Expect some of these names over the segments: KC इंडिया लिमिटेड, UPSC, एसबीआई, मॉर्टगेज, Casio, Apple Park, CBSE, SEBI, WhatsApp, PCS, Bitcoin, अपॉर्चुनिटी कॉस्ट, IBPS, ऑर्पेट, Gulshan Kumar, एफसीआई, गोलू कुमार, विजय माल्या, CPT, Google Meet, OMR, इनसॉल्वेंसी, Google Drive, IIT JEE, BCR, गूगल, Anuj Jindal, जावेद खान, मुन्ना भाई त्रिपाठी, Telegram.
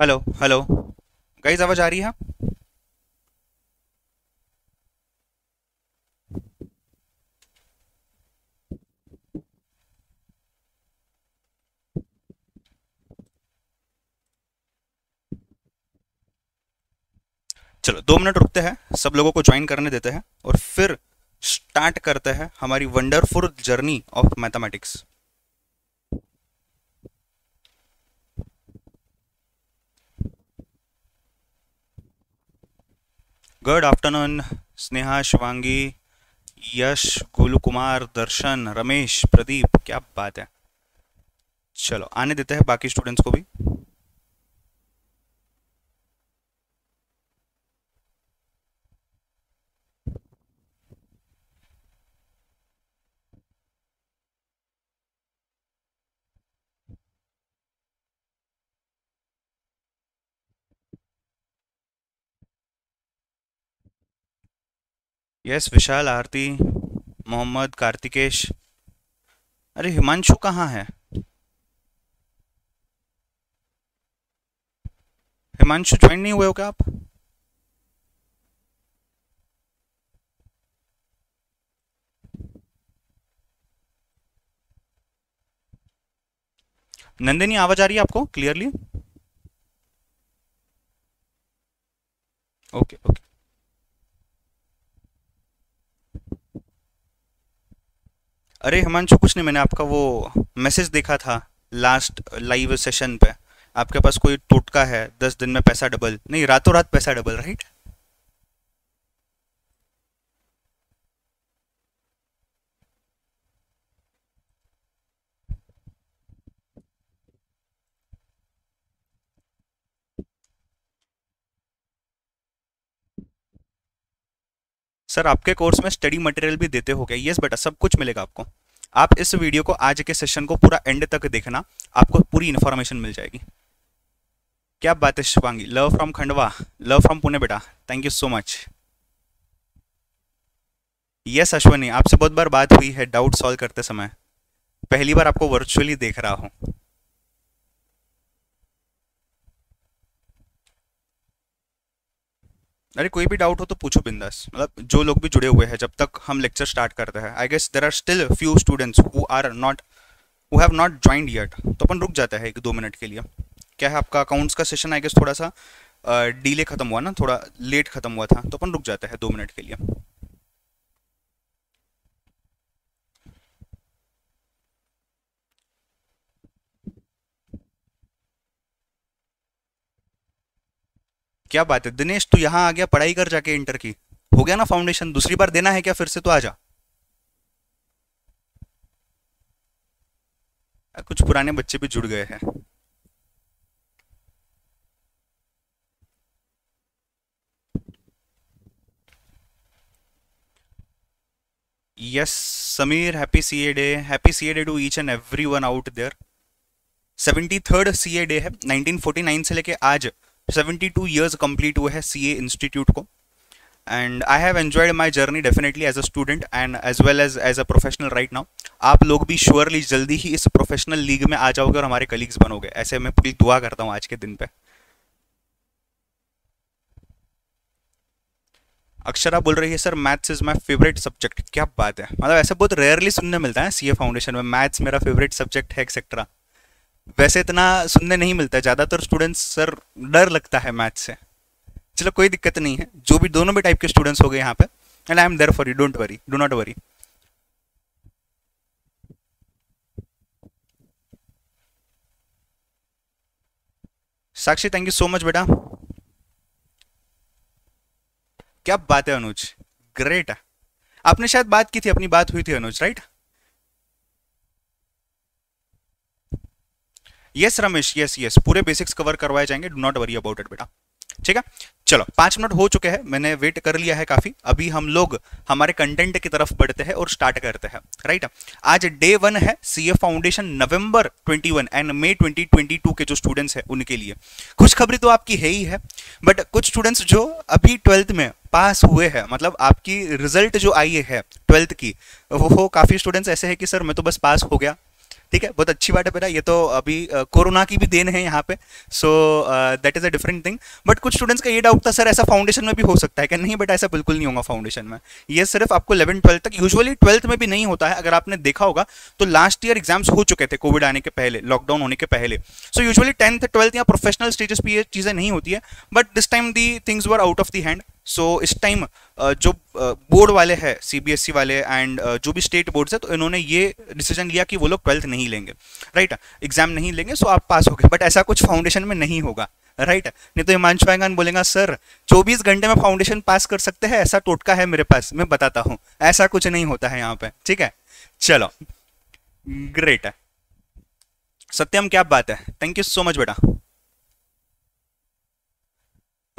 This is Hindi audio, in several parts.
हेलो हेलो गाइस, आवाज आ रही है? चलो 2 मिनट रुकते हैं, सब लोगों को ज्वाइन करने देते हैं और फिर स्टार्ट करते हैं हमारी wonderful journey of mathematics. Good afternoon Sneha, Shivangi, Yash, गोलू कुमार, Darshan, Ramesh, Pradeep, क्या बात है। चलो आने देते हैं बाकी स्टूडेंट्स को भी। यस, विशाल, आरती, मोहम्मद, कार्तिकेश। अरे हिमांशु कहाँ है? हिमांशु ज्वाइन नहीं हुए हो क्या आप? नंदिनी, आवाज आ रही है आपको क्लियरली? ओके ओके, अरे हिमांशु कुछ नहीं, मैंने आपका वो मैसेज देखा था लास्ट लाइव सेशन पे, आपके पास कोई टोटका है 10 दिन में पैसा डबल, नहीं रातों रात पैसा डबल, राइट? सर आपके कोर्स में स्टडी मटेरियल भी देते हो क्या? यस बेटा, सब कुछ मिलेगा आपको। आप इस वीडियो को, आज के सेशन को पूरा एंड तक देखना, आपको पूरी इन्फॉर्मेशन मिल जाएगी। क्या बात है Shivangi, love from Khandwa, love from Pune बेटा, thank you so much. Yes Ashwani, आपसे बहुत बार बात हुई है डाउट सॉल्व करते समय, पहली बार आपको वर्चुअली देख रहा हूँ। अरे कोई भी डाउट हो तो पूछो बिंदास, मतलब जो लोग भी जुड़े हुए हैं जब तक हम लेक्चर स्टार्ट करते हैं। I guess there are still few students who have not joined yet, तो अपन रुक जाता है 1-2 मिनट के लिए। क्या है, आपका अकाउंट्स का सेशन आई गेस थोड़ा सा डिले खत्म हुआ ना, थोड़ा लेट खत्म हुआ था, तो अपन रुक जाता है 2 मिनट के लिए। क्या बात है दिनेश, तू यहाँ आ गया पढ़ाई कर जाके, इंटर की हो गया ना फाउंडेशन, दूसरी बार देना है क्या फिर से? तो आजा, कुछ पुराने बच्चे भी जुड़ गए हैं। Yes Sameer, happy CA day, happy CA day to each and every one out there. 73rd CA day है, 1949 से लेके आज 72 years complete हुए है CA इंस्टीट्यूट को। And I have enjoyed my journey definitely as a student and as well as as a professional right now. आप लोग भी श्योरली जल्दी ही इस प्रोफेशनल लीग में आ जाओगे और हमारे कलीग्स बनोगे, ऐसे मैं पूरी दुआ करता हूँ आज के दिन पे। अक्षरा बोल रही है sir maths is my favourite subject. क्या बात है, मतलब ऐसा बहुत रेयरली सुनने मिलता है CA फाउंडेशन में, मैथ्स मेरा फेवरेट सब्जेक्ट है एक्सेट्रा, वैसे इतना सुनने नहीं मिलता है। ज़्यादातर स्टूडेंट्स सर डर लगता है मैथ्स से। चलो कोई दिक्कत नहीं है, जो भी दोनों भी टाइप के स्टूडेंट्स हो गए यहाँ पे, and I am there for you, don't worry, do not worry. Sakshi thank you so much बेटा, क्या बात है अनुज, ग्रेट। आपने शायद बात की थी, अपनी बात हुई थी Anuj, right? Yes Ramesh, yes yes, पूरे बेसिक्स कवर करवाए जाएंगे, do not worry about it बेटा, ठीक है। चलो 5 मिनट हो चुके हैं, मैंने वेट कर लिया है काफ़ी, अभी हम लोग हमारे कंटेंट की तरफ बढ़ते हैं और स्टार्ट करते हैं, राइट। आज डे 1 है CA foundation November 2021 and May 2022 के जो स्टूडेंट्स हैं उनके लिए खुशखबरी तो आपकी है ही है, बट कुछ स्टूडेंट्स जो अभी 12th में पास हुए हैं, मतलब आपकी रिजल्ट जो आई है 12th की, वो काफ़ी स्टूडेंट्स ऐसे हैं कि सर मैं तो बस पास हो गया, ठीक है, बहुत अच्छी बात है बेटा, ये तो अभी कोरोना की भी देन है यहाँ पे, so that is a different thing. But कुछ स्टूडेंट्स का ये डाउट था सर ऐसा फाउंडेशन में भी हो सकता है क्या? नहीं बेटा, ऐसा बिल्कुल नहीं होगा फाउंडेशन में, ये सिर्फ आपको 11th 12th तक, यूजुअली 12th में भी नहीं होता है। अगर आपने देखा होगा तो लास्ट ईयर एग्जाम्स हो चुके थे कोविड आने के पहले, लॉकडाउन होने के पहले, सो यूजुअली 10th 12th या प्रोफेशनल स्टेजेस पर ये चीज़ें नहीं होती है। But this time the things were out of the hand. So इस टाइम जो बोर्ड वाले हैं, सीबीएसई वाले एंड जो भी स्टेट बोर्ड्स है, तो इन्होंने ये डिसीजन लिया कि वो लोग 12th नहीं लेंगे, राइट, एग्जाम नहीं लेंगे, सो आप पास हो गए। बट ऐसा कुछ फाउंडेशन में नहीं होगा, राइट। नहीं तो हिमांशु आएगा बोलेगा सर 24 घंटे में फाउंडेशन पास कर सकते हैं, ऐसा टोटका है मेरे पास, मैं बताता हूँ, ऐसा कुछ नहीं होता है यहाँ पे, ठीक है। चलो ग्रेट है सत्यम, क्या बात है, थैंक यू सो मच बेटा।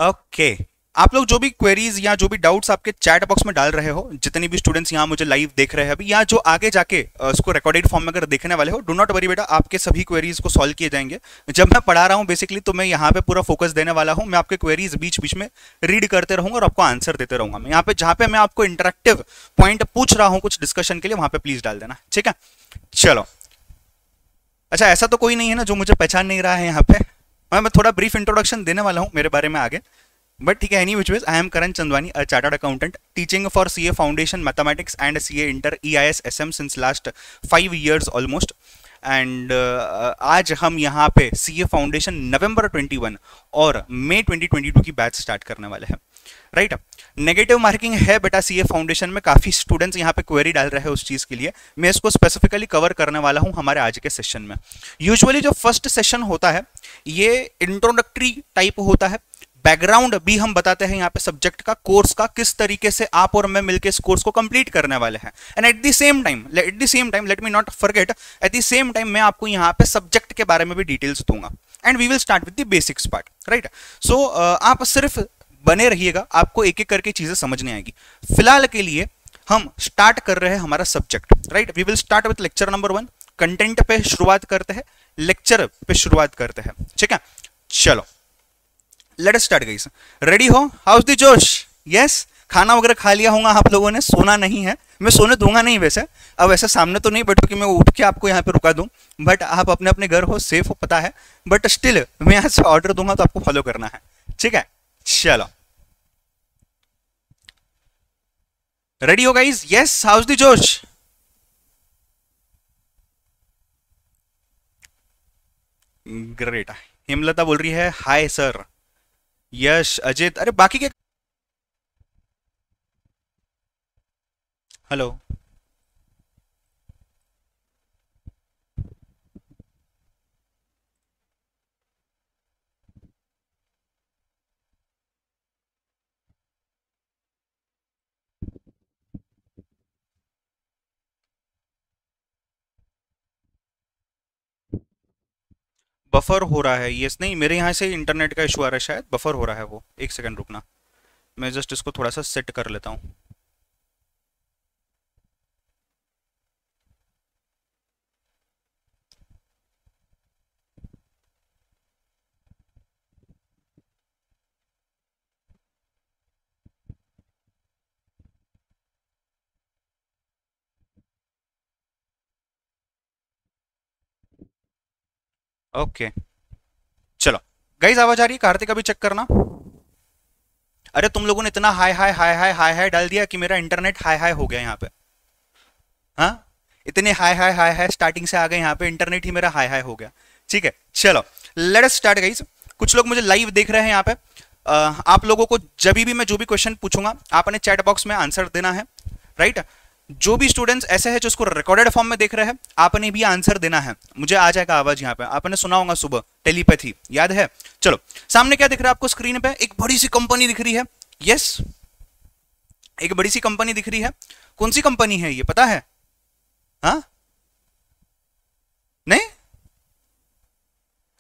ओके आप लोग जो भी क्वेरीज या जो भी डाउट्स आपके चैट बॉक्स में डाल रहे हो, जितने भी स्टूडेंट्स यहाँ मुझे लाइव देख रहे हैं अभी, या जो आगे जाके इसको रिकॉर्डेड फॉर्म में अगर देखने वाले हो, डू नॉट वरी बेटा, आपके सभी क्वेरीज को सॉल्व किए जाएंगे। जब मैं पढ़ा रहा हूँ बेसिकली, तो मैं यहाँ पे पूरा फोकस देने वाला हूँ, मैं आपके क्वेरीज बीच बीच में रीड करते रहूँगा और आपको आंसर देते रहूँगा। मैं यहाँ पे जहाँ पे मैं आपको इंटरेक्टिव पॉइंट पूछ रहा हूँ कुछ डिस्कशन के लिए, वहाँ पे प्लीज डाल देना, ठीक है। चलो अच्छा, ऐसा तो कोई नहीं है ना जो मुझे पहचान नहीं रहा है यहाँ पे। मैं थोड़ा ब्रीफ इंट्रोडक्शन देने वाला हूँ मेरे बारे में आगे, बट ठीक है। Any which ways, I am Karan Chandwani, a chartered accountant, teaching for CA foundation mathematics and CA inter EIS SM since last 5 years almost. And आज हम यहाँ पे CA फाउंडेशन नवंबर 2021 और मई 2022 की बैच स्टार्ट करने वाले हैं, राइट। नेगेटिव मार्किंग है बेटा CA फाउंडेशन में, काफ़ी स्टूडेंट्स यहाँ पे क्वेरी डाल रहे हैं उस चीज़ के लिए, मैं इसको स्पेसिफिकली कवर करने वाला हूँ हमारे आज के सेशन में। यूजुअली जो फर्स्ट सेशन होता है ये इंट्रोडक्टरी टाइप होता है, बैकग्राउंड भी हम बताते हैं यहाँ पे सब्जेक्ट का, कोर्स का, किस तरीके से आप और मैं मिलकर इस कोर्स को कंप्लीट करने वाले हैं। And at the same time let me not forget, at the same time मैं आपको यहाँ पे सब्जेक्ट के बारे में भी डिटेल्स दूंगा। And we will start with the basics part, right. So आप सिर्फ बने रहिएगा, आपको एक एक करके चीजें समझने आएगी। फिलहाल के लिए हम स्टार्ट कर रहे हैं हमारा subject, right. We will start with lecture number 1, content पे शुरुआत करते हैं, लेक्चर पे शुरुआत करते हैं, ठीक है। चलो let us start guys, ready हो? हाउ इज द जोश? यस, खाना वगैरह खा लिया होगा आप लोगों ने, सोना नहीं है, मैं सोने दूंगा नहीं वैसे, अब ऐसा सामने तो नहीं बैठो कि मैं उठ के आपको यहाँ पे रुका दूं, बट आप अपने अपने घर हो, सेफ हो, पता है, बट स्टिल मैं यहाँ से ऑर्डर दूंगा तो आपको फॉलो करना है, ठीक है। चलो रेडी हो guys? Yes, how is the जोश? ग्रेट। हिमलता बोल रही है हाय सर। यश, अजित, अरे बाकी के हेलो, बफर हो रहा है? यस, नहीं मेरे यहाँ से इंटरनेट का इशू आ रहा है, शायद बफर हो रहा है वो। एक सेकंड रुकना, मैं जस्ट इसको थोड़ा सा सेट कर लेता हूँ। ओके चलो गाइज, आवाज आ रही है? कार्तिक अभी चेक करना। अरे तुम लोगों ने इतना हाय हाय हाय हाय हाय हाय डाल दिया कि मेरा इंटरनेट हाय हाय हो गया यहाँ पे। हाँ, इतने हाय हाय हाय हाय स्टार्टिंग से आ गए यहाँ पे, इंटरनेट ही मेरा हाय हाय हो गया, ठीक है। चलो लेट अस स्टार्ट गाइज। कुछ लोग मुझे लाइव देख रहे हैं यहाँ पे, आप लोगों को जब भी मैं जो भी क्वेश्चन पूछूंगा आपने चैट बॉक्स में आंसर देना है, राइट। जो भी स्टूडेंट्स ऐसे हैं जो इसको रिकॉर्डेड फॉर्म में देख रहे हैं, आपने भी आंसर देना है। मुझे आ जाएगा आवाज यहाँ पे, आपने सुना होगा सुबह टेलीपैथी, याद है? चलो सामने क्या दिख रहा है आपको स्क्रीन पे? एक बड़ी सी कंपनी दिख रही है। यस, एक बड़ी सी कंपनी दिख रही है। कौन सी कंपनी है ये पता है? हाँ नहीं,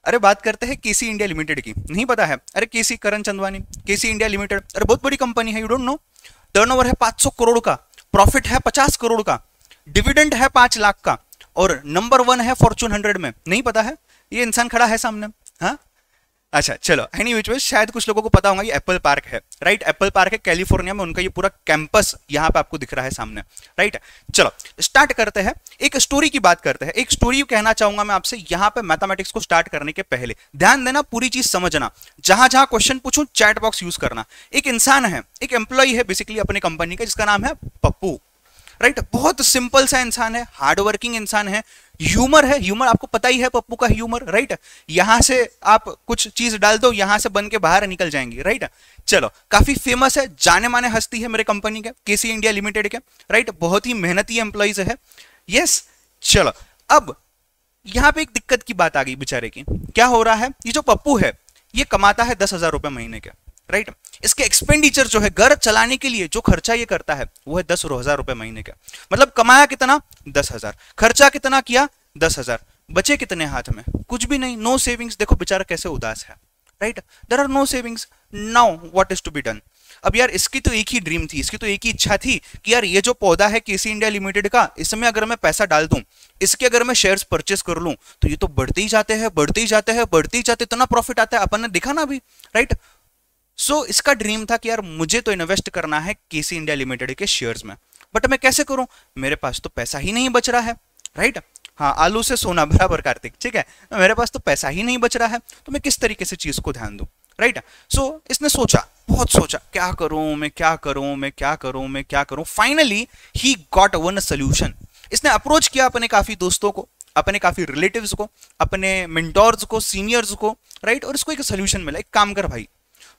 अरे बात करते हैं KC इंडिया लिमिटेड की। नहीं पता है? अरे KC Karan Chandwani, KC इंडिया लिमिटेड, अरे बहुत बड़ी कंपनी है, यू डोंट नो। टर्नओवर है 500 करोड़ का, प्रॉफिट है 50 करोड़ का, डिविडेंड है 5 लाख का, और नंबर 1 है फॉर्चून 100 में। नहीं पता है? ये इंसान खड़ा है सामने, हाँ अच्छा चलो, एनी विच वे, शायद कुछ लोगों को पता होगा ये एप्पल पार्क है, राइट? एप्पल पार्क है कैलिफोर्निया में, उनका ये पूरा कैंपस यहाँ पे आपको दिख रहा है सामने, राइट? चलो स्टार्ट करते हैं, एक स्टोरी की बात करते हैं। एक स्टोरी कहना चाहूंगा मैं आपसे यहाँ पे मैथमेटिक्स को स्टार्ट करने के पहले। ध्यान देना, पूरी चीज समझना, जहां जहां क्वेश्चन पूछूं चैट बॉक्स यूज करना। एक इंसान है, एक एम्प्लॉय है बेसिकली अपनी कंपनी का, जिसका नाम है पप्पू, राइट? बहुत सिंपल सा इंसान है, हार्डवर्किंग इंसान है, ह्यूमर है, ह्यूमर आपको पता ही है पप्पू का ह्यूमर, राइट? यहां से आप कुछ चीज डाल दो, यहां से बन के बाहर निकल जाएंगी, राइट? चलो, काफी फेमस है, जाने माने हस्ती है मेरे कंपनी के, केसी इंडिया लिमिटेड के, राइट? बहुत ही मेहनती एम्प्लॉइज है, यस। चलो, अब यहाँ पे एक दिक्कत की बात आ गई बेचारे की। क्या हो रहा है, ये जो पप्पू है ये कमाता है 10,000 रुपये महीने के, राइट? इसके एक्सपेंडिचर जो है घर चलाने के लिए जो खर्चा ये करता है वो है 10,000 रुपए महीने का। मतलब कमाया कितना, 10,000, खर्चा कितना किया, 10,000, बचे कितने हाथ में, कुछ भी नहीं, नो सेविंग्स। देखो बेचारा कैसे उदास है, right? There are no savings, now what is to be done. अब यार इसकी तो एक ही ड्रीम थी, इसकी तो एक ही इच्छा थी कि यार ये जो पौधा है केसी इंडिया लिमिटेड का, इसमें अगर मैं पैसा डाल दूं, इसके अगर मैं शेयर्स परचेस कर लूं, तो ये तो बढ़ते ही जाते हैं, बढ़ते ही जाते हैं, बढ़ते ही जाते, इतना प्रॉफिट आता है, अपन ने देखा ना अभी, राइट? सो इसका ड्रीम था कि यार मुझे तो इन्वेस्ट करना है केसी इंडिया लिमिटेड के शेयर्स में, बट मैं कैसे करूं, मेरे पास तो पैसा ही नहीं बच रहा है, राइट? हाँ, आलू से सोना बराबर कार्तिक, ठीक है? मेरे पास तो पैसा ही नहीं बच रहा है, तो मैं किस तरीके से चीज को ध्यान दूं, राइट? सो इसने सोचा, बहुत सोचा, क्या करूं मैं, क्या करूं मैं, क्या करूं मैं, क्या करूं। फाइनली ही गॉट वन सोल्यूशन। इसने अप्रोच किया अपने काफी दोस्तों को, अपने काफी रिलेटिव्स को, अपने मेंटोर्स को, सीनियर्स को, राइट? और इसको एक सोल्यूशन मिला, एक काम कर भाई,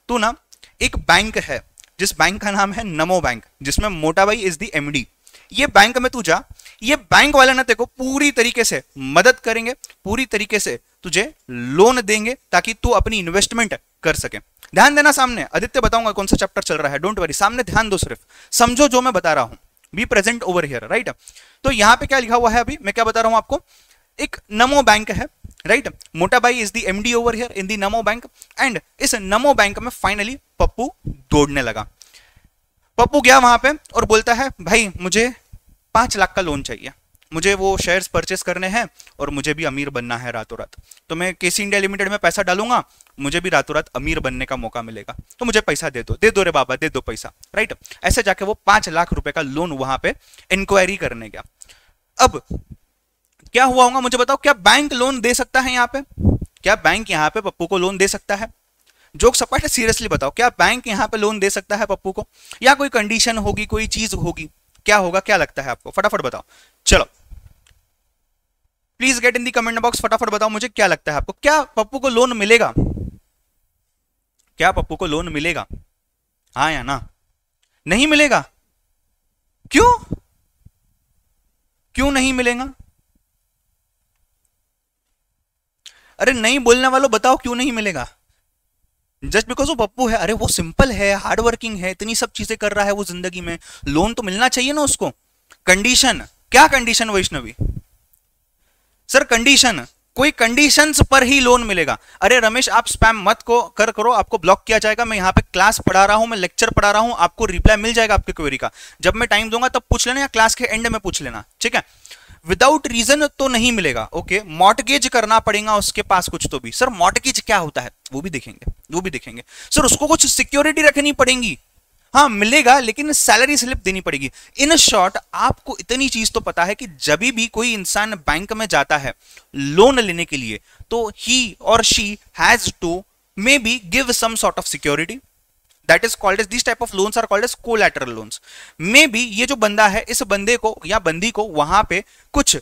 तो ना एक बैंक है जिस बैंक का नाम है नमो बैंक, जिसमें मोटा भाई इज द एमडी। ये बैंक में तू जा, ये बैंक वाले ना तेरे को पूरी तरीके से मदद करेंगे, पूरी तरीके से तुझे लोन देंगे ताकि तू अपनी इन्वेस्टमेंट कर सके। ध्यान देना, सामने आदित्य बताऊंगा कौन सा चैप्टर चल रहा है, डोंट वरी, सामने ध्यान दो, सिर्फ समझो जो मैं बता रहा हूं, be present over here, right? तो यहाँ पे क्या लिखा हुआ है, अभी मैं क्या बता रहा हूं आपको, एक नमो बैंक है, राइट? मोटा भाई is the MD over here in the Namo bank, and इस नमो बैंक में फाइनली पप्पू दौड़ने लगा। पप्पू गया वहां पे और बोलता है, भाई मुझे 5 लाख का लोन चाहिए, मुझे वो शेयर्स परचेस करने हैं और मुझे भी अमीर बनना है रातों रात, तो मैं केसी इंडिया लिमिटेड में पैसा डालूंगा, मुझे भी रातों रात अमीर बनने का मौका मिलेगा, तो मुझे पैसा दे दो, दे दो रे बाबा, दे दो पैसा, राइट? ऐसे जाके वो 5 लाख रुपए का लोन वहां पे इंक्वायरी करने गया। अब क्या हुआ होगा मुझे बताओ, क्या बैंक लोन दे सकता है यहाँ पे, क्या बैंक यहाँ पे पप्पू को लोन दे सकता है? जोक सपाट, सीरियसली बताओ, क्या बैंक यहाँ पे लोन दे सकता है पप्पू को, या कोई कंडीशन होगी, कोई चीज होगी, क्या होगा, क्या लगता है आपको? फटाफट बताओ, चलो please get in the comment box, फटाफट बताओ मुझे क्या लगता है आपको, क्या पप्पू को लोन मिलेगा, क्या पप्पू को लोन मिलेगा? हाँ या ना? नहीं मिलेगा, क्यों क्यों नहीं मिलेगा? अरे नहीं बोलने वालों बताओ क्यों नहीं मिलेगा? जस्ट बिकॉज वो पप्पू है, अरे वो सिंपल है, हार्डवर्किंग है, इतनी सब चीजें कर रहा है वो जिंदगी में, लोन तो मिलना चाहिए ना उसको। कंडीशन, क्या कंडीशन वैष्णवी? सर कंडीशन, कोई कंडीशंस पर ही लोन मिलेगा। अरे रमेश आप स्पैम मत को करो, आपको ब्लॉक किया जाएगा। मैं यहाँ पे क्लास पढ़ा रहा हूँ, मैं लेक्चर पढ़ा रहा हूँ, आपको रिप्लाई मिल जाएगा आपकी क्वेरी का, जब मैं टाइम दूंगा तब पूछ लेना या क्लास के एंड में पूछ लेना, ठीक है? विदाउट रीजन तो नहीं मिलेगा, ओके। मॉर्टगेज करना पड़ेगा उसके पास कुछ तो भी। सर मॉर्टगेज क्या होता है वो भी देखेंगे, वो भी देखेंगे। सर उसको कुछ सिक्योरिटी रखनी पड़ेगी। हाँ मिलेगा, लेकिन सैलरी स्लिप देनी पड़ेगी। इन शॉर्ट आपको इतनी चीज तो पता है कि जब भी कोई इंसान बैंक में जाता है लोन लेने के लिए, तो ही और she has to may be give some sort of security. That is called as, these type of loans are called as collateral loans. Maybe ये जो बंदा है, इस बंदे को या बंदी को वहां पे कुछ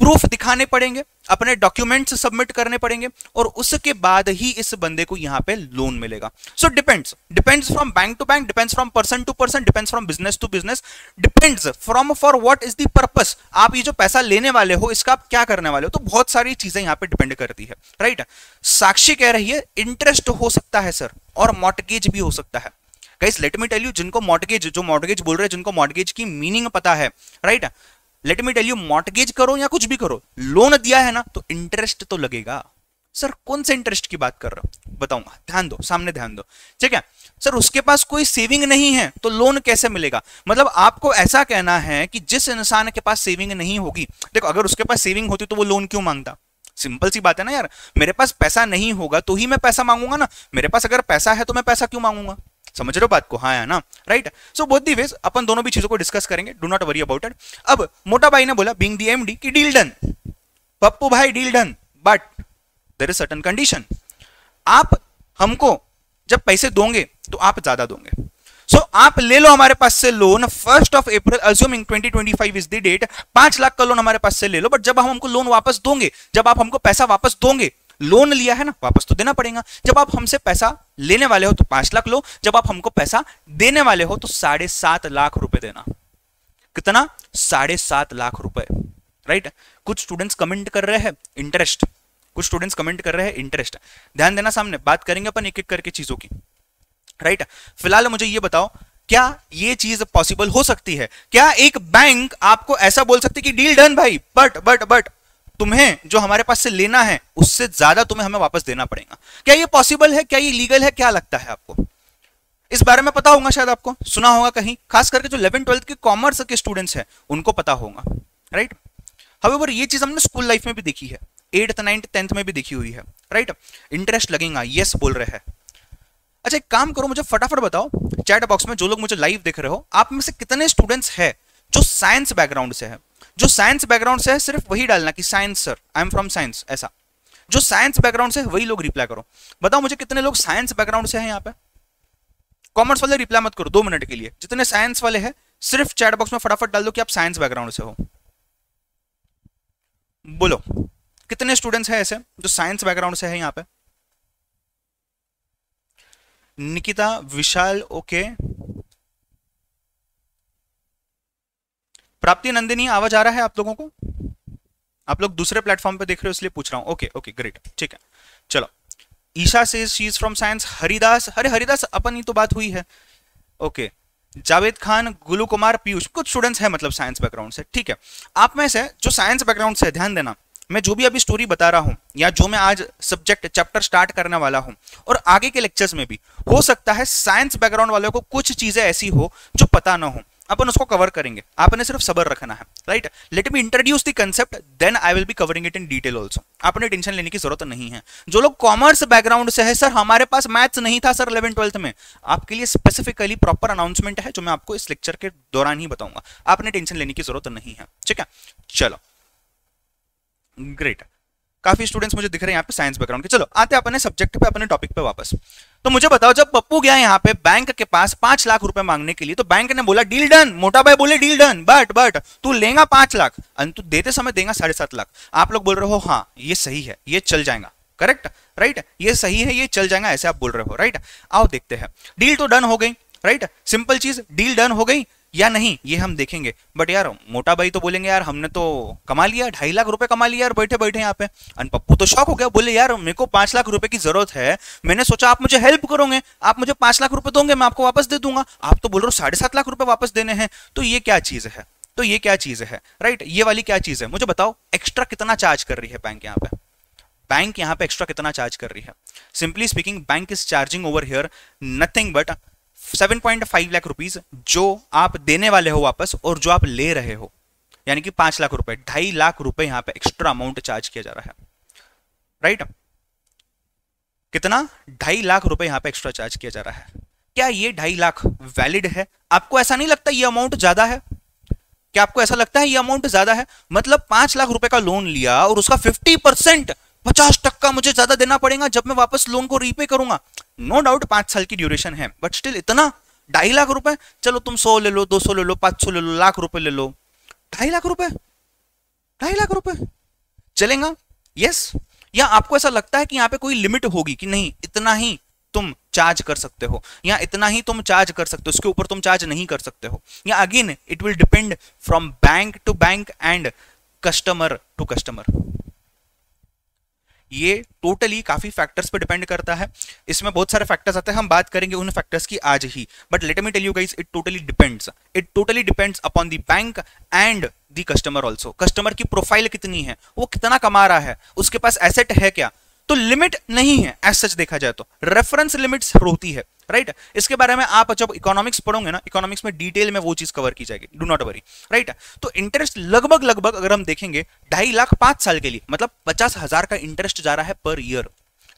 प्रूफ दिखाने पड़ेंगे, अपने डॉक्यूमेंट्स सबमिट करने पड़ेंगे, और उसके बाद ही इस बंदे को यहाँ पे लोन मिलेगा। So depends from bank to bank, depends from person to person, depends from business to business, depends from for what is the purpose. आप ये जो पैसा लेने वाले हो इसका आप क्या करने वाले हो, तो बहुत सारी चीजें यहाँ पे डिपेंड करती है, राइट? साक्षी कह रही है इंटरेस्ट हो सकता है सर, और मॉर्टगेज भी हो सकता है। Guys let me tell you, जिनको मॉर्टगेज, जो मॉर्टगेज बोल रहे हैं, जिनको मॉर्टगेज की मीनिंग पता है, right? Let me tell you, मॉर्टगेज करो या कुछ भी करो, लोन दिया है ना तो इंटरेस्ट तो लगेगा। सर कौन से इंटरेस्ट की बात कर रहे हो, बताऊंगा, ध्यान दो, सामने ध्यान दो, ठीक है? सर उसके पास कोई सेविंग नहीं है तो लोन कैसे मिलेगा? मतलब आपको ऐसा कहना है कि जिस इंसान के पास सेविंग नहीं होगी, देखो अगर उसके पास सेविंग होती तो वो लोन क्यों मांगता? सिंपल सी बात है ना यार, मेरे पास पैसा नहीं होगा तो ही मैं पैसा मांगूंगा ना, मेरे पास अगर पैसा है तो मैं पैसा क्यों मांगूंगा, समझ रहे हो बात को, हाँ या ना, right. So both the ways अपन दोनों भी चीजों को डिस्कस करेंगे, do not worry about it. अब मोटा भाई ने बोला बीइंग द एमडी कि डील डन, पप्पू भाई deal done, but there is certain condition, आप हमको जब पैसे दोगे तो आप ज्यादा दोगे। सो आप ले लो हमारे पास से loan 1 April, assuming 2025 is the date, 5 lakh का लोन हमारे पास से ले लो, बट जब हम हमको लोन वापस दोगे, जब आप हमको पैसा वापस दोगे, लोन लिया है ना वापस तो देना पड़ेगा, जब आप हमसे पैसा लेने वाले हो तो 5 लाख लो, जब आप हमको पैसा देने वाले हो तो 7.5 लाख रुपए देना। कितना? 7.5 लाख रुपए, राइट। कुछ स्टूडेंट्स कमेंट कर रहे हैं इंटरेस्ट, कुछ स्टूडेंट्स कमेंट कर रहे हैं इंटरेस्ट, ध्यान देना, सामने बात करेंगे अपन एक एक करके चीजों की, राइट। फिलहाल मुझे ये बताओ, क्या ये चीज पॉसिबल हो सकती है? क्या एक बैंक आपको ऐसा बोल सकती है कि डील डन भाई, बट तुम्हें जो हमारे पास से लेना है उससे ज्यादा तुम्हें हमें वापस देना पड़ेगा? क्या ये पॉसिबल है? क्या ये लीगल है? क्या लगता है आपको इस बारे में? पता होगा, शायद आपको सुना होगा कहीं, खास करके जो 11th-12th के कॉमर्स के स्टूडेंट्स हैं उनको पता होगा, राइट। हाउएवर ये चीज हमने स्कूल लाइफ में भी देखी है, 8th, 9th, 10th में भी देखी हुई है, राइट। इंटरेस्ट लगेगा, यस बोल रहे हैं। अच्छा एक काम करो, मुझे फटाफट बताओ चैट बॉक्स में, जो लोग मुझे लाइव देख रहे हो, आप में से कितने स्टूडेंट्स हैं जो साइंस बैकग्राउंड से है? जो साइंस बैकग्राउंड से है सिर्फ वही डालना कि science sir, I am from science, ऐसा। जो साइंस बैकग्राउंड से है वही लोग रिप्लाई करो। बताओ मुझे कितने लोग साइंस बैकग्राउंड से हैं यहाँ पे? कॉमर्स वाले रिप्लाई मत करो 2 मिनट के लिए, जितने साइंस वाले हैं सिर्फ चैट बॉक्स में फटाफट डाल दो कि आप साइंस बैकग्राउंड से हो। बोलो कितने स्टूडेंट्स हैं ऐसे जो साइंस बैकग्राउंड से है यहाँ पे? निकिता, विशाल, ओके, प्राप्ति, नंदिनी, आवाज आ रहा है आप लोगों को? आप लोग दूसरे प्लेटफॉर्म पे देख रहे हो इसलिए पूछ रहा हूं, ओके ओके ग्रेट, ठीक है चलो। Isha says she is from science, Haridas, अरे हरिदास अपन ही तो बात हुई है, ओके, जावेद खान, गुलू कुमार, पीयूष, कुछ स्टूडेंट्स हैं मतलब साइंस बैकग्राउंड से, ठीक है। आप में से जो साइंस बैकग्राउंड से, ध्यान देना, मैं जो भी अभी स्टोरी बता रहा हूं या जो मैं आज सब्जेक्ट चैप्टर स्टार्ट करने वाला हूं और आगे के लेक्चर्स में भी हो सकता है साइंस बैकग्राउंड वालों को कुछ चीजें ऐसी हो जो पता ना हो, अपन उसको कवर करेंगे, आपने सिर्फ सबर रखना है, right. Let me introduce the concept, then I will be covering it in detail also, आपने टेंशन लेने की जरूरत नहीं है। जो लोग कॉमर्स बैकग्राउंड से है, सर हमारे पास मैथ्स नहीं था सर 11th-12th में, आपके लिए स्पेसिफिकली प्रॉपर अनाउंसमेंट है जो मैं आपको इस लेक्चर के दौरान ही बताऊंगा, आपने टेंशन लेने की जरूरत नहीं है, ठीक है चलो ग्रेट। काफी स्टूडेंट्स मुझे दिख रहे हैं यहाँ पे साइंस बैकग्राउंड के। चलो आते हैं अपने सब्जेक्ट पे, अपने टॉपिक पे वापस। तो मुझे बताओ, जब पप्पू गया यहाँ पे बैंक के पास 5 लाख रुपए मांगने के लिए, तो बैंक ने बोला डील डन, मोटा भाई बोले डील डन, बट तू लेगा 5 लाख, तू देते समय देगा 7.5 लाख। आप लोग बोल रहे हो हाँ ये सही है, ये चल जाएगा, करेक्ट राइट, ये सही है, ये चल जाएगा, ऐसे आप बोल रहे हो, राइट। आओ देखते हैं, डील तो डन हो गई, राइट, सिंपल चीज, डील डन हो गई या नहीं ये हम देखेंगे, बट यार मोटा भाई तो बोलेंगे यार हमने तो कमा लिया 2.5 लाख रुपए कमा लिया यार बैठे बैठे यहाँ पे, और पप्पू तो शौक हो गया, बोले यार मेरे को 5 लाख रुपए की जरूरत है, मैंने सोचा आप मुझे हेल्प करोगे, आप मुझे 5 लाख रुपए दोगे मैं आपको वापस दे दूंगा, आप तो बोल रहे हो 7.5 लाख रुपए वापस देने हैं, तो ये क्या चीज है, तो ये क्या चीज है, राइट। ये वाली क्या चीज है मुझे बताओ, एक्स्ट्रा कितना चार्ज कर रही है बैंक यहाँ पे, बैंक यहाँ पे एक्स्ट्रा कितना चार्ज कर रही है? Simply speaking bank is charging over here nothing but 7.5 lakh rupees जो आप देने वाले हो वापस और जो आप ले रहे हो, यानी कि 5 लाख रुपए, 2.5 लाख रुपए यहाँ पे एक्स्ट्रा अमाउंट चार्ज किया जा रहा है, राइट। कितना? 2.5 लाख रुपए यहाँ पे एक्स्ट्रा चार्ज किया जा रहा है। क्या ये 2.5 लाख वैलिड है? आपको ऐसा नहीं लगता ये अमाउंट ज्यादा है? क्या आपको ऐसा लगता है ये अमाउंट ज्यादा है? मतलब 5 लाख रुपए का लोन लिया और उसका 50%, 50% मुझे ज्यादा देना पड़ेगा जब मैं वापस लोन को रीपे करूंगा। नो डाउट 5 साल की ड्यूरेशन है, बट स्टिल इतना 2.5 लाख रुपए, चलो तुम 100 ले लो, 200 ले लो, 500 ले लो, लाख रुपए ले लो, 2.5 लाख रुपए, 2.5 लाख रुपए चलेगा, यस। या आपको ऐसा लगता है कि यहाँ पे कोई लिमिट होगी कि नहीं इतना ही तुम चार्ज कर सकते हो या इतना ही तुम चार्ज कर सकते हो, उसके ऊपर तुम चार्ज नहीं कर सकते हो? या again it will depend from bank to bank and customer to customer. ये टोटली काफी फैक्टर्स पे डिपेंड करता है, इसमें बहुत सारे फैक्टर्स आते हैं, हम बात करेंगे उन फैक्टर्स की आज ही, but let me tell you guys it totally depends upon the bank and the customer also. Customer की प्रोफाइल कितनी है, वो कितना कमा रहा है, उसके पास एसेट है क्या, तो लिमिट नहीं है एज सच देखा जाए तो। रेफरेंस लिमिट्स होती है, राइट। इसके बारे में आप जब इकोनॉमिक्स पढ़ोगे ना, इकोनॉमिक्स में डिटेल में वो चीज कवर की जाएगी, डू नॉट वरी, राइट। तो इंटरेस्ट लगभग अगर हम देखेंगे 2.5 लाख 5 साल के लिए, मतलब 50,000 का इंटरेस्ट जा रहा है पर ईयर।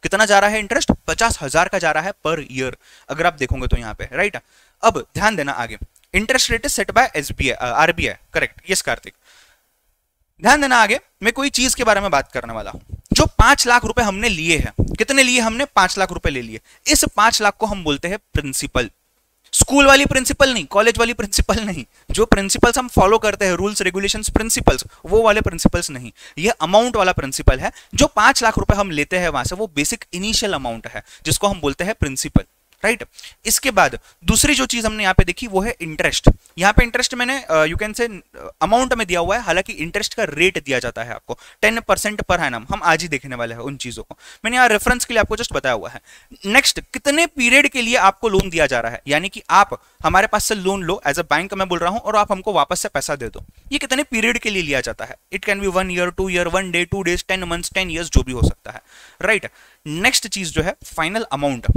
कितना जा रहा है इंटरेस्ट? 50,000 का जा रहा है पर ईयर, अगर आप देखोगे तो यहाँ पे, राइट। अब ध्यान देना आगे, interest rate is set by RBI, correct? Yes Kartik, ध्यान देना आगे। मैं कोई चीज के बारे में बात करने वाला हूं। जो 5 लाख रुपए हमने लिए हैं, कितने लिए हमने? 5 लाख रुपए ले लिए। इस 5 लाख को हम बोलते हैं प्रिंसिपल। स्कूल वाली प्रिंसिपल नहीं, कॉलेज वाली प्रिंसिपल नहीं, जो प्रिंसिपल्स हम फॉलो करते हैं, रूल्स रेगुलेशंस प्रिंसिपल्स, वो वाले प्रिंसिपल्स नहीं, ये अमाउंट वाला प्रिंसिपल है। जो 5 लाख रुपए हम लेते हैं वहां से, वो बेसिक इनिशियल अमाउंट है, जिसको हम बोलते हैं प्रिंसिपल, राइट। इसके बाद दूसरी जो चीज हमने यहाँ पे देखी वो है इंटरेस्ट। यहाँ पे इंटरेस्ट मैंने यू कैन से अमाउंट में दिया हुआ है, हालांकि इंटरेस्ट का रेट दिया जाता है आपको 10% पर एनम। हम आज ही देखने वाले हैं उन चीजों को, मैंने यहाँ रेफरेंस के लिए आपको जस्ट बताया हुआ है। नेक्स्ट, कितने पीरियड के लिए आपको लोन दिया जा रहा है, यानी कि आप हमारे पास से लोन लो, एज अ बैंक मैं बोल रहा हूँ, और आप हमको वापस से पैसा दे दो। ये कितने पीरियड के लिए लिया जाता है? It can be 1 year, 2 year, 1 day, 2 days, 10 months, 10 years, जो भी हो सकता है, राइट। नेक्स्ट चीज जो है फाइनल अमाउंट।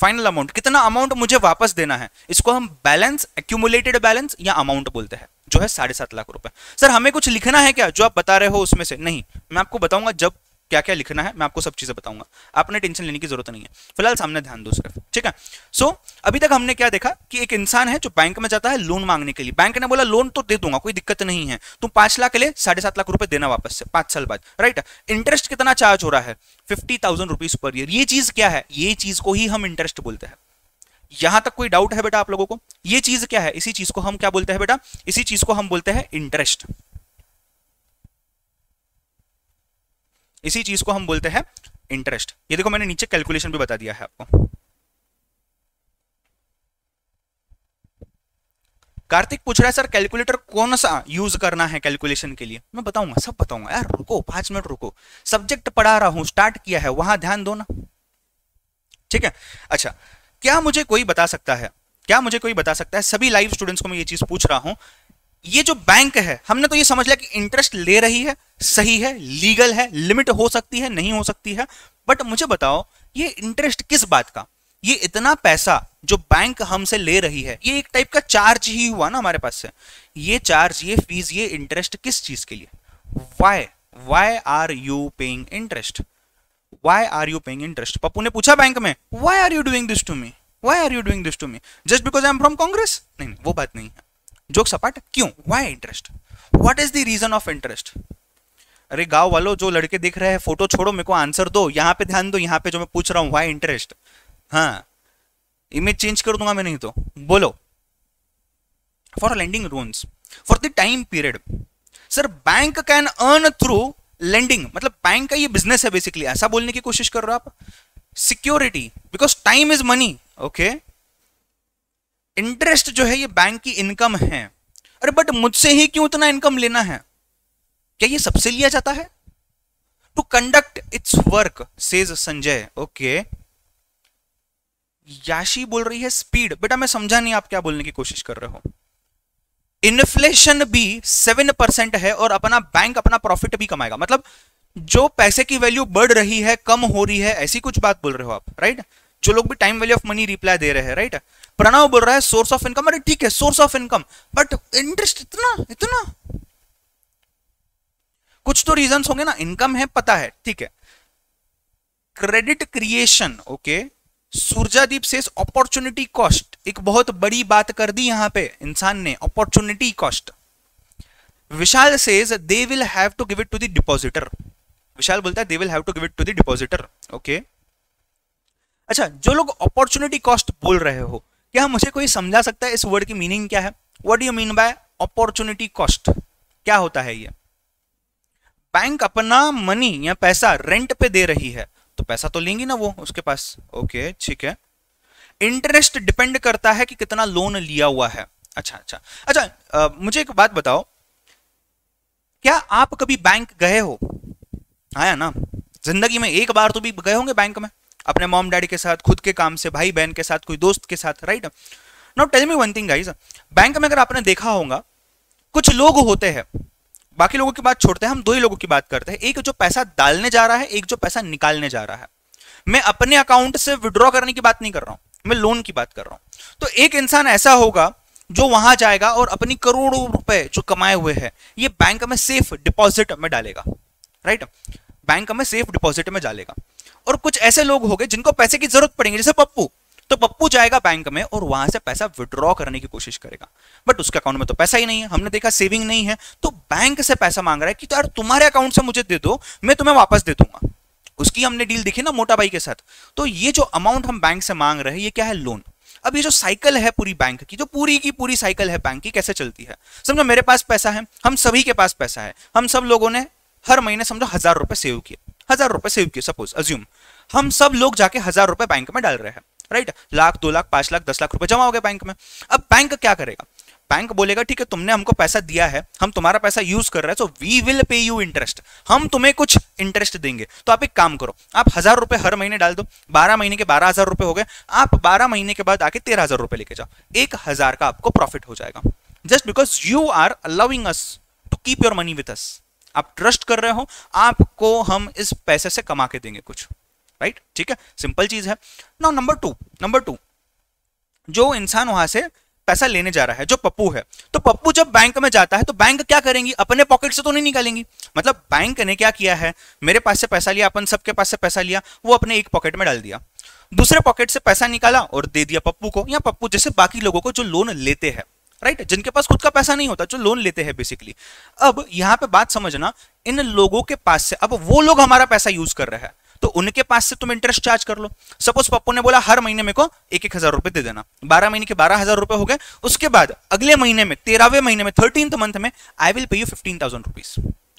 फाइनल अमाउंट, कितना अमाउंट मुझे वापस देना है, इसको हम बैलेंस, एक्यूमुलेटेड बैलेंस या अमाउंट बोलते हैं, जो है 7.5 लाख रुपए। सर हमें कुछ लिखना है क्या जो आप बता रहे हो उसमें से? नहीं, मैं आपको बताऊंगा जब क्या क्या लिखना है, मैं आपको सब चीजें बताऊंगा, आपने टेंशन लेने की जरूरत नहीं है। फिलहाल सामने ध्यान दो सिर्फ, ठीक है। सो अभी तक हमने क्या देखा कि एक इंसान है जो बैंक में जाता है लोन मांगने के लिए। बैंक ने बोला लोन तो दे दूंगा, कोई दिक्कत नहीं है, तुम 5 लाख के लिए 7.5 लाख रुपए देना वापस से 5 साल बाद, राइट। इंटरेस्ट कितना चार्ज हो रहा है? 50,000 रुपीज पर ईयर। ये चीज क्या है? ये चीज को ही हम इंटरेस्ट बोलते हैं। यहां तक कोई डाउट है बेटा आप लोगों को? ये चीज क्या है, इसी चीज को हम क्या बोलते हैं बेटा? इसी चीज को हम बोलते हैं इंटरेस्ट, इसी चीज को हम बोलते हैं इंटरेस्ट। ये देखो मैंने नीचे कैलकुलेशन भी बता दिया है आपको। कार्तिक पूछ रहा है सर कैलकुलेटर कौन सा यूज करना है कैलकुलेशन के लिए? मैं बताऊंगा, सब बताऊंगा यार, रुको 5 मिनट रुको, सब्जेक्ट पढ़ा रहा हूं, स्टार्ट किया है, वहां ध्यान दो ना, ठीक है। अच्छा, क्या मुझे कोई बता सकता है, क्या मुझे कोई बता सकता है, सभी लाइव स्टूडेंट्स को मैं ये चीज पूछ रहा हूं, ये जो बैंक है, हमने तो ये समझ लिया कि इंटरेस्ट ले रही है, सही है, लीगल है, लिमिट हो सकती है, नहीं हो सकती है, बट मुझे बताओ ये इंटरेस्ट किस बात का? ये इतना पैसा जो बैंक हमसे ले रही है, ये एक टाइप का चार्ज ही हुआ ना हमारे पास से, ये चार्ज, ये फीस, ये इंटरेस्ट किस चीज के लिए? Why are you paying interest? Why are you paying interest? Pappu ने पूछा बैंक में, why are you doing this to me, why are you doing this to me, just because I am from Congress? नहीं, वो बात नहीं है, जोक सपाट। क्यों? Why interest? What is the reason of interest? अरे गांव वालों, जो लड़के दिख रहे हैं फोटो छोड़ो, मेरे को आंसर दो, यहाँ पे ध्यान दो, यहाँ पे जो मैं पूछ रहा हूँ, वाई इंटरेस्ट? हाँ, इमेज चेंज कर दूंगा मैं, नहीं तो बोलो। For lending loans for the time period, sir bank can earn through lending, मतलब बैंक का ये बिजनेस है बेसिकली, ऐसा बोलने की कोशिश कर रहे हो आप। Security, because time is money, okay. Interest जो है ये बैंक की इनकम है। अरे बट मुझसे ही क्यों इतना इनकम लेना है? क्या ये सबसे लिया जाता है? To conduct its work says Sanjay, okay. Yashi बोल रही है स्पीड, बेटा मैं समझा नहीं आप क्या बोलने की कोशिश कर रहे हो। इन्फ्लेशन भी 7% है और अपना बैंक अपना प्रॉफिट भी कमाएगा, मतलब जो पैसे की वैल्यू बढ़ रही है, कम हो रही है, ऐसी कुछ बात बोल रहे हो आप, राइट। जो लोग भी time value of money reply दे रहे हैं, राइट। प्रणव बोल रहा है सोर्स ऑफ इनकम, अरे ठीक है source of income, but interest इतना कुछ तो रीजंस होंगे ना, इनकम है पता है, ठीक है। Credit creation, okay. Surajdeep says अपॉर्चुनिटी कॉस्ट, एक बहुत बड़ी बात कर दी यहां पे इंसान ने, अपॉर्चुनिटी कॉस्ट। Vishal says they will have to give it to the depositor, Vishal बोलता है they will have to give it to the depositor, okay. अच्छा, जो लोग अपॉर्चुनिटी कॉस्ट बोल रहे हो, क्या मुझे कोई समझा सकता है इस वर्ड की मीनिंग क्या है? What do you mean by अपॉर्चुनिटी कॉस्ट? क्या होता है ये? बैंक अपना मनी या पैसा रेंट पे दे रही है, तो पैसा तो लेंगी ना वो उसके पास, ओके ठीक है। इंटरेस्ट डिपेंड करता है कि कितना लोन लिया हुआ है। अच्छा, मुझे एक बात बताओ, क्या आप कभी बैंक गए हो? आया ना, जिंदगी में एक बार तो भी गए होंगे बैंक में, अपने मॉम डैडी के साथ, खुद के काम से, भाई बहन के साथ, कोई दोस्त के साथ, right. Now tell me one thing guys, bank में अगर आपने देखा होगा कुछ लोग होते हैं, बाकी लोगों की बात छोड़ते हैं, हम दो ही लोगों की बात करते हैं, एक जो पैसा डालने जा रहा है, एक जो पैसा निकालने जा रहा है। मैं अपने अकाउंट से विड्रॉ करने की बात नहीं कर रहा हूं, मैं लोन की बात कर रहा हूँ। तो एक इंसान ऐसा होगा जो वहां जाएगा और अपनी करोड़ों रुपए जो कमाए हुए हैं ये बैंक में सेफ डिपॉजिट में डालेगा, राइट, बैंक में सेफ डिपॉजिट में डालेगा। और कुछ ऐसे लोग होंगे जिनको पैसे की जरूरत पड़ेगी, जैसे पप्पू। तो पप्पू जाएगा बैंक में और वहां से पैसा विड्रॉ करने की कोशिश करेगा, बट उसके अकाउंट में तो पैसा ही नहीं है, हमने देखा सेविंग नहीं है, तो बैंक से पैसा मांग रहा है कि यार तुम्हारे अकाउंट से मुझे दे दो, मैं तुम्हें वापस दे दूंगा। उसकी हमने डील देखी ना मोटा भाई के साथ। तो ये जो अमाउंट हम बैंक से मांग रहे हैं ये क्या है, लोन। अब ये जो साइकिल है पूरी बैंक की, जो पूरी की पूरी साइकिल है बैंक की, कैसे चलती है। समझो मेरे पास पैसा है, हम सभी के पास पैसा है, हम सब लोगों ने हर महीने समझो 1000 रुपए सेव किए, 1000 रुपए सेव किए, सपोज अज्यूम हम सब लोग जाके 1000 रुपए बैंक में डाल रहे हैं, राइट, 1 लाख 2 लाख 5 लाख 10 लाख रुपए जमा हो गए बैंक में। अब बैंक क्या करेगा, बैंक बोलेगा ठीक है तुमने हमको पैसा दिया है, हम तुम्हारा पैसा यूज कर रहे हैं, so we will pay you interest, हम तुम्हें कुछ इंटरेस्ट देंगे। तो आप एक काम करो, आप 1000 रुपए हर महीने डाल दो, 12 महीने के 12000 रुपए हो गए, आप 12 महीने के बाद आके 13000 रुपए लेके जाओ, 1000 का आपको प्रॉफिट हो जाएगा। Just because you are allowing us to keep your money with us, आप ट्रस्ट कर रहे हो, आपको हम इस पैसे से कमा के देंगे कुछ, राइट, ठीक है, सिंपल चीज है। नाउ नंबर टू, जो इंसान वहां से पैसा लेने जा रहा है जो पप्पू है, तो पप्पू जब बैंक में जाता है तो बैंक क्या करेंगी, अपने पॉकेट से तो नहीं निकालेंगी। मतलब बैंक ने क्या किया है, मेरे पास से पैसा लिया, अपन सबके पास से पैसा लिया, वो अपने एक पॉकेट में डाल दिया, दूसरे पॉकेट से पैसा निकाला और दे दिया पप्पू को, या पप्पू जैसे बाकी लोगों को जो लोन लेते हैं, राइट, जिनके पास खुद का पैसा नहीं होता, जो लोन लेते हैं बेसिकली। अब यहाँ पे बात समझना, इन लोगों के पास से अब वो लोग हमारा पैसा यूज कर रहे हैं, तो उनके पास से तुम इंटरेस्ट चार्ज कर लो। सपोज पप्पू ने बोला हर महीने मेरे को 1-1 हजार रुपए दे देना, 12 महीने के 12000 रुपए हो गए, उसके बाद अगले महीने में 13वें महीने में 13th मंथ में I will pay you 15000 rupees,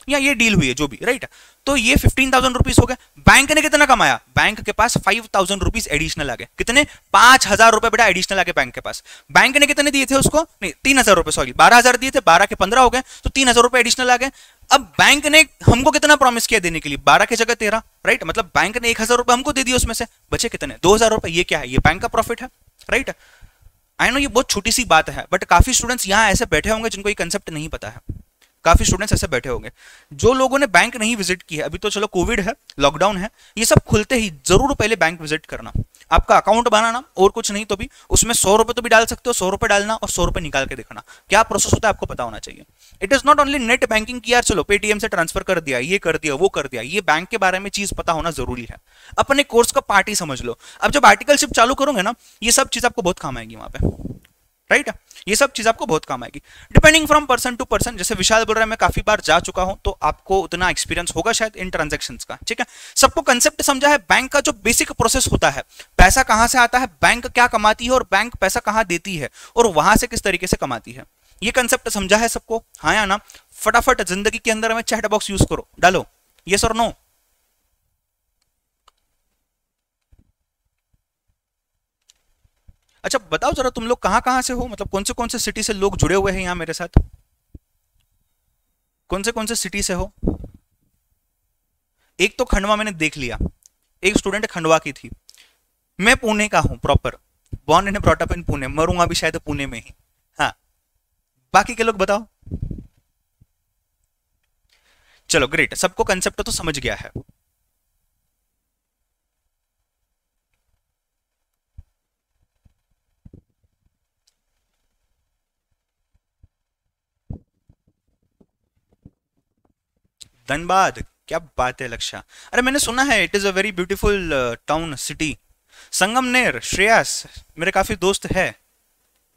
या ये डील हुई है जो भी, राइट। तो ये 15000 रुपीज हो गए, बैंक ने कितना कमाया, बैंक के पास 5000 रुपीज एडिशनल आ गए, कितने, 5000 रुपए बेटा एडिशनल आ गए बैंक के पास। बैंक ने कितने दिए थे उसको, नहीं 3000 रुपए, सॉरी 12000 दिए थे, 12 के 15 हो गए, तो 3000 रुपए एडिशनल आ गए। अब बैंक ने हमको कितना प्रॉमिस किया देने के लिए, 12 की जगह 13, राइट, मतलब बैंक ने 1000 रुपए हमको दे दिए, उसमें से बचे कितने, 2000 रुपए। ये क्या है, ये बैंक का प्रॉफिट है, राइट। आई नो ये बहुत छोटी सी बात है, बट काफी स्टूडेंट्स यहाँ ऐसे बैठे होंगे जिनको ये कंसेप्ट नहीं पता है, काफी स्टूडेंट्स ऐसे बैठे होंगे जो लोगों ने बैंक नहीं विजिट की है। अभी तो चलो कोविड है, लॉकडाउन है, ये सब खुलते ही जरूर पहले बैंक विजिट करना, आपका अकाउंट बनाना, और कुछ नहीं तो भी उसमें 100 रुपए तो भी डाल सकते हो, 100 रुपए डालना और 100 रुपए निकाल के देखना क्या प्रोसेस होता है, आपको पता होना चाहिए। It is not only net banking की यार चलो पेटीएम से ट्रांसफर कर दिया, ये कर दिया, वो कर दिया, ये बैंक के बारे में चीज पता होना जरूरी है। अपने कोर्स का पार्ट ही समझ लो, अब जब आर्टिकलशिप चालू करोगे ना ये सब चीज आपको बहुत काम आएगी वहां पे, राइट, ये सब चीज आपको बहुत काम आएगी। Depending from person to person, जैसे विशाल बोल रहा है मैं काफी बार जा चुका हूं तो आपको उतना एक्सपीरियंस होगा शायद इन ट्रांजैक्शंस का, ठीक है। सबको कंसेप्ट समझा है बैंक का, जो बेसिक प्रोसेस होता है, पैसा कहां से आता है, बैंक क्या कमाती है, और बैंक पैसा कहां देती है, और वहां से किस तरीके से कमाती है, ये कंसेप्ट समझा है सबको, हाँ या ना। फटाफट जिंदगी के अंदर में चैट बॉक्स यूज करो, डालो यस और नो। अच्छा बताओ जरा तुम लोग कहां से हो, मतलब कौन से सिटी से लोग जुड़े हुए हैं यहाँ मेरे साथ, कौन से सिटी से हो। एक तो खंडवा मैंने देख लिया, एक स्टूडेंट खंडवा की थी। मैं पुणे का हूं proper, born and brought up in Pune, मरूंगा भी शायद पुणे में ही, हाँ। बाकी के लोग बताओ, चलो ग्रेट, सबको कंसेप्ट तो समझ गया है। धनबाद, क्या बात है लक्ष्या, अरे मैंने सुना है it is a very beautiful town city. Sangamner, Shreyas मेरे काफी दोस्त है।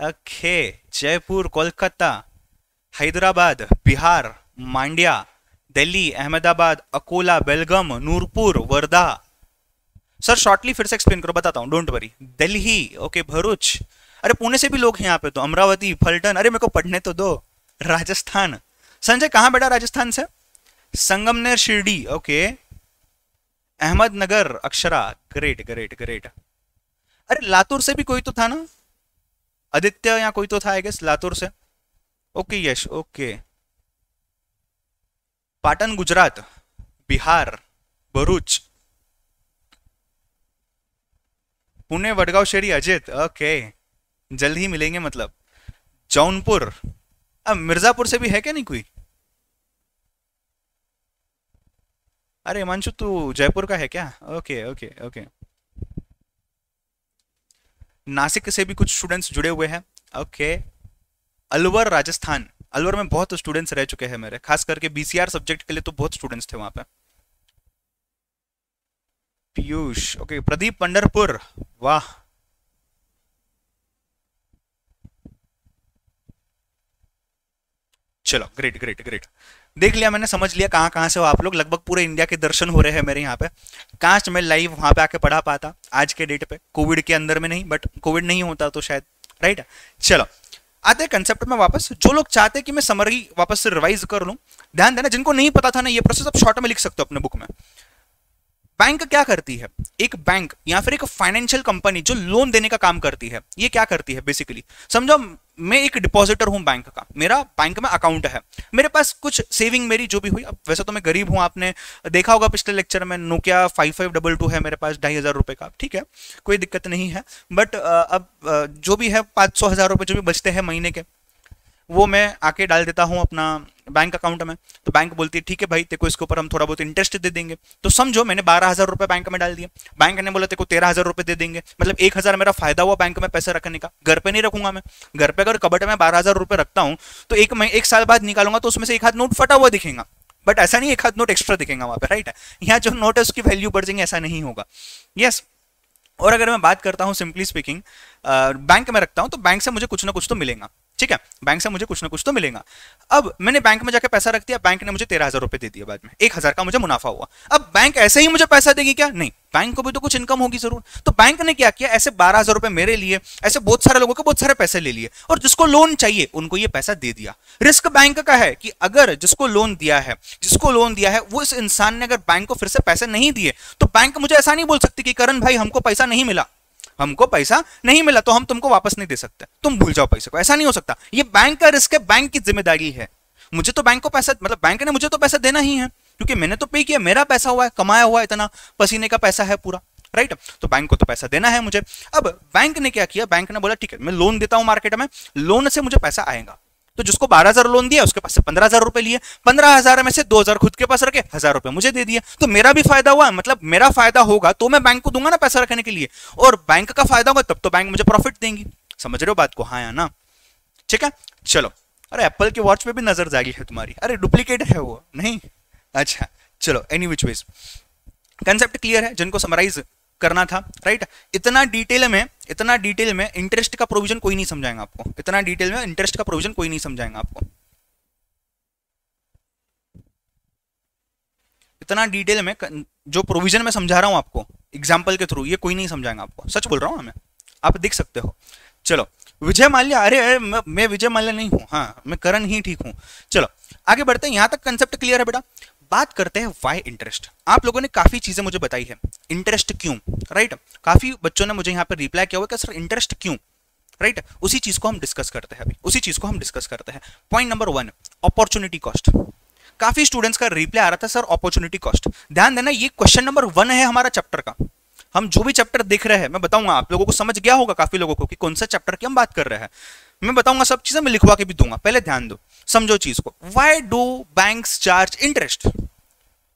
Okay, Jaipur, Kolkata, Hyderabad, Bihar, Mandya, Delhi, Ahmedabad, Akola, Belgaum, Nurpur, Wardha. Sir shortly फिर से एक्सप्लेन करो, बताता हूँ, don't worry. Delhi, okay, Bharuch, अरे पुणे से भी लोग हैं यहाँ पे तो, अमरावती, फलटन, अरे मेरे को पढ़ने तो दो। राजस्थान, संजय कहाँ बेटा राजस्थान से, Sangamner, Shirdi, okay, Ahmednagar, Akshara, great great great. अरे लातूर से भी कोई तो था ना, आदित्य या कोई तो था आई गेस लातूर से, okay Yash, okay. Patan, Gujarat, Bihar, Bharuch, Pune, Vadgaon Sheri, Ajit, okay जल्द ही मिलेंगे मतलब। जौनपुर, अब मिर्जापुर से भी है क्या नहीं कोई, अरे हिमांशु तू जयपुर का है क्या, ओके ओके ओके। नासिक से भी कुछ स्टूडेंट्स जुड़े हुए हैं। ओके, अलवर राजस्थान, अलवर में बहुत स्टूडेंट्स रह चुके हैं मेरे, खास करके बीसीआर सब्जेक्ट के लिए तो बहुत स्टूडेंट्स थे वहां पे। पीयूष, ओके, प्रदीप पंडरपुर, वाह। चलो ग्रेट ग्रेट ग्रेट, देख लिया मैंने, समझ लिया कहाँ कहाँ से हो आप लोग, लगभग पूरे इंडिया के दर्शन हो रहे हैं मेरे यहाँ पे। काश मैं लाइव वहाँ पे आके पढ़ा पाता आज के डेट पे, कोविड के अंदर में नहीं, बट कोविड नहीं होता तो शायद, राइट। चलो आते हैं कंसेप्ट में वापस। जो लोग चाहते हैं कि मैं समरी वापस से रिवाइज कर लूँ, ध्यान देना, जिनको नहीं पता था ना ये प्रोसेस आप शॉर्ट में लिख सकते हो अपने बुक में। बैंक क्या करती है, एक बैंक या फिर एक फाइनेंशियल कंपनी जो लोन देने का काम करती है, ये क्या करती है बेसिकली, समझो मैं एक डिपॉजिटर हूं बैंक का, मेरा बैंक में अकाउंट है, मेरे पास कुछ सेविंग मेरी जो भी हुई, अब वैसे तो मैं गरीब हूं, आपने देखा होगा पिछले लेक्चर में, नोकिया 5522 है मेरे पास, 2500 रुपए का, ठीक है, कोई दिक्कत नहीं है, बट अब जो भी है 500-1000 रुपए जो भी बचते हैं महीने के, वो मैं आके डाल देता हूं अपना बैंक अकाउंट में। तो बैंक बोलती है ठीक है भाई, तेको इसके ऊपर हम थोड़ा बहुत इंटरेस्ट दे देंगे। तो समझो मैंने 12,000 रुपए बैंक में डाल दिया, बैंक ने बोला तेको 13,000 रुपए दे देंगे, मतलब 1,000 मेरा फायदा हुआ बैंक में पैसे रखने का। घर पे नहीं रखूंगा मैं, घर पे अगर कबट में 12,000 रुपए रखता हूँ तो एक साल बाद निकालूंगा तो उसमें से एक हाथ नोट फटा हुआ दिखेगा, बट ऐसा नहीं एक हाथ नोट एक्स्ट्रा दिखेगा वहां पे, राइट है, यहाँ जो नोट है उसकी वैल्यू बढ़ जाएंगे, ऐसा नहीं होगा, यस। और अगर मैं बात करता हूँ सिंपली स्पीकिंग, बैंक में रखता हूँ तो बैंक से मुझे कुछ ना कुछ तो मिलेगा, ठीक है, बैंक से मुझे कुछ ना कुछ तो मिलेगा। अब मैंने बैंक में जाकर पैसा रख दिया, बैंक ने मुझे 13,000 रुपए दे दिया, बाद में 1,000 का मुझे मुनाफा हुआ। अब बैंक ऐसे ही मुझे पैसा देगी क्या, नहीं, बैंक को भी तो कुछ इनकम होगी जरूर। तो बैंक ने क्या किया, ऐसे 12,000 रुपए मेरे लिए, ऐसे बहुत सारे लोगों के बहुत सारे पैसे ले लिए, और जिसको लोन चाहिए उनको ये पैसा दे दिया। रिस्क बैंक का है कि अगर जिसको लोन दिया है वो इस इंसान ने अगर बैंक को फिर से पैसे नहीं दिए तो बैंक मुझे ऐसा नहीं बोल सकती कि करण भाई हमको पैसा नहीं मिला तो हम तुमको वापस नहीं दे सकते, तुम भूल जाओ पैसे को, ऐसा नहीं हो सकता। ये बैंक का रिस्क है, बैंक की जिम्मेदारी है, मुझे तो बैंक को पैसा, मतलब बैंक ने मुझे तो पैसा देना ही है, क्योंकि मैंने तो पे किया, मेरा पैसा हुआ है, कमाया हुआ है, इतना पसीने का पैसा है पूरा, राइट, तो बैंक को तो पैसा देना है मुझे। अब बैंक ने क्या किया, बैंक ने बोला ठीक है मैं लोन देता हूं मार्केट में, लोन से मुझे पैसा आएगा। तो जिसको 12,000 लोन दिया उसके पास से 15,000 रुपए लिए, 15,000 में से 2,000 खुद के पास रखे, 1,000 रुपए मुझे दे दिया, तो मेरा भी फायदा हुआ, मतलब मेरा फायदा होगा तो मैं बैंक को दूंगा ना पैसा रखने के लिए, और बैंक का फायदा होगा तब तो बैंक मुझे प्रॉफिट देंगी, समझ रहे हो बात को, हाँ या ना, ठीक है। चलो, अरे एप्पल के वॉच पे भी नजर जागी है तुम्हारी, अरे डुप्लीकेट है वो, नहीं, अच्छा चलो, any which ways concept clear है जिनको समराइज करना था, राइट। इतना डिटेल में इंटरेस्ट का प्रोविजन कोई नहीं समझाएगा आपको, इतना डिटेल में जो प्रोविजन मैं समझा रहा हूं आपको एग्जांपल के थ्रू, ये कोई नहीं समझाएगा आपको, सच बोल रहा हूं मैं, आप देख सकते हो। चलो विजय माल्या, अरे मैं विजय माल्या नहीं हूं, हाँ मैं करण ही ठीक हूं। चलो आगे बढ़ते हैं, यहां तक कंसेप्ट क्लियर है बेटा। बात करते हैं वाई इंटरेस्ट। आप लोगों ने काफी चीजें मुझे बताई है, इंटरेस्ट क्यों, राइट, काफी बच्चों ने मुझे यहाँ पर रिप्लाई किया हुआ कि सर इंटरेस्ट क्यों, राइट, उसी चीज को हम डिस्कस करते हैं अभी, उसी चीज को हम डिस्कस करते हैं। Point number 1, अपॉर्चुनिटी कॉस्ट। काफी स्टूडेंट्स का रिप्लाई आ रहा था सर अपॉर्चुनिटी कॉस्ट, ध्यान देना ये क्वेश्चन नंबर 1 है हमारा चैप्टर का। हम जो भी चैप्टर देख रहे हैं मैं बताऊंगा, आप लोगों को समझ गया होगा काफी लोगों को कि कौन सा चैप्टर की हम बात कर रहे हैं, मैं बताऊंगा सब चीजें, मैं लिखवा के भी दूंगा, पहले ध्यान दो, समझो चीज को। Why do banks charge interest,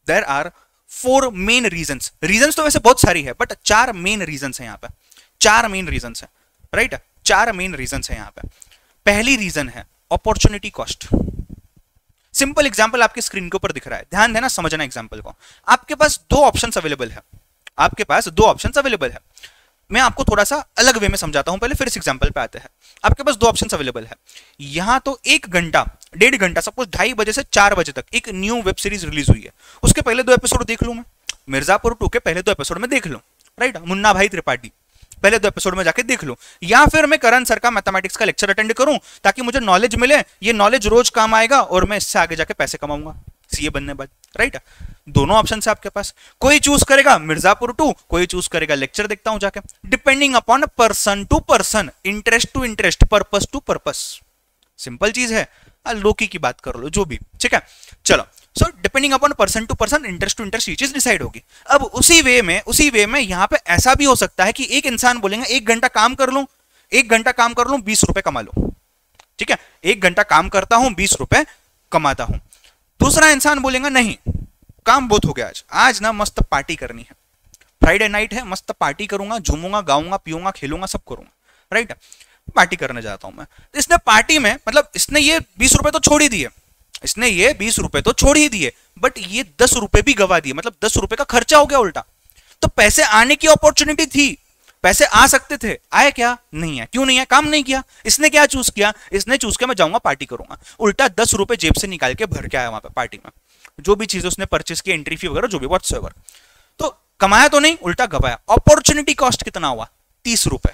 there are 4 main reasons. Reasons तो वैसे बहुत सारी है बट 4 मेन रीजंस है यहाँ पे, 4 मेन रीजंस है, राइट, 4 मेन रीजंस है यहाँ पे। पहली रीजन है अपॉर्चुनिटी कॉस्ट। सिंपल एग्जाम्पल आपके स्क्रीन के ऊपर दिख रहा है, ध्यान देना, समझना एग्जाम्पल को। आपके पास 2 ऑप्शंस अवेलेबल है, मैं आपको थोड़ा सा अलग वे में समझाता हूं पहले, फिर इस एग्जांपल पे आते हैं। आपके पास 2 ऑप्शंस अवेलेबल है, यहां तो 1 घंटा 1.5 घंटा, सपोज 2:30 बजे से 4 बजे तक एक न्यू वेब सीरीज रिलीज हुई है, उसके पहले 2 एपिसोड देख लूं मैं, मिर्जापुर 2 के पहले 2 एपिसोड में देख लूं, राइट, मुन्ना भाई त्रिपाठी पहले 2 एपिसोड में जाके देख लूं, या फिर मैं करण सर का मैथमेटिक्स का लेक्चर अटेंड करूं ताकि मुझे नॉलेज मिले, ये नॉलेज रोज काम आएगा और मैं इससे आगे जाके पैसे कमाऊंगा सीए बनने बाद, राइट। दोनों ऑप्शन है आपके पास, कोई चूज करेगा मिर्जापुर 2, कोई चूज करेगा लेक्चर देखता हूं जाके, depending upon person to person, interest to interest, purpose to purpose, simple चीज है, लोकी की बात कर लो जो भी, ठीक है। चलो, so depending upon person to person, interest to interest, ये चीज डिसाइड होगी। अब उसी वे में यहाँ पे ऐसा भी हो सकता है कि एक इंसान बोलेगा 1 घंटा काम कर लूं 20 रुपए कमा लूं, ठीक है, 1 घंटा काम करता हूं 20 रुपए कमाता हूं। दूसरा इंसान बोलेगा नहीं काम बहुत हो गया आज ना मस्त पार्टी करनी है, फ्राइडे नाइट है, मस्त पार्टी करूंगा, झूमूंगा, गाऊंगा, पीऊंगा, खेलूंगा, सब करूंगा। राइट, पार्टी करने जाता हूं मैं। तो इसने पार्टी में मतलब इसने ये 20 रुपए तो छोड़ ही दिए, इसने ये 20 रुपए तो छोड़ ही दिए, बट ये 10 रुपए भी गवा दिए, मतलब 10 रुपए का खर्चा हो गया उल्टा। तो पैसे आने की अपॉर्चुनिटी थी, पैसे आ सकते थे, आए क्या? नहीं है। क्यों नहीं है? काम नहीं किया। इसने क्या चूज किया? इसने चूज किया मैं जाऊंगा पार्टी करूंगा, उल्टा 10 रुपए जेब से निकाल के भर के आया वहां पे पार्टी में, जो भी चीज उसने परचेस की, एंट्री फी वगैरह जो भी व्हाट्सएवर। तो कमाया तो नहीं, उल्टा गवाया। अपॉर्चुनिटी कॉस्ट कितना हुआ? 30 रुपए।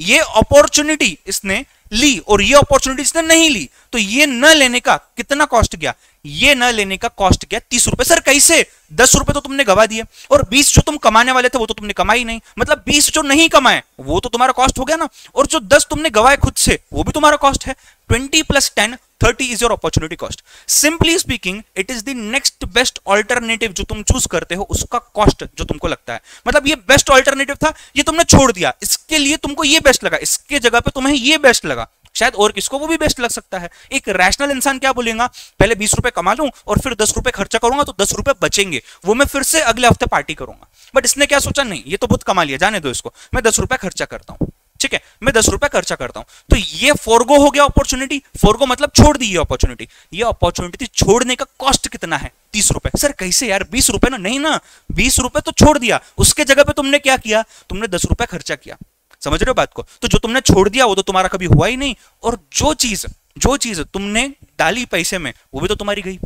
ये अपॉर्चुनिटी इसने ली और ये अपॉर्चुनिटी इसने नहीं ली, तो ये न लेने का कितना कॉस्ट गया? ये न लेने का कॉस्ट गया 30 रुपए। सर कैसे? 10 रुपए तो तुमने गवा दिए और 20 जो तुम कमाने वाले थे वो तो तुमने कमाई नहीं, मतलब 20 जो नहीं कमाए वो तो तुम्हारा कॉस्ट हो गया ना, और जो 10 तुमने गवाए खुद से वो भी तुम्हारा कॉस्ट है। 20 + 10 30 is your अपॉर्चुनिटी कॉस्ट। Simply speaking it is the next best alternative, जो तुम चूज करते हो उसका कॉस्ट जो तुमको लगता है, मतलब ये बेस्ट ऑल्टरनेटिव था, ये तुमने छोड़ दिया, इसके लिए तुमको ये बेस्ट लगा, इसके जगह पे तुम्हें ये बेस्ट लगा, शायद और किसको वो भी बेस्ट लग सकता है। एक रैशनल इंसान क्या बोलेगा? पहले 20 रुपए कमा लूं और फिर 10 रुपए खर्चा करूंगा, तो 10 रुपए बचेंगे, वो मैं फिर से अगले हफ्ते पार्टी करूंगा। बट इसने क्या सोचा? नहीं, ये तो बहुत कमा लिया, जाने दो इसको, मैं 10 रुपए खर्चा करता हूं। ठीक है, मैं 10 रुपए खर्चा करता हूं। तो ये फोरगो हो गया अपॉर्चुनिटी। फोरगो मतलब छोड़ दी अपॉर्चुनिटी। ये अपॉर्चुनिटी छोड़ने का कॉस्ट कितना है? 30 रुपए। सर कैसे यार? 20 रुपए ना, नहीं ना, 20 रुपए तो छोड़ दिया, उसके जगह पे तुमने क्या किया? तुमने 10 रुपए खर्चा किया। समझ रहे हो बात को? तो जो तुमने छोड़ दिया वो तो तुम्हारा कभी हुआ ही नहीं, और जो चीज तुमने डाली पैसे में वो भी तो तुम्हारी गई।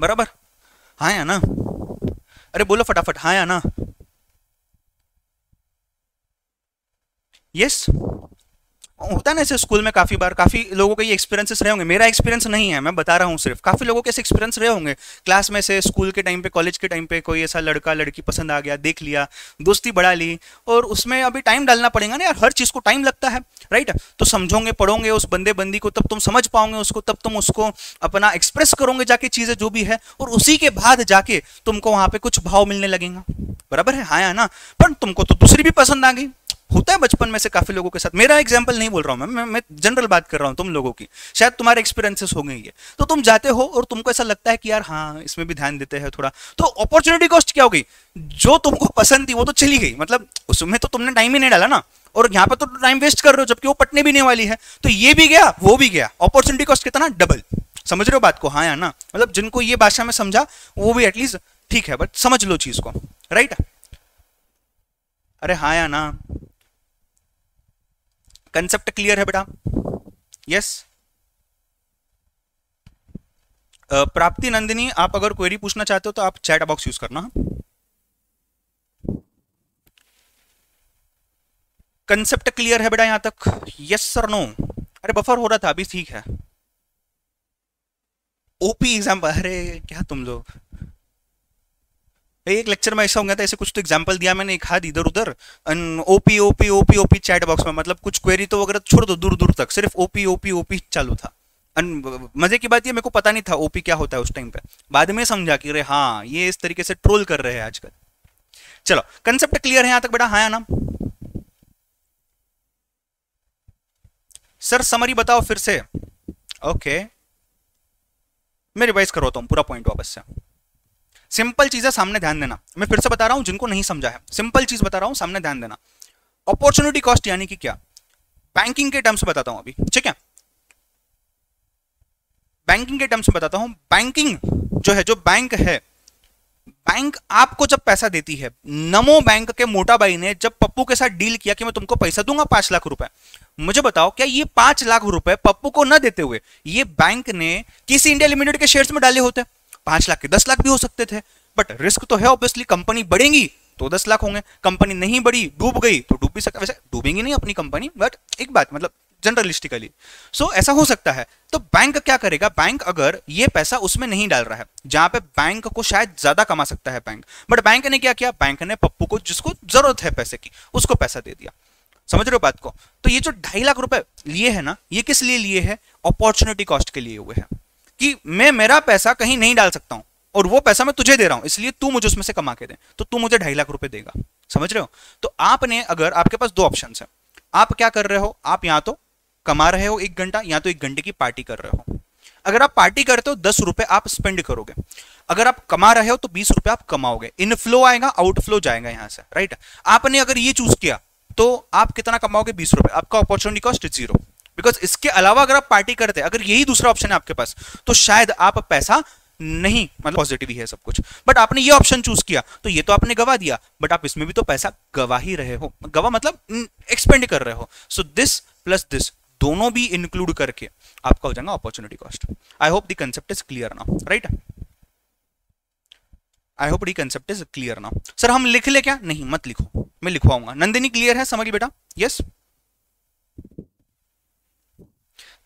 बराबर? हाँ या ना? अरे बोलो फटाफट, हाँ या ना? यस, होता है ना ऐसे स्कूल में काफी बार, काफी लोगों के ये एक्सपीरियंसेस रहे होंगे। मेरा एक्सपीरियंस नहीं है, मैं बता रहा हूँ सिर्फ, काफी लोगों के ऐसे एक्सपीरियंस रहे होंगे। क्लास में से, स्कूल के टाइम पे, कॉलेज के टाइम पे कोई ऐसा लड़का लड़की पसंद आ गया, देख लिया, दोस्ती बढ़ा ली, और उसमें अभी टाइम डालना पड़ेगा ना यार, हर चीज को टाइम लगता है, राइट। तो समझोगे, पढ़ोगे उस बंदे बंदी को, तब तुम समझ पाओगे उसको, तब तुम उसको अपना एक्सप्रेस करोगे जाके चीजें जो भी है, और उसी के बाद जाके तुमको वहां पे कुछ भाव मिलने लगेगा। बराबर है? हाँ या ना? पर तुमको तो दूसरी भी पसंद आ गई। होता है बचपन में से काफी लोगों के साथ। मेरा एग्जांपल नहीं बोल रहा हूं मैं जनरल बात कर रहा हूं, तुम लोगों की शायद तुम्हारे एक्सपीरियंसेस होंगे ये। तो तुम जाते हो और तुमको ऐसा लगता है कि यार हाँ इसमें भी ध्यान देते हैं थोड़ा। तो अपॉर्चुनिटी कॉस्ट क्या हो गई? जो तुमको पसंद थी वो तो चली गई, मतलब उसमें तो तुमने टाइम ही नहीं डाला ना, और यहाँ पर तो टाइम वेस्ट कर रहे हो जबकि वो पटने भी नहीं वाली है। तो ये भी गया वो भी गया, अपॉर्चुनिटी कॉस्ट कितना? डबल। समझ रहे हो बात को? हाँ या ना? मतलब जिनको ये भाषा में समझा वो भी एटलीस्ट ठीक है, बट समझ लो चीज को, राइट। अरे हाँ या ना? कंसेप्ट क्लियर है बेटा? यस, प्राप्ति नंदिनी, आप अगर क्वेरी पूछना चाहते हो तो आप चैट बॉक्स यूज करना। कंसेप्ट क्लियर है बेटा यहां तक? Yes sir, no? अरे बफर हो रहा था, अभी ठीक है। ओपी एग्जाम, अरे क्या तुम लोग, एक लेक्चर में ऐसा हो गया था, ऐसे कुछ तो एग्जांपल दिया मैंने एक हाथ इधर उधर, OP OP OP OP chat box में, मतलब कुछ क्वेरी तो वगैरह छोड़ दो, दूर दूर तक सिर्फ ओपी ओपी ओपी चालू था। मजे की बात ये मेरे को पता नहीं था ओपी क्या होता है उस टाइम पे, बाद में समझा कि अरे हाँ ये इस तरीके से ट्रोल कर रहे हैं आजकल। चलो, कंसेप्ट क्लियर है यहाँ तक बेटा? हाँ या ना? सर समरी बताओ फिर से। ओके, मैं रिवाइज करवाता हूँ पूरा पॉइंट वापस से। सिंपल चीज है, सामने ध्यान देना। मैं फिर से बता रहा हूं जिनको नहीं समझा है, सिंपल चीज बता रहा हूं, सामने ध्यान देना। अपॉर्चुनिटी कॉस्ट यानी कि क्या? बैंकिंग के टर्म्स बताता हूं अभी, ठीक है? बैंकिंग के टर्म्स बताता हूं। बैंकिंग जो है, जो बैंक है, बैंक आपको जब पैसा देती है, नमो बैंक के मोटा भाई ने जब पप्पू के साथ डील किया कि मैं तुमको पैसा दूंगा 5 लाख रुपए, मुझे बताओ क्या ये 5 लाख रुपए पप्पू को न देते हुए ये बैंक ने केसी इंडिया लिमिटेड के शेयर्स में डाले होते? 5 लाख के 10 लाख भी हो सकते थे, बट रिस्क तो है ऑब्वियसली। कंपनी बढ़ेगी तो 10 लाख होंगे, कंपनी नहीं बढ़ी, डूब गई तो डूब भी सकता है। वैसे डूबेंगी नहीं अपनी कंपनी, बट एक बात मतलब जनरलिस्टिकली सो ऐसा हो सकता है। तो बैंक क्या करेगा? बैंक अगर ये पैसा उसमें नहीं डाल रहा है जहां पे बैंक को शायद ज्यादा कमा सकता है बैंक, बट बैंक ने क्या किया? बैंक ने पप्पू को, जिसको जरूरत है पैसे की, उसको पैसा दे दिया। समझ रहे हो बात को? तो ये जो 2.5 लाख रुपए लिए है ना, ये किस लिए लिए है? अपॉर्चुनिटी कॉस्ट के लिए हुए है कि मैं मेरा पैसा कहीं नहीं डाल सकता हूं और वो पैसा मैं तुझे दे रहा हूं, इसलिए तू मुझे उसमें से कमा के दे, तो तू मुझे 2.5 लाख रुपए देगा। समझ रहे हो? तो आपने, अगर आपके पास 2 ऑप्शंस हैं, आप क्या कर रहे हो? आप या तो कमा रहे हो 1 घंटा, या तो 1 घंटे की पार्टी कर रहे हो। अगर आप पार्टी करते हो 10 रुपए आप स्पेंड करोगे, अगर आप कमा रहे हो तो 20 रुपए आप कमाओगे। इनफ्लो आएगा, आउटफ्लो जाएगा यहां से, राइट। आपने अगर ये चूज किया तो आप कितना कमाओगे, 20 रुपए, आपका अपॉर्चुनिटी कॉस्ट जीरो। बिकॉज इसके अलावा अगर आप पार्टी करते हैं, अगर यही दूसरा ऑप्शन है आपके पास, तो शायद आप पैसा नहीं, मतलब पॉजिटिव ही है सब कुछ, बट आपने ये ऑप्शन चूज किया तो ये तो आपने गवा दिया, बट आप इसमें भी तो पैसा गवा ही रहे हो, गवा मतलब एक्सपेंड कर रहे हो। सो दिस प्लस दिस दोनों भी इंक्लूड करके आपका हो जाएगा अपॉर्चुनिटी कॉस्ट। I hope the concept is clear now, right. I hope the concept is clear now. Sir हम लिख ले क्या? नहीं मत लिखो, मैं लिखवाऊंगा। नंदिनी क्लियर है, समझ बेटा? यस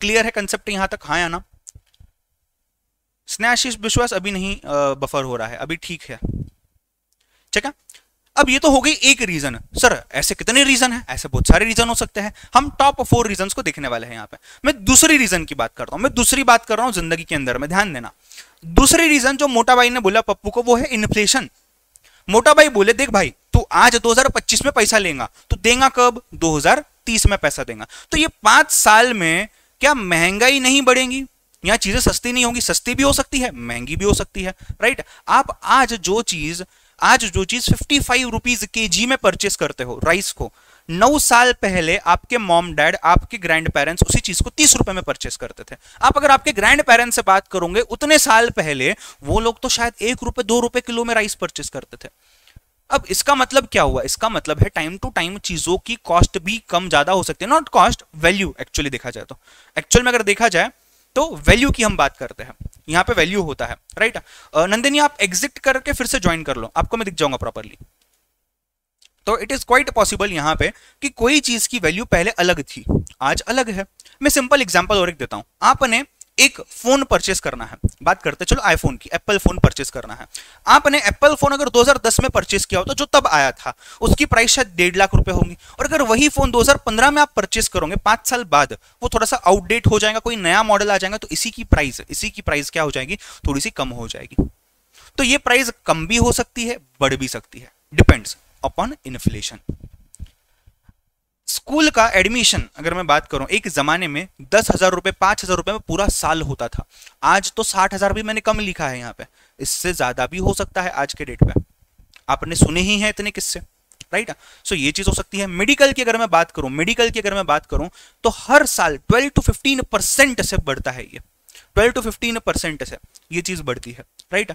क्लियर है कंसेप्ट यहां तक? हाँ या ना? स्नैशिश विश्वास अभी नहीं बफर हो रहा है, अभी ठीक है, ठीक है। अब ये तो हो गई एक रीजन। सर ऐसे कितने रीजन है? ऐसे बहुत सारे रीजन हो सकते हैं। हम टॉप 4 रीजन को देखने वाले हैं। यहाँ पे मैं दूसरी रीजन की बात करता हूँ, मैं दूसरी बात कर रहा हूँ जिंदगी के अंदर में, ध्यान देना। दूसरी रीजन जो मोटा भाई ने बोला पप्पू को, वो है इन्फ्लेशन। मोटा भाई बोले देख भाई तू आज 2025 में पैसा लेगा तो देगा कब? 2030 में पैसा देगा। तो ये 5 साल में क्या महंगाई नहीं बढ़ेगी? यहाँ चीजें सस्ती नहीं होंगी, सस्ती भी हो सकती है, महंगी भी हो सकती है, राइट। आप आज जो चीज 55 रुपीज kg में परचेस करते हो, राइस को, 9 साल पहले आपके मॉम डैड, आपके ग्रैंड पेरेंट्स उसी चीज को 30 रुपए में परचेस करते थे। आप अगर आपके ग्रैंड पेरेंट्स से बात करोगे, उतने साल पहले वो लोग तो शायद 1 रुपए 2 रुपए किलो में राइस परचेस करते थे। अब इसका मतलब क्या हुआ? इसका मतलब है टाइम टू टाइम चीजों की कॉस्ट भी कम ज्यादा हो सकती है। Not cost, value. एक्चुअली देखा जाए तो, एक्चुअल में अगर देखा जाए तो वैल्यू की हम बात करते हैं, यहाँ पे वैल्यू होता है, राइट। नंदिनी आप एग्जिट करके फिर से ज्वाइन कर लो, आपको मैं दिख जाऊंगा प्रॉपरली। तो इट इज क्वाइट पॉसिबल यहाँ पे कि कोई चीज की वैल्यू पहले अलग थी, आज अलग है। मैं सिंपल एग्जांपल और एक देता हूँ। आपने एक फोन परचेस करना है, बात करते चलो आईफोन की, एप्पल फोन परचेस करना है। आपने एप्पल फोन अगर 2010 में परचेस किया हो तो जो तब आया था उसकी प्राइस शायद 1.5 लाख रुपए होगी, और अगर वही फोन 2015 में आप परचेस करोगे, 5 साल बाद वो थोड़ा सा आउटडेट हो जाएगा, कोई नया मॉडल आ जाएगा, तो इसी की प्राइस क्या हो जाएगी? थोड़ी सी कम हो जाएगी। तो ये प्राइस कम भी हो सकती है, बढ़ भी सकती है, डिपेंड्स अपॉन इन्फ्लेशन। स्कूल का एडमिशन अगर मैं बात करूं, एक जमाने में 10,000 रुपए 5,000 रुपए में पूरा साल होता था, आज तो 60,000 भी मैंने कम लिखा है यहाँ पे, इससे ज्यादा भी हो सकता है आज के डेट पे। आपने सुने ही हैं इतने किस्से, राइट। सो ये चीज हो सकती है। मेडिकल की अगर मैं बात करूं तो हर साल 12 to 15% से बढ़ता है ये, 12 to 15% से ये चीज बढ़ती है, right.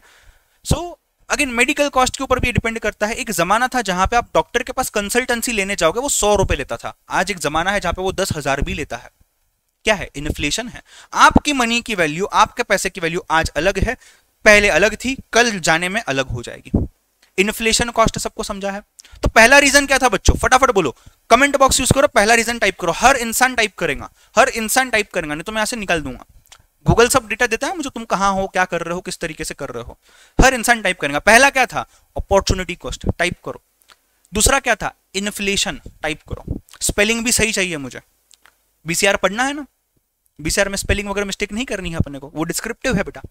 So again medical cost के ऊपर भी डिपेंड करता है। एक जमाना था जहां पे आप डॉक्टर के पास कंसल्टेंसी लेने जाओगे वो 100 रुपए लेता था, आज एक जमाना है जहां पे वो 10,000 भी लेता है। क्या है? इन्फ्लेशन है। आपकी मनी की वैल्यू, आपके पैसे की वैल्यू आज अलग है, पहले अलग थी, कल जाने में अलग हो जाएगी। इन्फ्लेशन कॉस्ट सबको समझा है। तो पहला रीजन क्या था बच्चों? फटाफट बोलो, कमेंट बॉक्स यूज करो, पहला रीजन टाइप करो। हर इंसान टाइप करेगा, नहीं तो मैं यहां से निकाल दूंगा। गूगल सब डेटा देता है मुझे, तुम कहां हो, क्या कर रहे हो, किस तरीके से कर रहे हो, हर इंसान टाइप करेगा। पहला क्या था? अपॉर्चुनिटी कॉस्ट, टाइप करो। दूसरा क्या था? इन्फ्लेशन, टाइप करो। स्पेलिंग भी सही चाहिए मुझे, बीसीआर पढ़ना है ना, बीसीआर में स्पेलिंग वगैरह मिस्टेक नहीं करनी है अपने को, वो डिस्क्रिप्टिव है बेटा,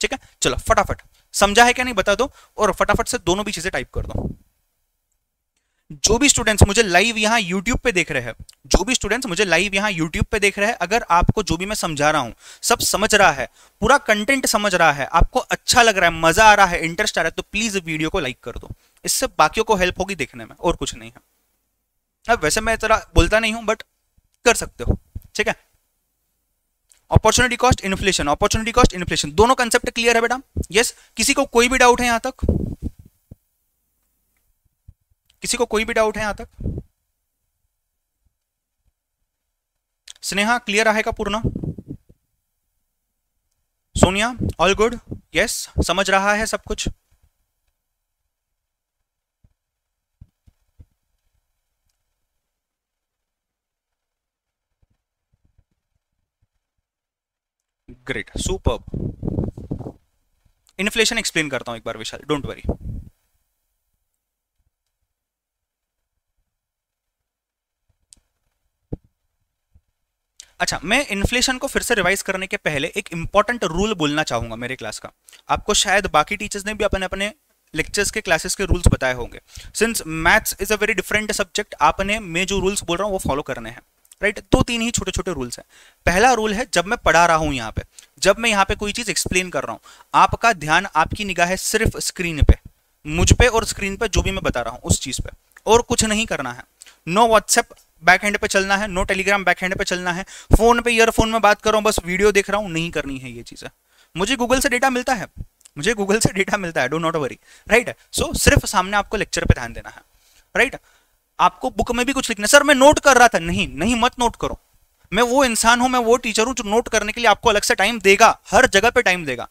ठीक है। चलो फटाफट समझा है क्या नहीं बता दो, और फटाफट से दोनों भी चीजें टाइप कर दो। जो भी स्टूडेंट्स मुझे लाइव यहाँ YouTube पे देख रहे हैं, अगर आपको जो भी मैं समझा रहा हूं सब समझ रहा है, पूरा कंटेंट समझ रहा है, आपको अच्छा लग रहा है, मजा आ रहा है, इंटरेस्ट आ रहा है, तो प्लीज वीडियो को लाइक कर दो, इससे बाकियों को हेल्प होगी देखने में, और कुछ नहीं है। वैसे मैं इतना बोलता नहीं हूं बट कर सकते हो, ठीक है। अपॉर्चुनिटी कॉस्ट, inflation, अपॉर्चुनिटी कॉस्ट, inflation, दोनों कंसेप्ट क्लियर है बेटा? यस। किसी को कोई भी डाउट है यहां तक? स्नेहा क्लियर आएगा पूर्ण? Sonia all good? यस, समझ रहा है सब कुछ? Great, superb. इन्फ्लेशन एक्सप्लेन करता हूं एक बार विशाल, डोंट वरी। अच्छा, मैं इन्फ्लेशन को फिर से रिवाइज करने के पहले एक इंपॉर्टेंट रूल बोलना चाहूंगा मेरे क्लास का। आपको शायद बाकी टीचर्स ने भी अपने अपने लेक्चर्स के क्लासेस के रूल्स बताए होंगे। Since maths is a very different subject, आपने, मैं जो रूल्स बोल रहा हूँ वो फॉलो करने हैं, राइट। 2-3 ही छोटे छोटे रूल्स हैं। पहला रूल है, जब मैं पढ़ा रहा हूँ यहाँ पे, जब मैं यहाँ पे कोई चीज एक्सप्लेन कर रहा हूँ, आपका ध्यान, आपकी निगाह है सिर्फ स्क्रीन पे, मुझ पे और स्क्रीन पे जो भी मैं बता रहा हूँ उस चीज पे, और कुछ नहीं करना है। नो व्हाट्सएप बैकहेंड पे चलना है, नो टेलीग्राम बैकहेंड पे चलना है, फोन पे ईयरफोन में बात कर रहा हूँ बस वीडियो देख रहा हूँ, नहीं करनी है ये चीजें। मुझे गूगल से डेटा मिलता है, मुझे गूगल से डेटा मिलता है, do not worry, right. So सिर्फ सामने आपको लेक्चर पे ध्यान देना है, राइट। आपको बुक में भी कुछ लिखना है, सर मैं नोट कर रहा था, नहीं नहीं मत नोट करो, मैं वो इंसान हूं, मैं वो टीचर हूं जो नोट करने के लिए आपको अलग से टाइम देगा, हर जगह पे टाइम देगा,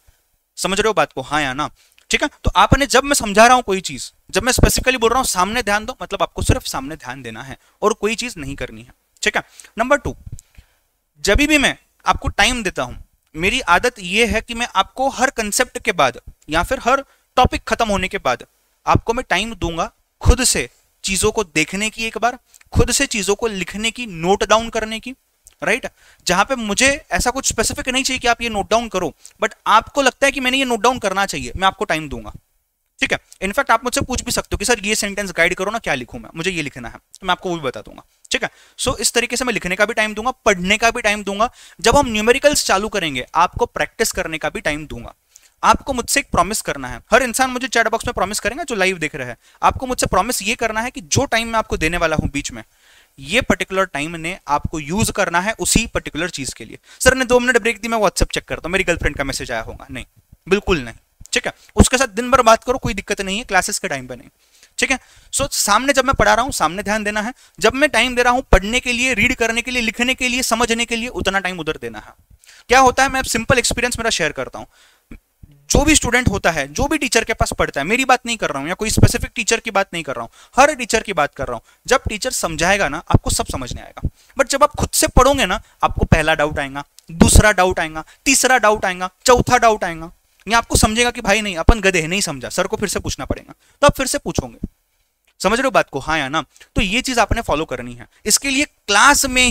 समझ रहे हो बात को, हाँ या ना, ठीक है। तो आपने, जब मैं समझा रहा हूँ कोई चीज, जब मैं स्पेसिफिकली बोल रहा हूँ सामने ध्यान दो, मतलब आपको सिर्फ सामने ध्यान देना है और कोई चीज नहीं करनी है, ठीक है। नंबर 2, जब भी मैं आपको टाइम देता हूं, मेरी आदत यह है कि मैं आपको हर कंसेप्ट के बाद या फिर हर टॉपिक खत्म होने के बाद आपको मैं टाइम दूंगा खुद से चीजों को देखने की, एक बार खुद से चीजों को लिखने की, नोट डाउन करने की, राइट। जहां पे मुझे ऐसा कुछ स्पेसिफिक नहीं चाहिए कि आप ये नोट डाउन करो, बट आपको लगता है कि मैंने ये नोट डाउन करना चाहिए, मैं आपको टाइम दूंगा, ठीक है। इनफैक्ट आप मुझसे पूछ भी सकते हो कि सर ये सेंटेंस गाइड करो ना, क्या लिखूं मैं, मुझे ये लिखना है, तो मैं आपको वो भी बता दूंगा, ठीक है। सो इस तरीके से मैं लिखने का भी टाइम दूंगा, पढ़ने का भी टाइम दूंगा, जब हम न्यूमेरिकल्स चालू करेंगे आपको प्रैक्टिस करने का भी टाइम दूंगा। आपको मुझसे एक प्रॉमिस करना है, हर इंसान मुझे चैट बॉक्स में प्रॉमिस करेगा जो लाइव देख रहे हैं, आपको मुझसे प्रॉमिस ये करना है कि जो टाइम मैं आपको देने वाला हूं बीच में, ये पर्टिकुलर टाइम ने आपको यूज करना है उसी पर्टिकुलर चीज के लिए। सर ने 2 मिनट ब्रेक दी, मैं व्हाट्सएप चेक करता हूँ, मेरी गर्लफ्रेंड का मैसेज आया होगा, नहीं, बिल्कुल नहीं, ठीक है। उसके साथ दिन भर बात करो, कोई दिक्कत नहीं है, क्लासेस के टाइम पर नहीं, ठीक है। सो सामने, जब मैं पढ़ा रहा हूँ सामने ध्यान देना है, जब मैं टाइम दे रहा हूँ पढ़ने के लिए, रीड करने के लिए, लिखने के लिए, समझने के लिए, उतना टाइम उधर देना है। क्या होता है, मैं सिंपल एक्सपीरियंस मेरा शेयर करता हूँ। जो भी स्टूडेंट होता है, जो भी टीचर के पास पढ़ता है, मेरी बात नहीं कर रहा हूँ या कोई स्पेसिफिक टीचर की बात नहीं कर रहा हूँ, हर टीचर की बात कर रहा हूँ। जब टीचर समझाएगा ना, आपको सब समझने आएगा, बट जब आप खुद से पढ़ोगे ना, आपको पहला डाउट आएगा, दूसरा डाउट आएगा, तीसरा डाउट आएगा, चौथा डाउट आएगा, या आपको समझेगा कि भाई नहीं, अपन गधे नहीं समझा, सर को फिर से पूछना पड़ेगा, तो आप फिर से पूछोगे, समझ रहे हो बात को, हाँ या ना। तो ये चीज आपने फॉलो करनी है। इसके लिए क्लास में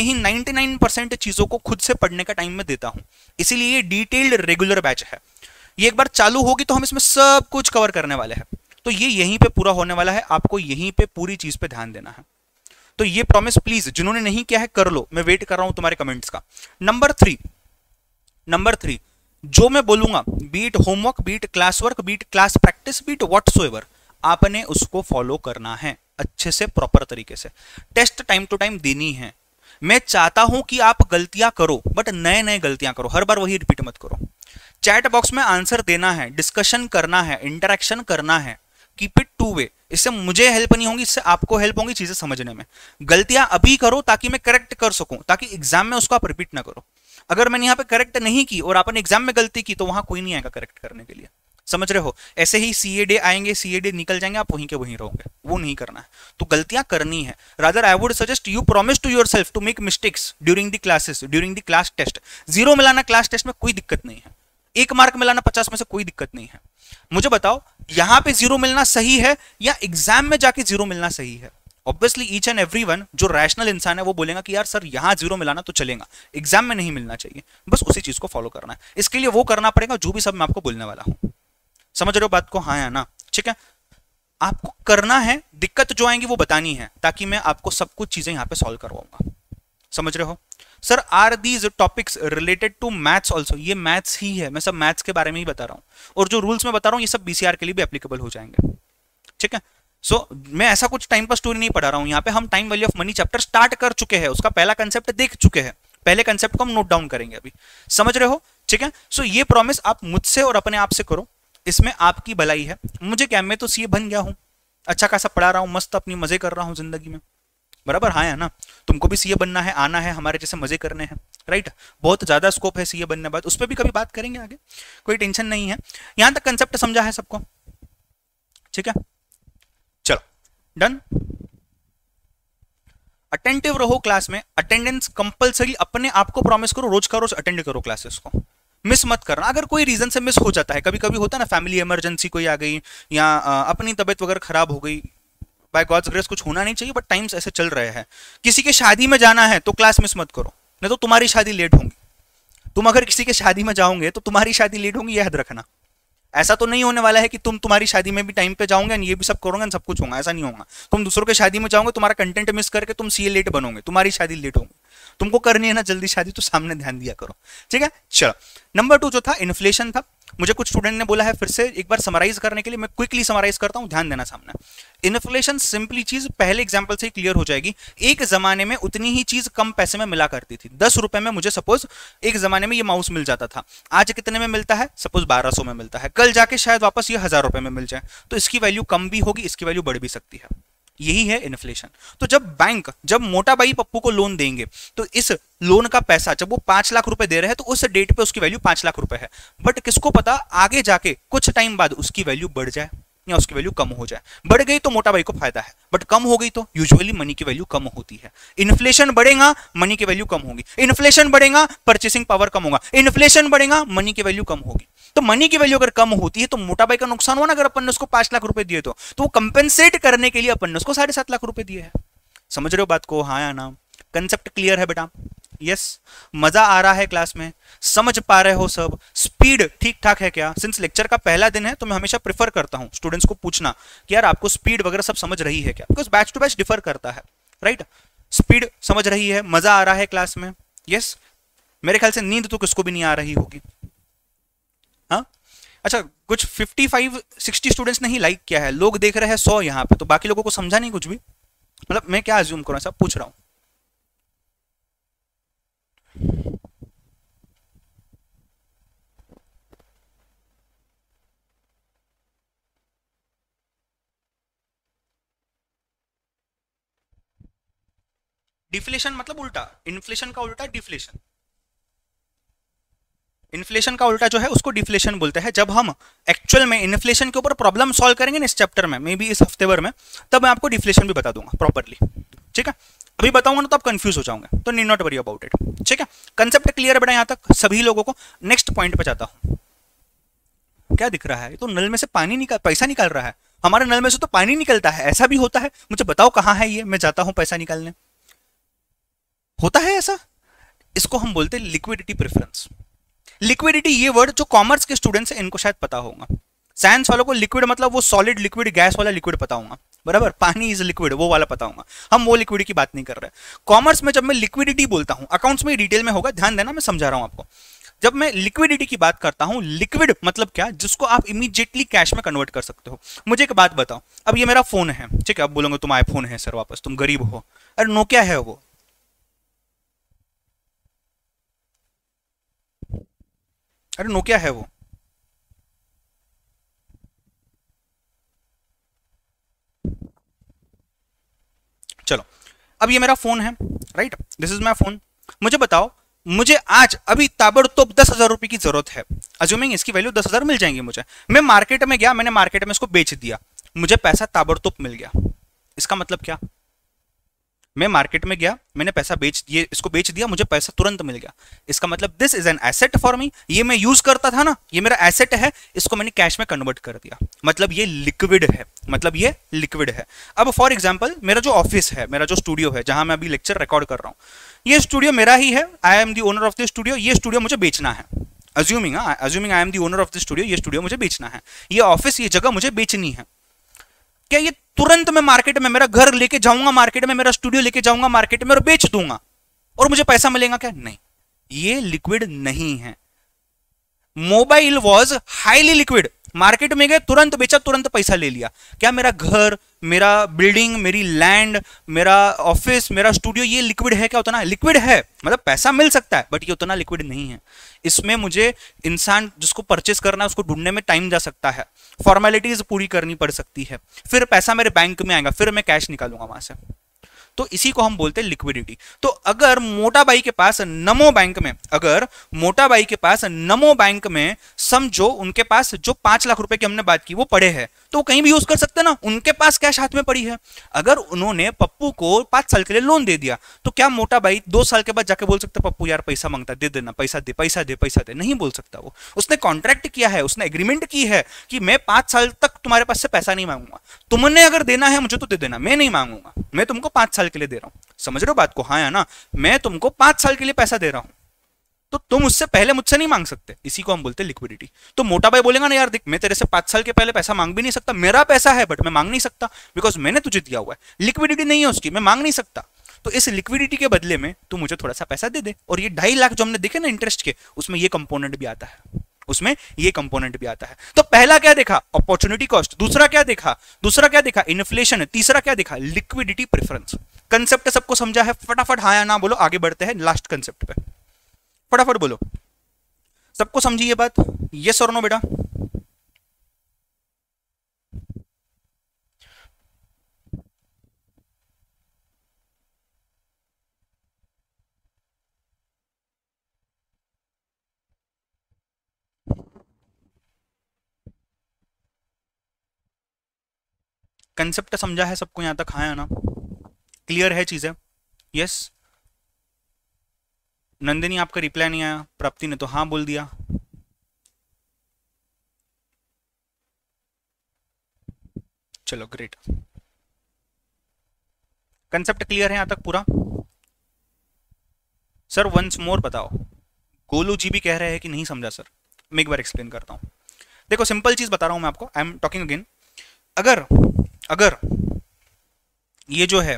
ही 99% चीजों को खुद से पढ़ने का टाइम में देता हूं, इसीलिए ये डिटेल्ड रेगुलर बैच है। ये एक बार चालू होगी तो हम इसमें सब कुछ कवर करने वाले हैं, तो ये यहीं पे पूरा होने वाला है, आपको यहीं पे पूरी चीज पे ध्यान देना है। तो ये प्रॉमिस प्लीज जिन्होंने नहीं किया है कर लो, मैं वेट कर रहा हूं तुम्हारे कमेंट्स का। नंबर 3, जो मैं बोलूंगा, be it homework, be it class work, be it class practice, be it whatsoever, आपने उसको फॉलो करना है अच्छे से, प्रॉपर तरीके से। टेस्ट टाइम टू टाइम देनी है। मैं चाहता हूं कि आप गलतियां करो, बट नए नए गलतियां करो, हर बार वही रिपीट मत करो। चैट बॉक्स में आंसर देना है, डिस्कशन करना है, इंटरेक्शन करना है, कीप इट टू वे। इससे मुझे हेल्प नहीं होगी, इससे आपको हेल्प होगी चीजें समझने में। गलतियां अभी करो ताकि मैं करेक्ट कर सकूं, ताकि एग्जाम में उसको आप रिपीट ना करो। अगर मैंने यहाँ पे करेक्ट नहीं की और आपने एग्जाम में गलती की, तो वहां कोई नहीं आएगा करेक्ट करने के लिए, समझ रहे हो। ऐसे ही सीए डे आएंगे, सीए डे निकल जाएंगे, आप वहीं के वहीं रहोगे, वो नहीं करना है। तो गलतियां करनी है। Rather I would suggest you promise to yourself to make mistakes during the classes, during the class test. 0 मिलाना क्लास टेस्ट में कोई दिक्कत नहीं है, 1 मार्क मिलाना 50 में से कोई दिक्कत नहीं है। मुझे बताओ, यहाँ पे 0 मिलना सही है या एग्जाम में जाके 0 मिलना सही है? ऑब्वियसली ईच एंड एवरीवन जो रैशनल इंसान है वो बोलेगा कि यार सर यहाँ 0 मिलाना तो चलेगा, एग्जाम में नहीं मिलना चाहिए। बस उसी चीज को फॉलो करना है, इसके लिए वो करना पड़ेगा जो भी सब मैं आपको बोलने वाला हूँ, समझ रहे हो बात को, हाँ या ना, ठीक है। आपको करना है, दिक्कत जो आएंगी वो बतानी है, ताकि मैं आपको सब कुछ चीजें यहाँ पे सॉल्व करवाऊंगा, समझ रहे हो। Sir are these topics related to maths also? ये मैथ्स ही है, मैं सब मैथ्स के बारे में ही बता रहा हूँ, और जो रूल्स मैं बता रहा हूँ ये सब बीसीआर के लिए भी एप्लीकेबल हो जाएंगे, ठीक है। सो मैं ऐसा कुछ टाइम पर स्टोरी नहीं पढ़ा रहा हूँ यहाँ पे। हम time value of money chapter start कर चुके हैं, उसका पहला कंसेप्ट देख चुके हैं, पहले कंसेप्ट को हम नोट डाउन करेंगे अभी, समझ रहे हो, ठीक है। सो ये प्रॉमिस आप मुझसे और अपने आप से करो, इसमें आपकी भलाई है। मुझे क्या, मैं तो सीए बन गया हूँ, अच्छा खासा पढ़ा रहा हूँ, मस्त अपनी मजे कर रहा हूँ जिंदगी में, बराबर, हाँ या ना। तुमको भी सीए बनना है, आना है, हमारे जैसे मजे करने हैं, राइट। बहुत ज्यादा स्कोप है सीए बनने बाद, उस पर भी कभी बात करेंगे आगे, कोई टेंशन नहीं है। यहाँ तक कंसेप्ट समझा है सबको, ठीक है, चलो डन। अटेंटिव रहो क्लास में, अटेंडेंस कंपल्सरी, अपने आप को प्रॉमिस करो रोज का रोज अटेंड करो क्लासेस को, मिस मत करना। अगर कोई रीजन से मिस हो जाता है, कभी कभी होता है ना, फैमिली इमरजेंसी कोई आ गई या अपनी तबीयत वगैरह खराब हो गई, बाय गॉड्स ग्रेस कुछ होना नहीं चाहिए, बट टाइम्स ऐसे चल रहे हैं। किसी के शादी में जाना है तो क्लास मिस मत करो, नहीं तो तुम्हारी शादी लेट होगी। तुम अगर किसी के शादी में जाओगे तो तुम्हारी शादी लेट होगी, याद रखना। ऐसा तो नहीं होने वाला है कि तुम तुम्हारी शादी में भी टाइम पे जाओगे, ये भी सब करोगे, सब कुछ होगा, ऐसा नहीं होगा। तुम दूसरों के शादी में जाओगे, तुम्हारा कंटेंट मिस करके तुम सीए लेट बनोगे, तुम्हारी शादी लेट होगी, तुमको करनी है ना जल्दी शादी, तो सामने ध्यान दिया करो, ठीक है। चलो नंबर 2 जो था इन्फ्लेशन था। मुझे कुछ स्टूडेंट ने बोला है फिर से एक बार समराइज करने के लिए, मैं क्विकली समराइज करता हूं, ध्यान देना सामने। इन्फ्लेशन सिंपली चीज पहले एग्जांपल से ही क्लियर हो जाएगी। एक जमाने में उतनी ही चीज कम पैसे में मिला करती थी, 10 रुपए में मुझे सपोज एक जमाने में ये माउस मिल जाता था, आज कितने में मिलता है, सपोज 1200 में मिलता है, कल जाके शायद वापस ये 1000 रुपए में मिल जाए, तो इसकी वैल्यू कम भी होगी, इसकी वैल्यू बढ़ भी सकती है, यही है इन्फ्लेशन। तो जब बैंक, जब मोटा भाई पप्पू को लोन देंगे तो इस लोन का पैसा जब वो 5 लाख रुपए दे रहे हैं तो उस डेट पे उसकी वैल्यू 5 लाख रुपए है, बट किसको पता आगे जाके कुछ टाइम बाद उसकी वैल्यू बढ़ जाए या उसकी वैल्यू कम हो जाए। बढ़ गई तो मोटा भाई को फायदा है, बट कम हो गई तो यूजुअली मनी की वैल्यू कम होती है। इन्फ्लेशन बढ़ेगा, मनी की वैल्यू कम होगी, इन्फ्लेशन बढ़ेगा, परचेसिंग पावर कम होगा, इन्फ्लेशन बढ़ेगा, मनी की वैल्यू कम होगी। तो मनी की वैल्यू अगर कम होती है तो मोटा भाई का नुकसान हुआ ना, अगर अपन ने उसको 5 लाख रुपए दिए तो वो कंपेंसेट करने के लिए अपन ने उसको 7.5 लाख रुपए दिए हैं। समझ रहे हो बात को, हाँ या ना? कंसेप्ट क्लियर है बेटा? यस, मजा आ रहा है क्लास में? समझ पा रहे हो सब? स्पीड ठीक ठाक है क्या? सिंस लेक्चर का पहला दिन है तो मैं हमेशा प्रेफर करता हूं स्टूडेंट्स को पूछना कि यार आपको स्पीड वगैरह सब समझ रही है क्या, because batch to batch differ करता है, राइट। स्पीड समझ रही है? मजा आ रहा है क्लास में? यस। मेरे ख्याल से नींद तो किसको भी नहीं आ रही होगी। हाँ? अच्छा, कुछ 55-60 स्टूडेंट्स ने ही लाइक किया है, लोग देख रहे हैं 100 यहाँ पे, तो बाकी लोगों को समझा नहीं कुछ भी, मतलब मैं क्या अज्यूम करूं, ऐसा पूछ रहा हूं। डिफ्लेशन मतलब उल्टा, इन्फ्लेशन का उल्टा डिफ्लेशन, इन्फ्लेशन का उल्टा जो है उसको डिफ्लेशन बोलते हैं। जब हम एक्चुअल में इन्फ्लेशन के ऊपर प्रॉब्लम सॉल्व करेंगे ना इस चैप्टर में, मे बी इस हफ्ते भर में, तब मैं आपको डिफ्लेशन भी बता दूंगा प्रॉपरली, ठीक है। अभी बताऊंगा ना तो आप कंफ्यूज हो जाओगे, तो need not worry about it, ठीक है। कंसेप्ट क्लियर है बेटा यहाँ तक सभी लोगों को? नेक्स्ट पॉइंट पे जाता हूँ। क्या दिख रहा है? तो नल में से पानी निकाल, पैसा निकाल रहा है। हमारे नल में से तो पानी निकलता है, ऐसा भी होता है? मुझे बताओ कहाँ है ये, मैं जाता हूँ पैसा निकालने, होता है ऐसा? इसको हम बोलते हैं लिक्विडिटी प्रेफरेंस। लिक्विडिटी ये वर्ड जो कॉमर्स के स्टूडेंट्स हैं इनको शायद पता होगा, साइंस वालों को लिक्विड मतलब वो सॉलिड लिक्विड, गैस वाला लिक्विड पता होगा, बराबर, पानी इज लिक्विड वो वाला पता होगा, हम वो लिक्विड की बात नहीं कर रहे। कॉमर्स में जब मैं लिक्विडिटी बोलता हूँ, अकाउंट्स में डिटेल में होगा, ध्यान देना मैं समझा रहा हूँ आपको। जब मैं लिक्विडिटी की बात करता हूँ, लिक्विड मतलब क्या, जिसको आप इमीडिएटली कैश में कन्वर्ट कर सकते हो। मुझे एक बात बताओ, अब ये मेरा फोन है, ठीक है, अब बोलोगे तुम आईफोन है सर, वापस तुम गरीब हो, अरे नोकिया है वो, अरे नोकिया है वो, चलो अब ये मेरा फोन है, right, this is my phone. मुझे बताओ, मुझे आज अभी ताबड़तोब 10,000 रुपए की जरूरत है, अज्यूमिंग इसकी वैल्यू 10,000 मिल जाएंगी मुझे। मैं मार्केट में गया, मैंने मार्केट में इसको बेच दिया, मुझे पैसा ताबड़तोब मिल गया। इसका मतलब क्या, मैं मार्केट में गया, मैंने पैसा इसको बेच दिया, मुझे पैसा तुरंत मिल गया। इसका मतलब this is an asset for me, ये मैं यूज करता था ना, ये मेरा एसेट है, इसको मैंने कैश में कन्वर्ट कर दिया, मतलब ये लिक्विड है, मतलब ये लिक्विड है। अब फॉर एग्जांपल मेरा जो ऑफिस है, मेरा जो स्टूडियो है जहां मैं अभी लेक्चर रिकॉर्ड कर रहा हूँ, ये स्टूडियो मेरा ही है, I am the owner of this studio, ये स्टूडियो मुझे बेचना है, assuming I am the owner of this studio, ये स्टूडियो मुझे बेचना है, ये ऑफिस, ये जगह मुझे बेचनी है। क्या ये तुरंत मैं मार्केट में मेरा घर लेके जाऊंगा, मार्केट में मेरा स्टूडियो लेके जाऊंगा मार्केट में और बेच दूंगा और मुझे पैसा मिलेगा क्या? नहीं, ये लिक्विड नहीं है। Mobile was highly liquid, market में गए, तुरंत बेचा, तुरंत पैसा ले लिया। क्या मेरा घर, मेरा बिल्डिंग, मेरी लैंड, मेरा ऑफिस, मेरा स्टूडियो, ये लिक्विड है क्या? उतना लिक्विड है, मतलब पैसा मिल सकता है, बट ये उतना लिक्विड नहीं है। इसमें मुझे इंसान जिसको परचेस करना है उसको ढूंढने में टाइम जा सकता है, फॉर्मेलिटीज पूरी करनी पड़ सकती है, फिर पैसा मेरे बैंक में आएगा, फिर मैं कैश निकालूंगा वहां से, तो इसी को हम बोलते हैं लिक्विडिटी। तो अगर मोटा भाई के पास नमो बैंक में समझो उनके पास जो 5 लाख रुपए की हमने बात की वो पड़े हैं, तो वो कहीं भी यूज कर सकते हैं ना, उनके पास कैश हाथ में पड़ी है। अगर उन्होंने पप्पू को 5 साल के लिए लोन दे दिया तो क्या मोटा भाई 2 साल के बाद जाके बोल सकता पप्पू यार पैसा मांगता, दे देना, पैसा दे? नहीं बोल सकता वो, उसने कॉन्ट्रैक्ट किया है, उसने एग्रीमेंट की है कि मैं 5 साल तक तुम्हारे पास से पैसा नहीं मांगूंगा, तुमने अगर देना है मुझे तो दे देना, मैं नहीं मांगूंगा, मैं तुमको 5 साल के लिए दे रहा हूं। समझ रहे हो बात को, हाँ या ना? मैं तुमको 5 साल के लिए पैसा दे रहा हूं, तो तुम उससे पहले मुझसे नहीं मांग सकते, इसी को हम बोलते हैं लिक्विडिटी। तो मोटा भाई बोलेगा ना यार देख, मैं तेरे से 5 साल के पहले पैसा मांग भी नहीं सकता, मेरा पैसा है बट मैं मांग नहीं सकता बिकॉज मैंने तुझे दिया हुआ है, लिक्विडिटी नहीं है उसकी, मैं मांग नहीं सकता। तो इस लिक्विडिटी के बदले में तू मुझे थोड़ा सा पैसा दे दे। और ये 2.5 लाख जो हमने देखे ना इंटरेस्ट के, उसमें ये कंपोनेंट भी आता है, उसमें ये कंपोनेंट भी आता है। तो पहला क्या देखा? अपॉर्चुनिटी कॉस्ट। दूसरा क्या देखा? इन्फ्लेशन। तीसरा क्या देखा? Liquidity preference. कंसेप्ट सबको समझा है? फटाफट हाँ या ना बोलो, आगे बढ़ते हैं लास्ट कंसेप्ट पे। फटाफट बोलो, सबको समझी ये बात? यस और नो बेटा। कंसेप्ट समझा है सबको यहां तक? हाँ या ना? क्लियर है चीजें? यस। नंदिनी आपका रिप्लाई नहीं आया, प्राप्ति ने तो हाँ बोल दिया। चलो ग्रेट, कंसेप्ट क्लियर है यहां तक पूरा? सर वंस मोर बताओ। गोलू जी भी कह रहे हैं कि नहीं समझा सर। मैं एक बार एक्सप्लेन करता हूं। देखो सिंपल चीज बता रहा हूं मैं आपको, आई एम टॉकिंग अगेन। अगर ये जो है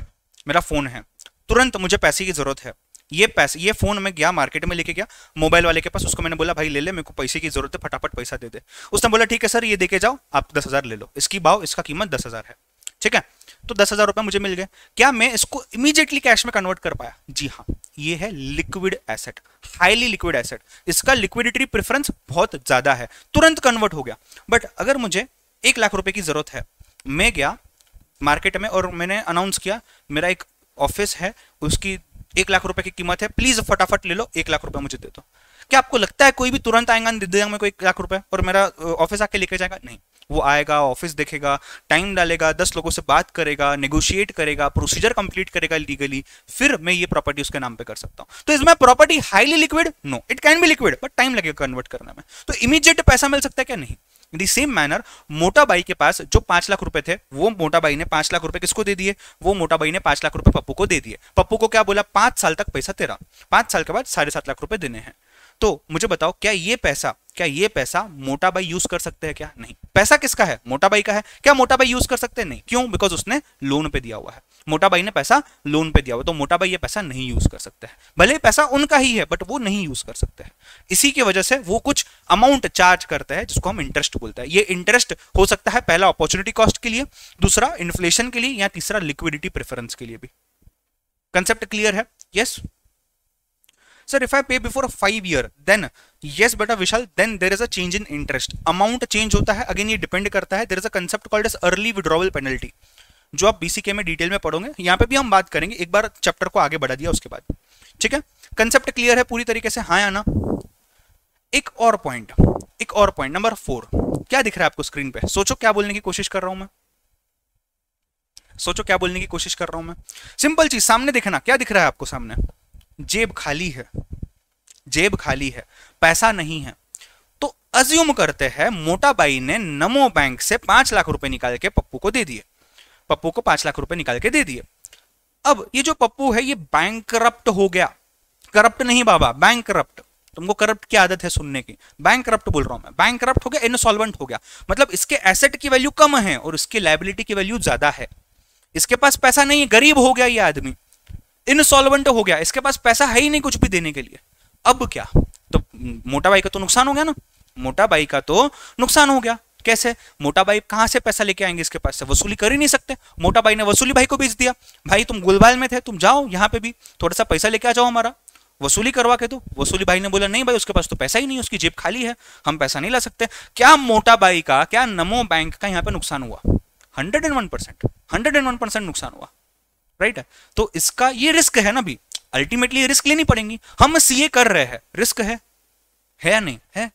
मेरा फोन है, तुरंत मुझे पैसे की जरूरत है, ये फोन मैं गया मार्केट में लेके गया मोबाइल वाले के पास, उसको मैंने बोला भाई ले ले, मेरे को पैसे की जरूरत है, फटाफट पैसा दे दे। उसने बोला ठीक है सर ये देके जाओ, आप 10,000 ले लो, इसका कीमत 10,000 है, ठीक है। तो 10,000 रुपये मुझे मिल गए। क्या मैं इसको इमीडिएटली कैश में कन्वर्ट कर पाया? जी हाँ। ये है liquid asset, highly liquid asset, इसका लिक्विडिटी प्रेफरेंस बहुत ज्यादा है, तुरंत कन्वर्ट हो गया। बट अगर मुझे 1 लाख रुपए की जरूरत है, मैं गया मार्केट में और मैंने अनाउंस किया मेरा एक ऑफिस है उसकी 1 लाख रुपए की कीमत है, प्लीज फटाफट ले लो, 1 लाख रुपए मुझे दे दो। क्या आपको लगता है कोई भी तुरंत आएगा दे देगा मेरे को 1 लाख रुपए और मेरा ऑफिस आके लेके जाएगा? नहीं, वो आएगा, ऑफिस देखेगा, टाइम डालेगा, 10 लोगों से बात करेगा, नेगोशिएट करेगा, प्रोसीजर कंप्लीट करेगा लीगली, फिर मैं ये प्रॉपर्टी उसके नाम पे कर सकता हूँ। तो इसमें property highly liquid? No, it can be liquid but time लगेगा कन्वर्ट करने में। तो इमीडिएट पैसा मिल सकता है क्या? नहीं। दी सेम मैनर मोटा बाई के पास जो 5 लाख रुपए थे, वो मोटा बाई ने 5 लाख रुपए किसको दे दिए? वो मोटा बाई ने 5 लाख रुपए पप्पू को दे दिए। पप्पू को क्या बोला? 5 साल तक पैसा तेरा, 5 साल के बाद 7.5 लाख रुपए देने हैं। तो मुझे बताओ क्या ये पैसा मोटा बाई यूज कर सकते हैं क्या? नहीं। पैसा किसका है? मोटा बाई का है। क्या मोटा बाई यूज कर सकते हैं? नहीं। क्यों? बिकॉज उसने लोन पे दिया हुआ है, मोटा बाई ने पैसा लोन पे दिया हुआ, तो मोटा बाई ये पैसा नहीं यूज कर सकते हैं। भले पैसा उनका ही है बट वो नहीं यूज कर सकते हैं, इसी की वजह से वो कुछ अमाउंट चार्ज करते हैं जिसको हम इंटरेस्ट बोलते हैं। ये इंटरेस्ट हो सकता है पहला अपॉर्चुनिटी कॉस्ट के लिए, दूसरा इन्फ्लेशन के लिए, या तीसरा लिक्विडिटी प्रेफरेंस के लिए भी। कंसेप्ट क्लियर है? Yes sir. If I pay before 5 year then? Yes बेटा Vishal, then there is a change in interest, amount change होता है। अगेन ये डिपेंड करता है, there is a concept called as early withdrawal penalty, जो आप बीसीके में डिटेल में पढ़ोगे, यहाँ पे भी हम बात करेंगे, एक बार चैप्टर को आगे बढ़ा दिया उसके बाद, ठीक है। कंसेप्ट क्लियर है पूरी तरीके से? हाँ या ना? एक और पॉइंट नंबर 4, क्या दिख रहा है आपको स्क्रीन पे? सोचो क्या बोलने की कोशिश कर रहा हूं मैं, सिंपल चीज, सामने देखना क्या दिख रहा है आपको सामने? जेब खाली है, पैसा नहीं है। तो अज्यूम करते हैं मोटा बाई ने नमो बैंक से 5 लाख रुपए निकाल के पप्पू को दे दिए, अब ये जो पप्पू है ये बैंक करप्ट हो गया। करप्ट नहीं बाबा, बैंक करप्ट। तुमको करप्ट की आदत है सुनने की, बैंक करप्ट बोल रहा हूं मैं। बैंक करप्ट हो गया, इनसॉल्वेंट हो गया, मतलब इसके एसेट की वैल्यू कम है और इसकी लायबिलिटी की वैल्यू ज्यादा है। इसके पास पैसा नहीं है, गरीब हो गया ये आदमी, इनसॉल्वेंट हो गया, इसके पास पैसा है ही नहीं कुछ भी देने के लिए। अब क्या? तो मोटा बाई का तो नुकसान हो गया ना, कैसे? मोटा बाई कहां से पैसा लेके आएंगे इसके पास से? वसूली कर ही नहीं सकते। मोटा बाई ने वसूली भाई को बेच दिया, भाई तुम गुलबाल में थे, तुम जाओ यहाँ पे भी थोड़ा सा पैसा लेके आ जाओ, हमारा वसूली करवा के दो। वसूली भाई ने बोला नहीं भाई उसके पास तो पैसा ही नहीं, उसकी जेब खाली है, हम पैसा नहीं ला सकते। क्या मोटा बाई का, क्या नमो बैंक का यहाँ पे नुकसान हुआ? 101% नुकसान हुआ, राइट है। तो इसका ये रिस्क है ना, भी अल्टीमेटली रिस्क लेनी पड़ेगी। हम सीए कर रहे हैं, रिस्क है या नहीं है?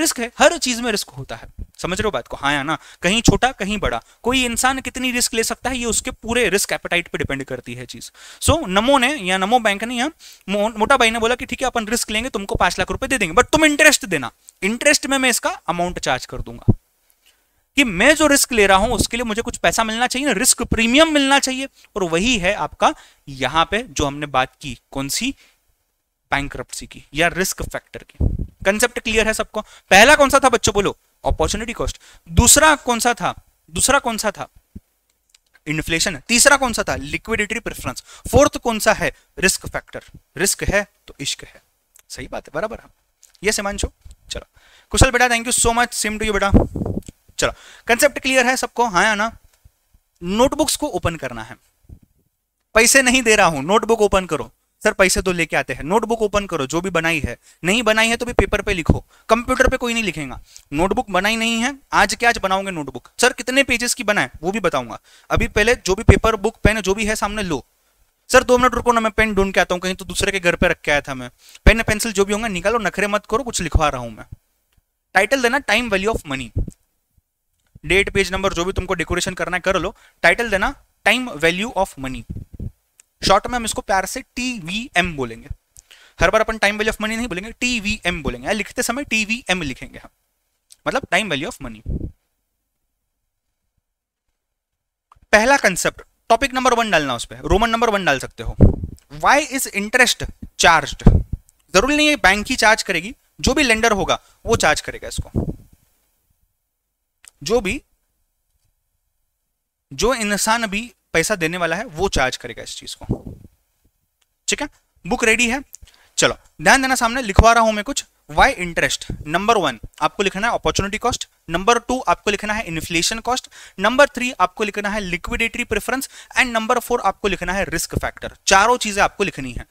रिस्क है, हर चीज में रिस्क होता है, समझ रहे हो बात को? हाँ या ना? कहीं छोटा कहीं बड़ा, कोई इंसान कितनी रिस्क ले सकता है ये उसके पूरे रिस्क एपेटाइट पे डिपेंड करती है चीज। सो नमो ने या नमो बैंक ने या मोटा भाई ने बोला कि ठीक है अपन रिस्क लेंगे, तुमको 5 लाख रुपए दे देंगे बट तुम इंटरेस्ट देना, इंटरेस्ट में मैं इसका अमाउंट चार्ज कर दूंगा कि मैं जो रिस्क ले रहा हूं उसके लिए मुझे कुछ पैसा मिलना चाहिए ना, रिस्क प्रीमियम मिलना चाहिए। और वही है आपका यहां पे जो हमने बात की, कौन सी? बैंकरप्सी की या रिस्क फैक्टर की। कंसेप्ट क्लियर है सबको? पहला कौन सा था बच्चों बोलो? अपॉर्चुनिटी कॉस्ट। दूसरा कौन सा था? इन्फ्लेशन है। तीसरा कौन सा था? Liquidity preference. फोर्थ कौन सा है? Risk factor. रिस्क है तो इश्क है। सही बात है, बराबर है। ये सिमांशु, चलो कुशल बेटा thank you so much, same to you बेटा। चलो कंसेप्ट क्लियर है सबको? हाँ या ना? नोटबुक्स को ओपन करना है। पैसे नहीं दे रहा हूं, नोटबुक ओपन करो। सर पैसे तो लेके आते हैं। नोटबुक ओपन करो, जो भी बनाई है। नहीं बनाई है तो भी पेपर पे लिखो, कंप्यूटर पे कोई नहीं लिखेगा। नोटबुक बनाई नहीं है, आज के आज बनाओगे नोटबुक। सर कितने पेजेस की बनाए वो भी बताऊंगा। अभी पहले जो भी पेपर, बुक, पेन जो भी है सामने लो। सर 2 मिनट रुको ना, मैं पेन ढूंढ के आता हूँ, कहीं तो दूसरे के घर पे रख के आया था मैं। पेन पेंसिल जो भी होंगे निकालो, नखरे मत करो, कुछ लिखवा रहा हूँ मैं। टाइटल देना time value of money, date page number जो भी तुमको डेकोरेशन करना है कर लो। टाइटल देना time value of money, short में हम इसको प्यार से TVM बोलेंगे। हर बार अपन टाइम वैल्यू ऑफ मनी नहीं बोलेंगे, TVM बोलेंगे। या लिखते समय TVM लिखेंगे हम, मतलब टाइम वैल्यू ऑफ मनी। पहला कंसेप्ट, टॉपिक नंबर 1 डालना, उस पर रोमन नंबर 1 डाल सकते हो। Why is interest charged? जरूरी नहीं है बैंक ही चार्ज करेगी, जो भी लेंडर होगा वो चार्ज करेगा इसको। जो इंसान भी पैसा देने वाला है वो चार्ज करेगा इस चीज को, ठीक है। बुक रेडी है? चलो ध्यान देना, सामने लिखवा रहा हूं मैं कुछ। वाई इंटरेस्ट, नंबर 1 आपको लिखना है अपॉर्चुनिटी कॉस्ट, नंबर 2 आपको लिखना है इन्फ्लेशन कॉस्ट, नंबर 3 आपको लिखना है लिक्विडेटरी प्रेफरेंस, एंड नंबर 4 आपको लिखना है रिस्क फैक्टर। चारों चीजें आपको लिखनी है।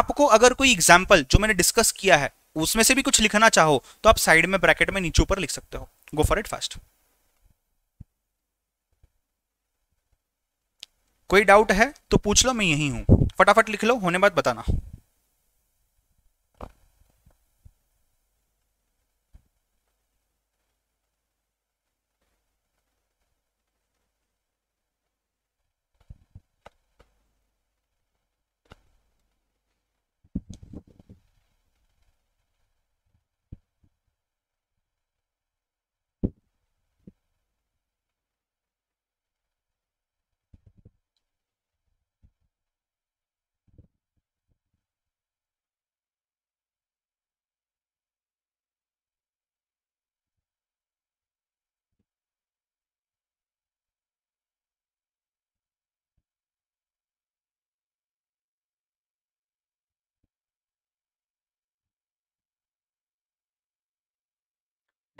आपको अगर कोई एग्जाम्पल जो मैंने डिस्कस किया है उसमें से भी कुछ लिखना चाहो तो आप साइड में ब्रैकेट में नीचे ऊपर लिख सकते हो। Go for it fast. कोई डाउट है तो पूछ लो, मैं यही हूं। फटाफट लिख लो, होने बाद बताना।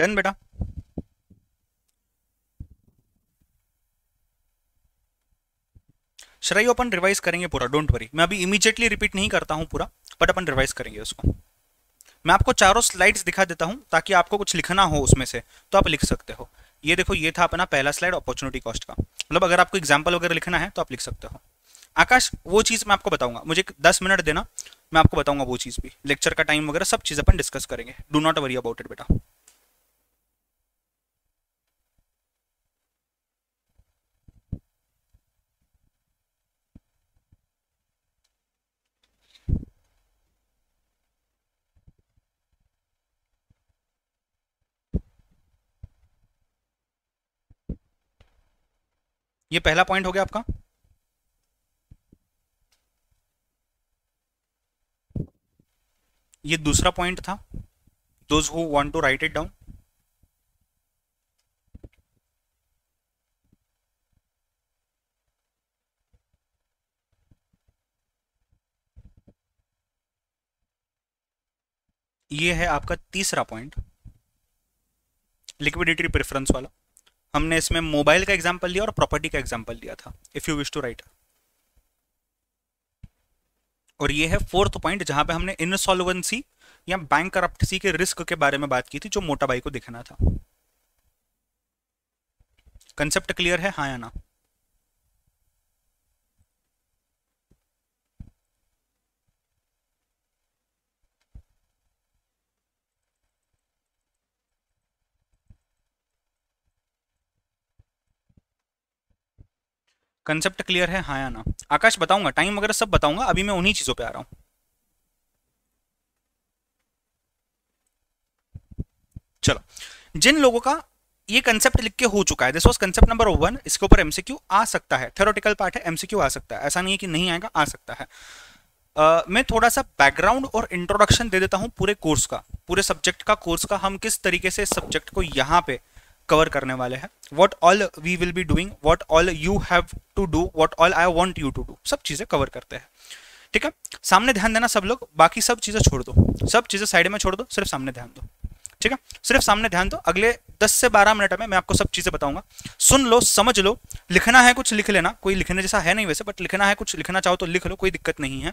डन बेटा, श्रेय अपन रिवाइज करेंगे पूरा, डोंट वरी। मैं अभी इमीडिएटली रिपीट नहीं करता हूं पूरा, बट अपन रिवाइज करेंगे उसको। मैं आपको चारों स्लाइड्स दिखा देता हूं ताकि आपको कुछ लिखना हो उसमें से तो आप लिख सकते हो। ये देखो, ये था अपना पहला स्लाइड अपॉर्चुनिटी कॉस्ट का, मतलब अगर आपको एग्जाम्पल वगैरह लिखना है तो आप लिख सकते हो। आकाश वो चीज मैं आपको बताऊंगा, मुझे 10 मिनट देना, मैं आपको बताऊंगा वो चीज भी। लेक्चर का टाइम वगैरह सब चीज अपन डिस्कस करेंगे, do not worry about it बेटा। ये पहला पॉइंट हो गया आपका। ये दूसरा पॉइंट था, those who want to write it down. ये है आपका तीसरा पॉइंट, लिक्विडिटी प्रेफरेंस वाला। हमने इसमें मोबाइल का एग्जांपल लिया और प्रॉपर्टी का एग्जांपल लिया था, if you wish to write. और ये है फोर्थ पॉइंट, जहां पे हमने इनसॉल्वेंसी या बैंकरप्टसी के रिस्क के बारे में बात की थी, जो मोटा भाई को दिखना था। कंसेप्ट क्लियर है, हाँ या ना? कंसेप्ट क्लियर है, हाँ या ना? आकाश बताऊंगा, टाइम वगैरह सब बताऊंगा, अभी मैं उन्हीं चीजों पे आ रहा हूं। चलो, जिन लोगों का ये कंसेप्ट लिख के हो चुका है, दिस वाज कंसेप्ट नंबर 1, इसके ऊपर MCQ आ सकता है, थ्योरेटिकल पार्ट है, MCQ आ सकता है, ऐसा नहीं है कि नहीं आएगा, आ सकता है। मैं थोड़ा सा बैकग्राउंड और इंट्रोडक्शन दे देता हूं पूरे कोर्स का, पूरे सब्जेक्ट का, कोर्स का। हम किस तरीके से सब्जेक्ट को यहाँ पे कवर करने वाले हैं, what all we will be doing, what all you have to do, what all I want you to do, सब चीज़ें कवर करते हैं। ठीक है, सामने ध्यान देना सब लोग, बाकी सब चीज़ें छोड़ दो, सब चीज़ें साइड में छोड़ दो, सिर्फ सामने ध्यान दो। ठीक है, सिर्फ सामने ध्यान दो। अगले 10 से 12 मिनट में मैं आपको सब चीज़ें बताऊंगा, सुन लो, समझ लो। लिखना है कुछ लिख लेना, कोई लिखने जैसा है नहीं वैसे, बट लिखना है कुछ, लिखना चाहो तो लिख लो, कोई दिक्कत नहीं है।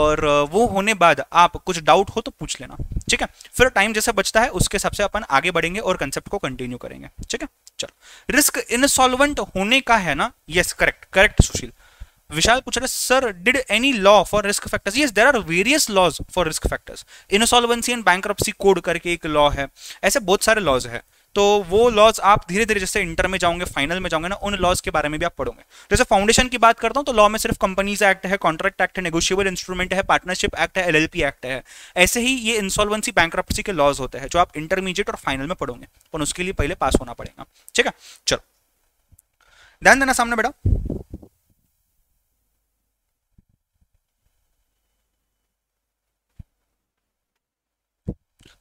और वो होने बाद आप कुछ डाउट हो तो पूछ लेना। ठीक है, फिर टाइम जैसे बचता है उसके हिसाब से अपन आगे बढ़ेंगे और कंसेप्ट को कंटिन्यू करेंगे। ठीक है, चलो। रिस्क इनसॉल्वेंट होने का है ना? Yes, correct correct Sushil. Vishal पूछ रहे sir, did any law for risk factors? Yes, there are various laws for risk factors. इनसॉल्वेंसी and bankruptcy code करके एक लॉ है, ऐसे बहुत सारे लॉज हैं। तो वो लॉज आप धीरे धीरे जैसे इंटर में जाओगे, फाइनल में जाओगे ना, उन लॉज के बारे में भी आप पढ़ोगे। जैसे फाउंडेशन की बात करता हूँ तो लॉ में सिर्फ कंपनीज एक्ट है, कॉन्ट्रैक्ट एक्ट है, नेगोशिएबल इंस्ट्रूमेंट है, पार्टनरशिप एक्ट है, एलएलपी एक्ट है। ऐसे ही ये इंसॉल्वेंसी बैंक्रप्सी के लॉज होते हैं जो आप इंटरमीडिएट और फाइनल में पढ़ोगे, पर उसके लिए पहले पास होना पड़ेगा। ठीक है, चलो ध्यान देना सामने बेटा।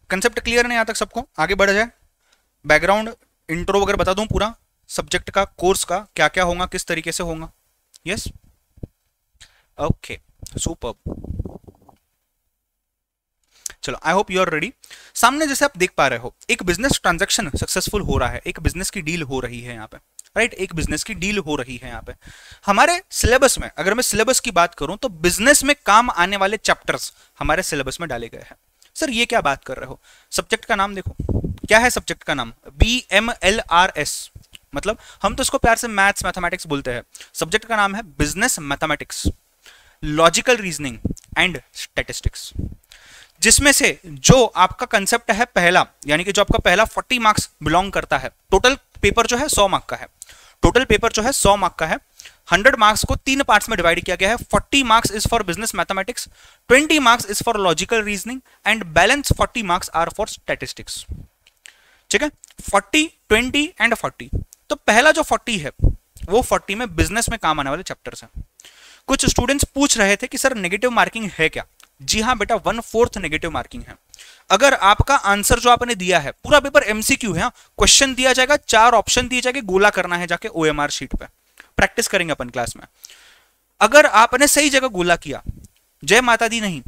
कंसेप्ट क्लियर नहीं यहाँ तक सबको? आगे बढ़ जाए, बैकग्राउंड इंट्रो वगैरह बता दूं पूरा सब्जेक्ट का, कोर्स का, क्या क्या होगा, किस तरीके से होगा। Yes, okay, superb. चलो, I hope you are ready. सामने जैसे आप देख पा रहे हो एक बिजनेस ट्रांजैक्शन सक्सेसफुल हो रहा है, एक बिजनेस की डील हो रही है यहाँ पे, राइट? एक बिजनेस की डील हो रही है यहाँ पे। हमारे सिलेबस में, अगर मैं सिलेबस की बात करूं तो बिजनेस में काम आने वाले चैप्टर्स हमारे सिलेबस में डाले गए हैं। सर ये क्या बात कर रहे हो? सब्जेक्ट का नाम देखो, क्या है सब्जेक्ट का नाम? BMLRS, मतलब हम तो इसको प्यार से मैथ्स मैथमेटिक्स बोलते हैं। सब्जेक्ट का नाम है business mathematics, logical reasoning and statistics, जिसमें से जो आपका कंसेप्ट है पहला, यानी कि जो आपका पहला 40 मार्क्स बिलोंग करता है। टोटल पेपर जो है 100 मार्क का है, टोटल पेपर जो है 100 मार्क का है। 100 मार्क्स को 3 पार्ट्स में डिवाइड किया गया है। 40 marks is for business mathematics, 20 marks is for logical reasoning and balance 40 marks are for statistics. ठीक है, 40, 20 एंड 40। तो पहला जो 40 है वो 40 में बिजनेस में काम आने वाले चैप्टर्स हैं। कुछ स्टूडेंट्स पूछ रहे थे कि सर नेगेटिव मार्किंग है क्या? जी हाँ बेटा, 1/4 नेगेटिव मार्किंग है। अगर आपका आंसर जो आपने दिया है, पूरा पेपर एमसीक्यू है, क्वेश्चन दिया जाएगा, 4 ऑप्शन दिए जाएंगे, गोला करना है जाके OMR शीट पे, प्रैक्टिस करेंगे अपन क्लास में। अगर आपने सही जगह गोला किया, जय माता दी नहीं,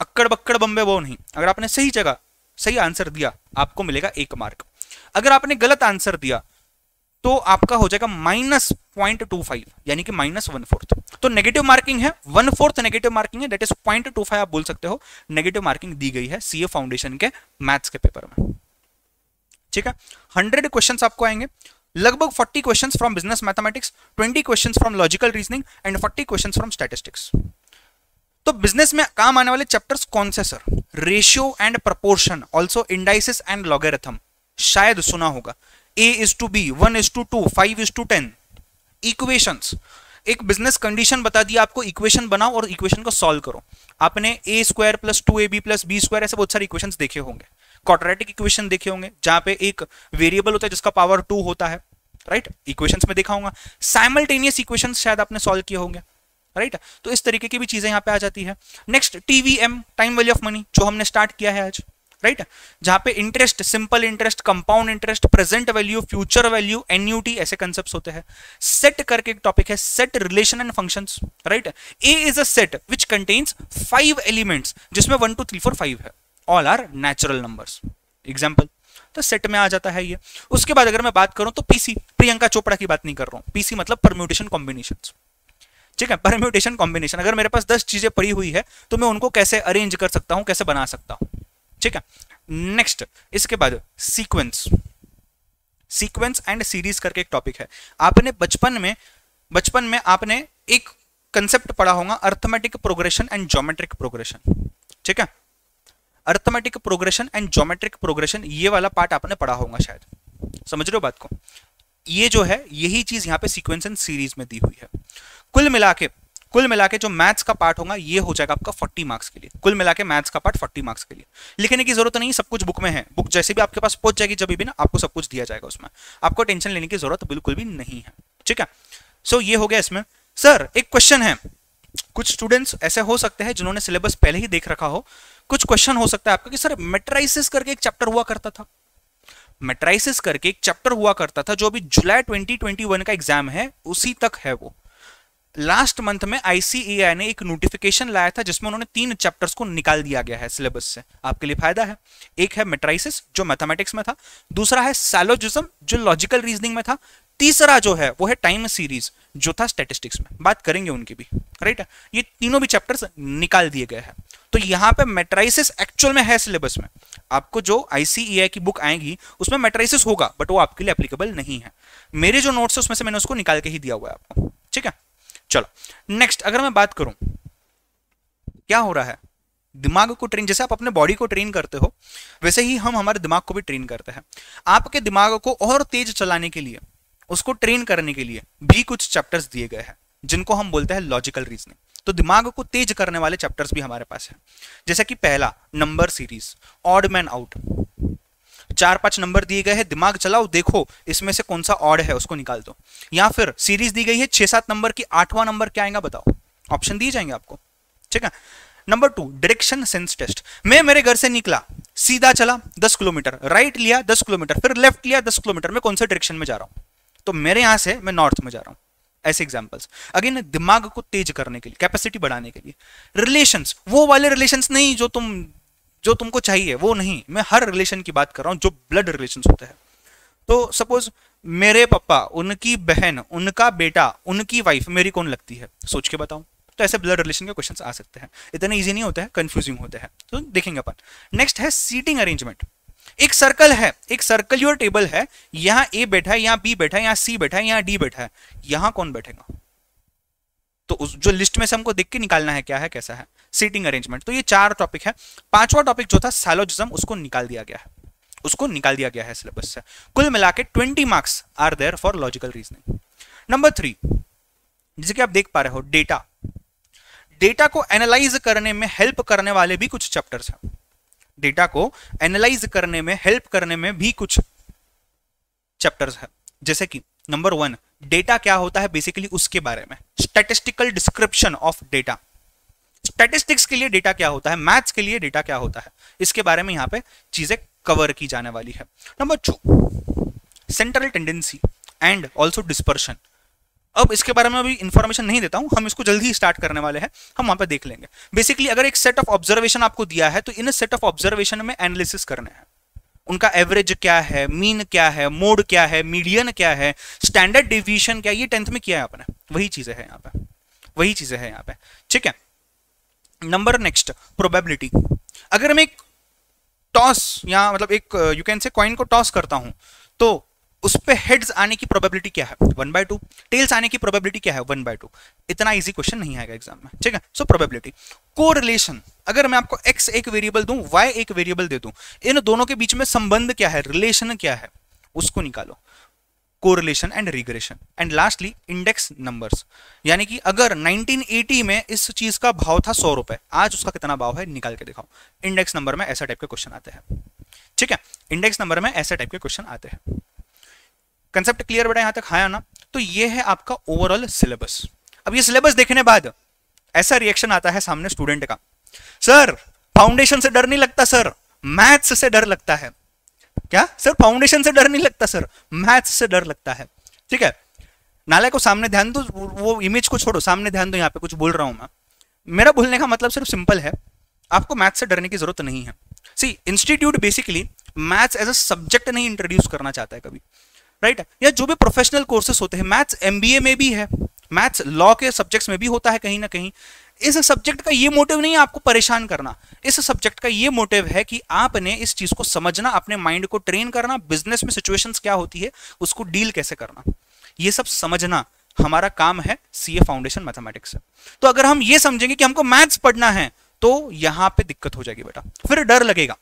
अक्कड़ बक्कड़ बम्बे वो नहीं, अगर आपने सही जगह सही आंसर दिया आपको मिलेगा 1 मार्क। अगर आपने गलत आंसर दिया तो आपका हो जाएगा -0.25, यानी कि -1/4। तो नेगेटिव मार्किंग है, 1/4 नेगेटिव मार्किंग है, डेट इज 0.25 आप बोल सकते हो। नेगेटिव मार्किंग दी गई है सीए फाउंडेशन के मैथ्स के पेपर में। ठीक है, 100 क्वेश्चन आपको आएंगे, लगभग 40 questions from business mathematics, 20 questions from logical reasoning and 40 questions from statistics. तो बिजनेस में काम आने वाले चैप्टर्स कौन से sir? Ratio and proportion, also indices and logarithm, शायद सुना होगा। A is to B, 1 is to 2, 5 is to 10, equations. एक बिजनेस कंडीशन बता दिया आपको, इक्वेशन बनाओ और इक्वेशन को सॉल्व करो। आपने A² + 2AB + B² ऐसे बहुत सारे इक्वेशंस देखे होंगे, क्वाड्रेटिक इक्वेशन देखे होंगे जहां पे एक वेरिएबल होता है जिसका पावर 2 होता है, राइट? इक्वेशंस में देखा होगा। साइमल्टेनियस इक्वेशंस शायद आपने सॉल्व किए होंगे, राइट? तो इस तरीके की भी चीजें यहाँ पे आ जाती है। Next TVM, time value of money, जो हमने स्टार्ट किया है आज, राइट? जहां पे interest, simple interest, compound interest, present value, future value, annuity, ऐसे कंसेप्ट होते हैं। सेट करके एक टॉपिक है, set relation and functions, right? A is a set which contains 5 elements, जिसमें 1 2 3 4 5 है, all are natural numbers, example. तो सेट में आ जाता है ये। उसके बाद अगर मैं बात करूं तो पीसी, प्रियंका चोपड़ा की बात नहीं कर रहा हूं, पीसी मतलब परम्यूटेशन कॉम्बिनेशंस। ठीक है, परम्यूटेशन कॉम्बिनेशन, अगर मेरे पास 10 चीजें पड़ी हुई है तो मैं उनको कैसे अरेंज कर सकता हूं, कैसे बना सकता हूं। ठीक है, नेक्स्ट इसके बाद सीक्वेंस, सीक्वेंस एंड सीरीज करके एक टॉपिक है। आपने बचपन में आपने एक कंसेप्ट पढ़ा होगा, arithmetic progression and geometric progression. ठीक है, arithmetic progression and geometric progression, ये वाला पार्ट आपने पढ़ा होगा शायद, समझ रहे हो बात को? ये जो है यही चीज यहाँ पे सीक्वेंस एंड सीरीज में दी हुई है। कुल मिला के जो मैथ्स का पार्ट होगा ये हो जाएगा आपका 40 मार्क्स के लिए। कुल मिला के मैथ्स का पार्ट 40 मार्क्स के लिए लिखने की जरूरत नहीं, सब कुछ बुक में है। बुक जैसे भी आपके पास पहुंच जाएगी, जब भी ना, आपको सब कुछ दिया जाएगा, उसमें आपको टेंशन लेने की जरूरत बिल्कुल भी नहीं है। ठीक है, सो ये हो गया। इसमें सर एक क्वेश्चन है, कुछ स्टूडेंट्स ऐसे हो सकते हैं जिन्होंने सिलेबस पहले ही देख रखा हो, कुछ क्वेश्चन हो सकता है आपका कि सर मेट्राइसिस करके एक चैप्टर हुआ करता था, मेट्राइसिस करके एक चैप्टर हुआ करता था जो अभी जुलाई 2021 का एग्जाम है उसी तक है वो। लास्ट मंथ में आईसीएआई ने एक नोटिफिकेशन लाया था जिसमें उन्होंने 3 चैप्टर्स को निकाल दिया गया है सिलेबस से, आपके लिए फायदा है। एक है मेट्राइसिस जो मैथमेटिक्स में था, दूसरा है सैलोजिज्म जो लॉजिकल रीजनिंग में था, तीसरा जो है वो है टाइम सीरीज जो था स्टैटिस्टिक्स में, बात करेंगे उनकी भी, राइट है। ये तीनों भी चैप्टर्स निकाल दिए गए हैं। तो यहाँ पे मेट्राइसिस एक्चुअल में है सिलेबस में, आपको जो आईसीईआई की बुक आएगी उसमें मेट्राइसिस होगा बट वो आपके लिए एप्लीकेबल नहीं है। मेरे जो नोट्स है उसमें से मैंने उसको निकाल के ही दिया हुआ है आपको, ठीक है। चलो नेक्स्ट, अगर मैं बात करूं क्या हो रहा है, दिमाग को ट्रेन, जैसे आप अपने बॉडी को ट्रेन करते हो वैसे ही हम हमारे दिमाग को भी ट्रेन करते हैं। आपके दिमाग को और तेज चलाने के लिए, उसको ट्रेन करने के लिए भी कुछ चैप्टर्स दिए गए हैं जिनको हम बोलते हैं लॉजिकल रीजनिंग। तो दिमाग को तेज करने वाले चैप्टर्स भी हमारे पास है, जैसे कि पहला number series, odd man out, 4-5 number दिए गए हैं, दिमाग चलाओ देखो इसमें से कौन सा ऑड है उसको निकाल दो। या फिर सीरीज दी गई है 6-7 नंबर की, 8वां नंबर क्या आएगा बताओ, ऑप्शन दिए जाएंगे आपको, ठीक है। Number 2 direction sense test. मैं मेरे घर से निकला, सीधा चला 10 किलोमीटर, राइट लिया 10 किलोमीटर, फिर लेफ्ट लिया 10 किलोमीटर, मैं कौन से डायरेक्शन में जा रहा हूँ, तो मेरे यहाँ से मैं नॉर्थ में जा रहा हूँ। ऐसे एग्जाम्पल्स अगेन दिमाग को तेज करने के लिए, कैपेसिटी बढ़ाने के लिए। रिलेशंस, वो वाले रिलेशंस नहीं जो तुमको चाहिए वो नहीं, मैं हर रिलेशन की बात कर रहा हूँ जो ब्लड रिलेशंस होते हैं। तो सपोज मेरे पापा, उनकी बहन, उनका बेटा, उनकी वाइफ मेरी कौन लगती है, सोच के बताऊँ। तो ऐसे ब्लड रिलेशन के क्वेश्चंस आ सकते हैं, इतने इजी नहीं होते हैं, कंफ्यूजिंग होते हैं, तो देखेंगे अपन। नेक्स्ट है सीटिंग अरेंजमेंट। एक सर्कल है, एक सर्कुलर टेबल है, यहाँ ए बैठा है, यहाँ बी बैठा है, यहाँ सी बैठा है, यहाँ डी बैठा है, यहाँ कौन बैठेगा, तो उस जो लिस्ट में से हमको देख के निकालना है क्या है कैसा है, सीटिंग अरेंजमेंट। तो ये 4 टॉपिक है। 5वां टॉपिक जो था सैलोजिज्म उसको निकाल दिया गया है, उसको निकाल दिया गया है सिलेबस से। कुल मिला के 20 marks are there for logical reasoning. Number 3, जैसे कि आप देख पा रहे हो डेटा, डेटा को एनालाइज करने में हेल्प करने वाले भी कुछ चैप्टर्स हैं। डेटा को एनालाइज करने में हेल्प करने में भी कुछ चैप्टर्स है, जैसे कि नंबर 1 डेटा क्या होता है बेसिकली उसके बारे में, statistical description of data, statistics के लिए डेटा क्या होता है, मैथ्स के लिए डेटा क्या होता है, इसके बारे में यहाँ पे चीजें कवर की जाने वाली है। Number 2 central tendency and also dispersion. अब इसके बारे में अभी इंफॉर्मेशन नहीं देता हूं, हम इसको जल्दी ही स्टार्ट करने वाले हैं, हम वहां पे देख लेंगे। बेसिकली अगर एक सेट ऑफ ऑब्जर्वेशन आपको दिया है तो इन सेट ऑफ ऑब्जर्वेशन में एनालिसिस करना है, उनका एवरेज क्या है, मीन क्या है, मोड क्या है, मीडियन क्या है, स्टैंडर्ड डेविएशन क्या है, ये 10th में किया है आपने, वही चीजें हैं यहाँ पे, वही चीजें हैं यहाँ पे, ठीक है। Number next probability. अगर मैं एक टॉस या मतलब एक यू कैन से कॉइन को टॉस करता हूं तो उस पे हेड्स आने की प्रोबेबिलिटी क्या है 1/2, टेल्स आने की प्रोबेबिलिटी क्या है 1/2। इतना इजी क्वेश्चन नहीं आएगा एग्जाम में, ठीक है। सो प्रोबेबिलिटी कोरिलेशन, अगर मैं आपको x एक वेरिएबल दूं, y एक वेरिएबल दे दूं, इन दोनों के बीच में संबंध क्या है, रिलेशन क्या है, उसको निकालो, correlation and regression. And lastly index numbers, यानी कि अगर 1980 में इस चीज का भाव था 100 रुपए, आज उसका कितना भाव है निकाल के दिखाओ। इंडेक्स नंबर में ऐसा टाइप के क्वेश्चन आते हैं, ठीक है, इंडेक्स नंबर में ऐसा टाइप के क्वेश्चन आते हैं। कंसेप्ट क्लियर बेटा यहाँ तक, हाँ या ना। तो ये है आपका ओवरऑल सिलेबस। अब ये सिलेबस देखने बाद ऐसा रिएक्शन आता है सामने स्टूडेंट का, सर फाउंडेशन से डर नहीं लगता सर, मैथ्स से डर लगता है। क्या सर फाउंडेशन से डर नहीं लगता सर, मैथ्स से डर लगता है, ठीक है। नाले को सामने ध्यान दो, वो इमेज को छोड़ो, सामने ध्यान दो, यहाँ पे कुछ बोल रहा हूँ मैं। मेरा बोलने का मतलब सिर्फ सिंपल है, आपको मैथ्स से डरने की जरूरत नहीं है। सी institute basically maths as a subject नहीं इंट्रोड्यूस करना चाहता है कभी, राइट है। या जो भी प्रोफेशनल कोर्सेस होते हैं, मैथ्स एमबीए में भी है, मैथ्स लॉ के सब्जेक्ट्स में भी होता है कहीं ना कहीं। इस सब्जेक्ट का ये मोटिव नहीं है आपको परेशान करना, इस सब्जेक्ट का ये मोटिव है कि आपने इस चीज को समझना, अपने माइंड को ट्रेन करना, बिजनेस में सिचुएशंस क्या होती है उसको डील कैसे करना, ये सब समझना हमारा काम है सीए फाउंडेशन मैथमेटिक्स से। तो अगर हम ये समझेंगे कि हमको मैथ्स पढ़ना है तो यहाँ पे दिक्कत हो जाएगी बेटा, फिर डर लगेगा,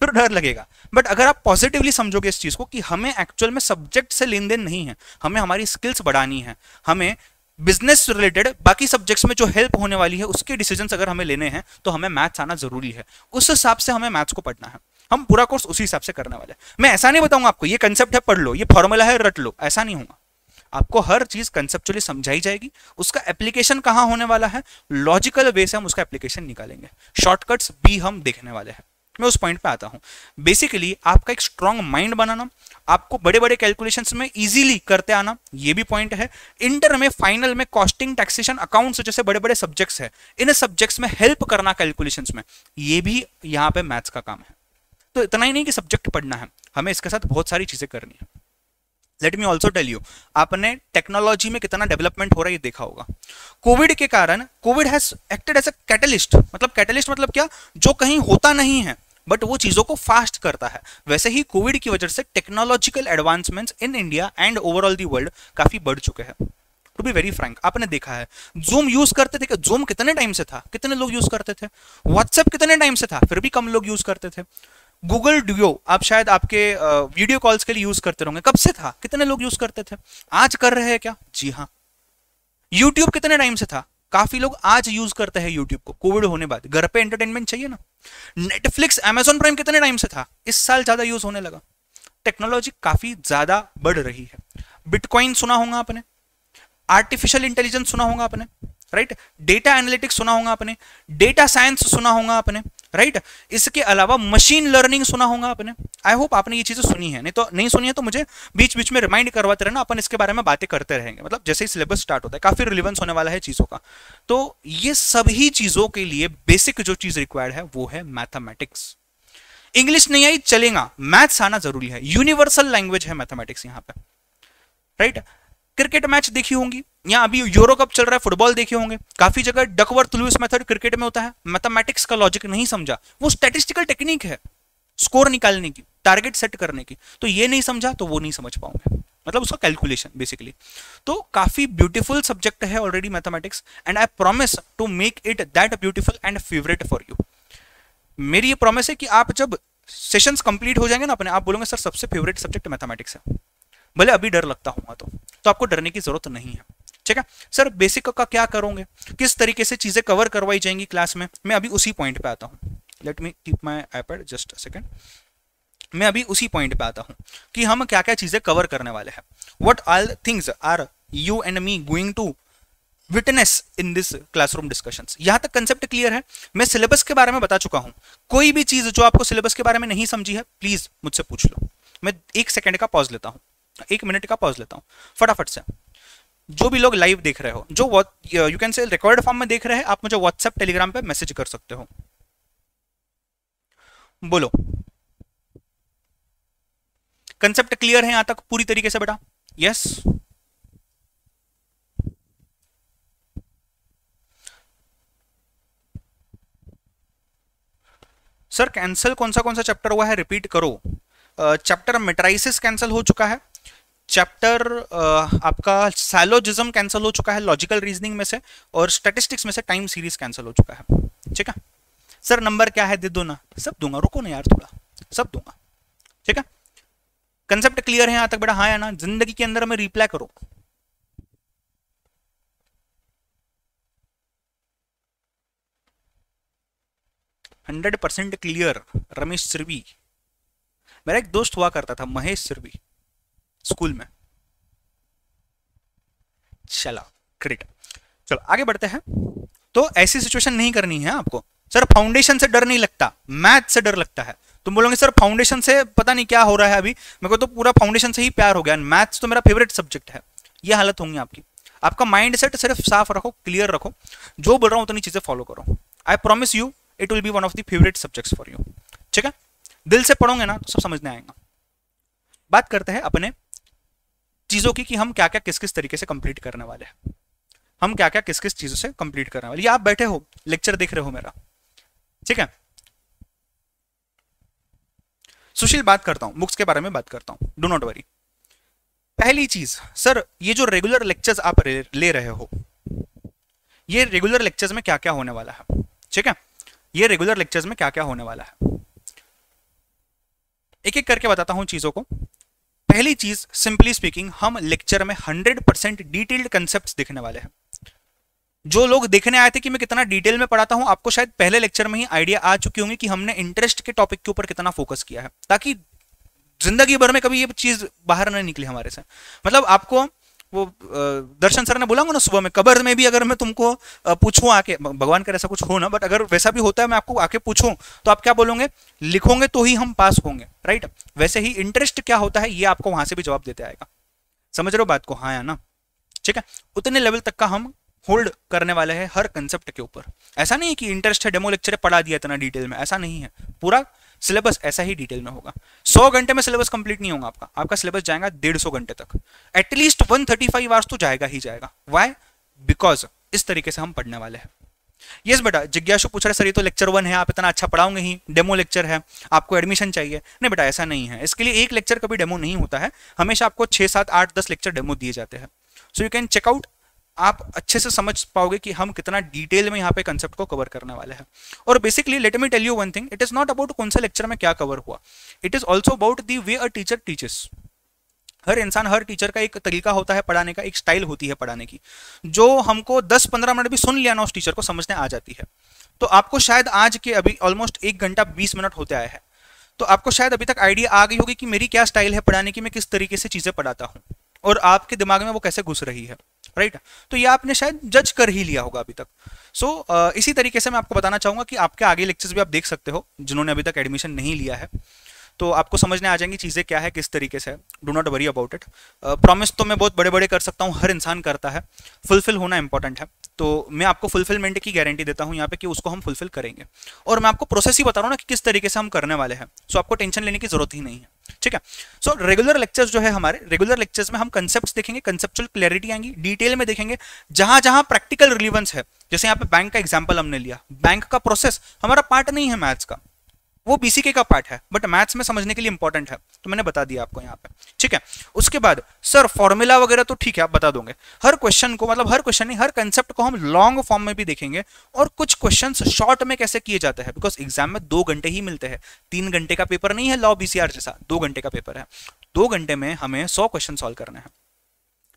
फिर डर लगेगा। बट अगर आप पॉजिटिवली समझोगे इस चीज को कि हमें एक्चुअल में सब्जेक्ट से लेन देन नहीं है, हमें हमारी स्किल्स बढ़ानी है, हमें बिजनेस रिलेटेड बाकी सब्जेक्ट्स में जो हेल्प होने वाली है उसके डिसीजंस अगर हमें लेने हैं तो हमें मैथ्स आना जरूरी है, उस हिसाब से हमें मैथ्स को पढ़ना है, हम पूरा कोर्स उसी हिसाब से करने वाले हैं। मैं ऐसा नहीं बताऊंगा आपको ये कंसेप्ट है पढ़ लो, ये फॉर्मूला है रट लो, ऐसा नहीं होगा। आपको हर चीज कंसेप्चुअली समझाई जाएगी, उसका एप्लीकेशन कहाँ होने वाला है, लॉजिकल वे से हम उसका एप्लीकेशन निकालेंगे, शॉर्टकट्स भी हम देखने वाले हैं, मैं उस पॉइंट पे आता हूँ। बेसिकली आपका एक स्ट्रांग माइंड बनाना, आपको बड़े बड़े कैलकुलेशंस में इजीली करते आना, ये भी पॉइंट है। इंटर में फाइनल में कॉस्टिंग, टैक्सेशन, अकाउंट्स जैसे बड़े बड़े सब्जेक्ट्स हैं, इन सब्जेक्ट्स में हेल्प करना कैलकुलेशंस में, ये भी यहाँ पे मैथ्स का काम है। तो इतना ही नहीं कि सब्जेक्ट पढ़ना है, हमें इसके साथ बहुत सारी चीज़ें करनी है। Let me also tell you, आपने टेक्नोलॉजी में कितना डेवलपमेंट हो रहा है ये देखा होगा। कोविड के कारण, Covid has acted as a catalyst, मतलब कैटलिस्ट मतलब क्या, जो कहीं होता नहीं है बट वो चीज़ों को फास्ट करता है। वैसे ही कोविड की वजह से technological advancements in India and overall the world काफ़ी बढ़ चुके हैं। टू बी वेरी फ्रैंक, आपने देखा है जूम यूज़ करते थे, जूम कितने टाइम से था, कितने लोग यूज़ करते थे। व्हाट्सएप कितने टाइम से था, फिर भी कम लोग यूज़ करते थे। गूगल ड्यूओ आप शायद आपके वीडियो कॉल्स के लिए यूज़ करते होंगे, कब से था, कितने लोग यूज़ करते थे, आज कर रहे हैं क्या, जी हाँ। यूट्यूब कितने टाइम से था, काफ़ी लोग आज यूज करते हैं यूट्यूब को, कोविड होने बाद घर पे एंटरटेनमेंट चाहिए ना। नेटफ्लिक्स, अमेजॉन प्राइम कितने टाइम से था, इस साल ज़्यादा यूज़ होने लगा। टेक्नोलॉजी काफ़ी ज़्यादा बढ़ रही है। बिटकॉइन सुना होगा आपने, आर्टिफिशियल इंटेलिजेंस सुना होगा आपने, राइट। डेटा एनालिटिक्स सुना होगा आपने, डेटा साइंस सुना होगा आपने, राइट। इसके अलावा मशीन लर्निंग सुना होगा आपने। आई होप आपने ये चीज़ें सुनी है, नहीं तो नहीं सुनी है तो मुझे बीच बीच में रिमाइंड करवाते रहना, अपन इसके बारे में बातें करते रहेंगे। मतलब जैसे ही सिलेबस स्टार्ट होता है काफ़ी रिलेवेंस होने वाला है चीज़ों का। तो ये सभी चीज़ों के लिए बेसिक जो चीज़ रिक्वायर्ड है वो है मैथमेटिक्स। इंग्लिश नहीं आई चलेगा, मैथ्स आना जरूरी है, यूनिवर्सल लैंग्वेज है मैथमेटिक्स यहाँ पे, राइट। क्रिकेट मैच देखी होंगी, या अभी यूरो कप चल रहा है फुटबॉल देखे होंगे, काफी जगह डकवर्थ लुइस मेथड क्रिकेट में होता है। मैथमेटिक्स का लॉजिक नहीं समझा, वो स्टैटिस्टिकल टेक्निक है स्कोर निकालने की, टारगेट सेट करने की, तो ये नहीं समझा तो वो नहीं समझ पाऊंगा, मतलब उसका कैलकुलेशन बेसिकली। तो काफी ब्यूटीफुल सब्जेक्ट है already mathematics, and I promise to make it that beautiful and favourite for you. मेरी ये प्रॉमिस है कि आप जब सेशंस कंप्लीट हो जाएंगे ना अपने, आप बोलोगे सर सबसे फेवरेट सब्जेक्ट मैथमेटिक्स है। भले अभी डर लगता होगा तो आपको डरने की जरूरत नहीं है, ठीक है। सर बेसिक का क्या करोगे, किस तरीके से चीजें कवर करवाई जाएंगी क्लास में, मैं अभी उसी पॉइंट पे आता हूँ। Let me keep my iPad just a second. मैं अभी उसी पॉइंट पे आता हूँ कि हम क्या क्या चीजें कवर करने वाले हैं। What all things are you and me going to witness in this classroom discussions. यहाँ तक कंसेप्ट क्लियर है, मैं सिलेबस के बारे में बता चुका हूँ। कोई भी चीज जो आपको सिलेबस के बारे में नहीं समझी है प्लीज मुझसे पूछ लो, मैं एक सेकेंड का पॉज लेता हूँ, 1 मिनट का पॉज लेता हूँ फटाफट से। जो भी लोग लाइव देख रहे हो, जो you can say record form में देख रहे हैं, आप मुझे व्हाट्सएप टेलीग्राम पे मैसेज कर सकते हो। बोलो कंसेप्ट क्लियर है यहां तक पूरी तरीके से बेटा? यस, सर कैंसिल कौन सा चैप्टर हुआ है, रिपीट करो। चैप्टर मेट्राइसिस कैंसिल हो चुका है, चैप्टर आपका सैलोजिज्म कैंसिल हो चुका है लॉजिकल रीजनिंग में से, और स्टैटिस्टिक्स में से टाइम सीरीज कैंसिल हो चुका है, ठीक है। सर नंबर क्या है दे दो ना, सब दूंगा, रुको ना यार थोड़ा, सब दूंगा, ठीक है। कंसेप्ट क्लियर है यहाँ तक बेटा, हाँ या ना? जिंदगी के अंदर हमें रिप्लाई करो। Hundred % clear. रमेश सिरवी, मेरा एक दोस्त हुआ करता था महेश सिरवी स्कूल में। चला क्रेडिट। चलो आगे बढ़ते हैं। तो ऐसी सिचुएशन नहीं करनी है आपको। सर फाउंडेशन से डर नहीं लगता, मैथ से डर लगता है। तुम बोलोगे सर फाउंडेशन से पता नहीं क्या हो रहा है, अभी मेरे को तो पूरा फाउंडेशन से ही प्यार हो गया, मैथ्स तो मेरा फेवरेट सब्जेक्ट है। ये हालत होंगी आपकी। आपका माइंड सेट सिर्फ साफ रखो, क्लियर रखो, जो बोल रहा हूँ उतनी चीजें फॉलो करो। I promise you it will be one of the favourite subjects for you, ठीक है। दिल से पढ़ोगे ना तो सब समझने आएगा। बात करते हैं अपने चीजों की कि हम क्या क्या किस किस तरीके से कंप्लीट करने वाले हैं, हम क्या क्या किस किस चीजों से कंप्लीट करने वाले। ये आप बैठे हो लेक्चर देख रहे हो मेरा, ठीक है। सुशील बात करता हूं, बुक्स के बारे में बात करता हूं, डू नॉट वरी। पहली चीज सर, ये जो रेगुलर लेक्चर्स आप ले रहे हो, ये रेगुलर लेक्चर्स में क्या क्या होने वाला है, ठीक है। ये रेगुलर लेक्चर्स में क्या क्या होने वाला है एक एक करके बताता हूं चीजों को। पहली चीज सिंपली स्पीकिंग, हम लेक्चर में 100% डिटेल्ड कंसेप्ट्स देखने वाले हैं। जो लोग देखने आए थे कि मैं कितना डिटेल में पढ़ाता हूं, आपको शायद पहले लेक्चर में ही आइडिया आ चुकी होंगी कि हमने इंटरेस्ट के टॉपिक के ऊपर कितना फोकस किया है, ताकि जिंदगी भर में कभी ये चीज बाहर ना निकले हमारे से। मतलब आपको वो दर्शन सर ने बोला ना सुबह में, कब्र में भी अगर मैं तुमको पूछूं आके, भगवान करे ऐसा कुछ हो ना, बट अगर वैसा भी होता है मैं आपको आके पूछूं तो आप क्या बोलोगे? लिखोगे तो ही हम पास होंगे, राइट? वैसे ही इंटरेस्ट क्या होता है ये आपको वहां से भी जवाब देते आएगा। समझ रहे हो बात को? हाँ या ना? ठीक है, उतने लेवल तक का हम होल्ड करने वाले हैं हर कंसेप्ट के ऊपर। ऐसा नहीं है कि इंटरेस्ट है डेमो लेक्चर पढ़ा दिया इतना डिटेल में, ऐसा नहीं है। पूरा सिलेबस ऐसा ही डिटेल में होगा। 100 घंटे में सिलेबस कंप्लीट नहीं होगा आपका, आपका सिलेबस जाएगा 150 घंटे तक, एटलीस्ट 135 आवर्स तो जाएगा ही जाएगा। व्हाई? बिकॉज इस तरीके से हम पढ़ने वाले हैं। यस बेटा, जिज्ञासु पूछ रहे सर ये तो लेक्चर 1 है, आप इतना अच्छा पढ़ाओगे ही, डेमो लेक्चर है, आपको एडमिशन चाहिए। नहीं बेटा, ऐसा नहीं है। इसके लिए एक लेक्चर कभी डेमो नहीं होता है, हमेशा आपको 6, 7, 8, 10 लेक्चर डेमो दिए जाते हैं। So you can check out, आप अच्छे से समझ पाओगे कि हम कितना डिटेल में यहाँ पे कंसेप्ट को कवर करने वाले हैं। और basically let me tell you one thing, it is not about कौन से लेक्चर में क्या कवर हुआ, it is also about the way a teacher teaches. हर इंसान, हर टीचर का एक तरीका होता है पढ़ाने का, एक स्टाइल होती है पढ़ाने की, जो हमको 10-15 मिनट भी सुन लिया ना उस टीचर को समझने आ जाती है। तो आपको शायद आज के अभी ऑलमोस्ट 1 घंटा 20 मिनट होते आए हैं, तो आपको शायद अभी तक आइडिया आ गई होगी कि मेरी क्या स्टाइल है पढ़ाने की, मैं किस तरीके से चीज़ें पढ़ाता हूँ और आपके दिमाग में वो कैसे घुस रही है, राइट? तो ये आपने शायद जज कर ही लिया होगा अभी तक। सो इसी तरीके से मैं आपको बताना चाहूँगा कि आपके आगे लेक्चर्स भी आप देख सकते हो जिन्होंने अभी तक एडमिशन नहीं लिया है, तो आपको समझने आ जाएंगी चीज़ें क्या है, किस तरीके से। Do not worry about it. Promise तो मैं बहुत बड़े बड़े कर सकता हूँ, हर इंसान करता है, फुलफिल होना इंपॉर्टेंट है। तो मैं आपको फुलफिलमेंट की गारंटी देता हूँ यहाँ पे कि उसको हम फुलफिल करेंगे, और मैं आपको प्रोसेस ही बता रहा हूँ ना कि किस तरीके से हम करने वाले हैं। सो आपको टेंशन लेने की जरूरत ही नहीं है, ठीक है? सो रेगुलर लेक्चर्स जो है हमारे, रेगुलर लेक्चर्स में हम कंसेप्ट्स देखेंगे, कंसेप्चुअल क्लैरिटी आएंगी, डिटेल में देखेंगे जहां जहां प्रैक्टिकल रिलेवेंस है। जैसे यहाँ पे बैंक का एग्जाम्पल हमने लिया, बैंक का प्रोसेस हमारा पार्ट नहीं है मैथ्स का, वो बीसीके का पार्ट है, बट मैथ्स में समझने के लिए इंपॉर्टेंट है, तो मैंने बता दिया आपको यहाँ पे, ठीक है? उसके बाद सर फॉर्मूला वगैरह तो ठीक है आप बता दोगे, हर क्वेश्चन को, मतलब हर क्वेश्चन नहीं, हर कंसेप्ट को हम लॉन्ग फॉर्म में भी देखेंगे, और कुछ क्वेश्चंस शॉर्ट में कैसे किए जाते हैं, बिकॉज एग्जाम में 2 घंटे ही मिलते हैं, 3 घंटे का पेपर नहीं है लॉ बीसीआर जैसा, 2 घंटे का पेपर है। 2 घंटे में हमें 100 क्वेश्चन सॉल्व करने हैं,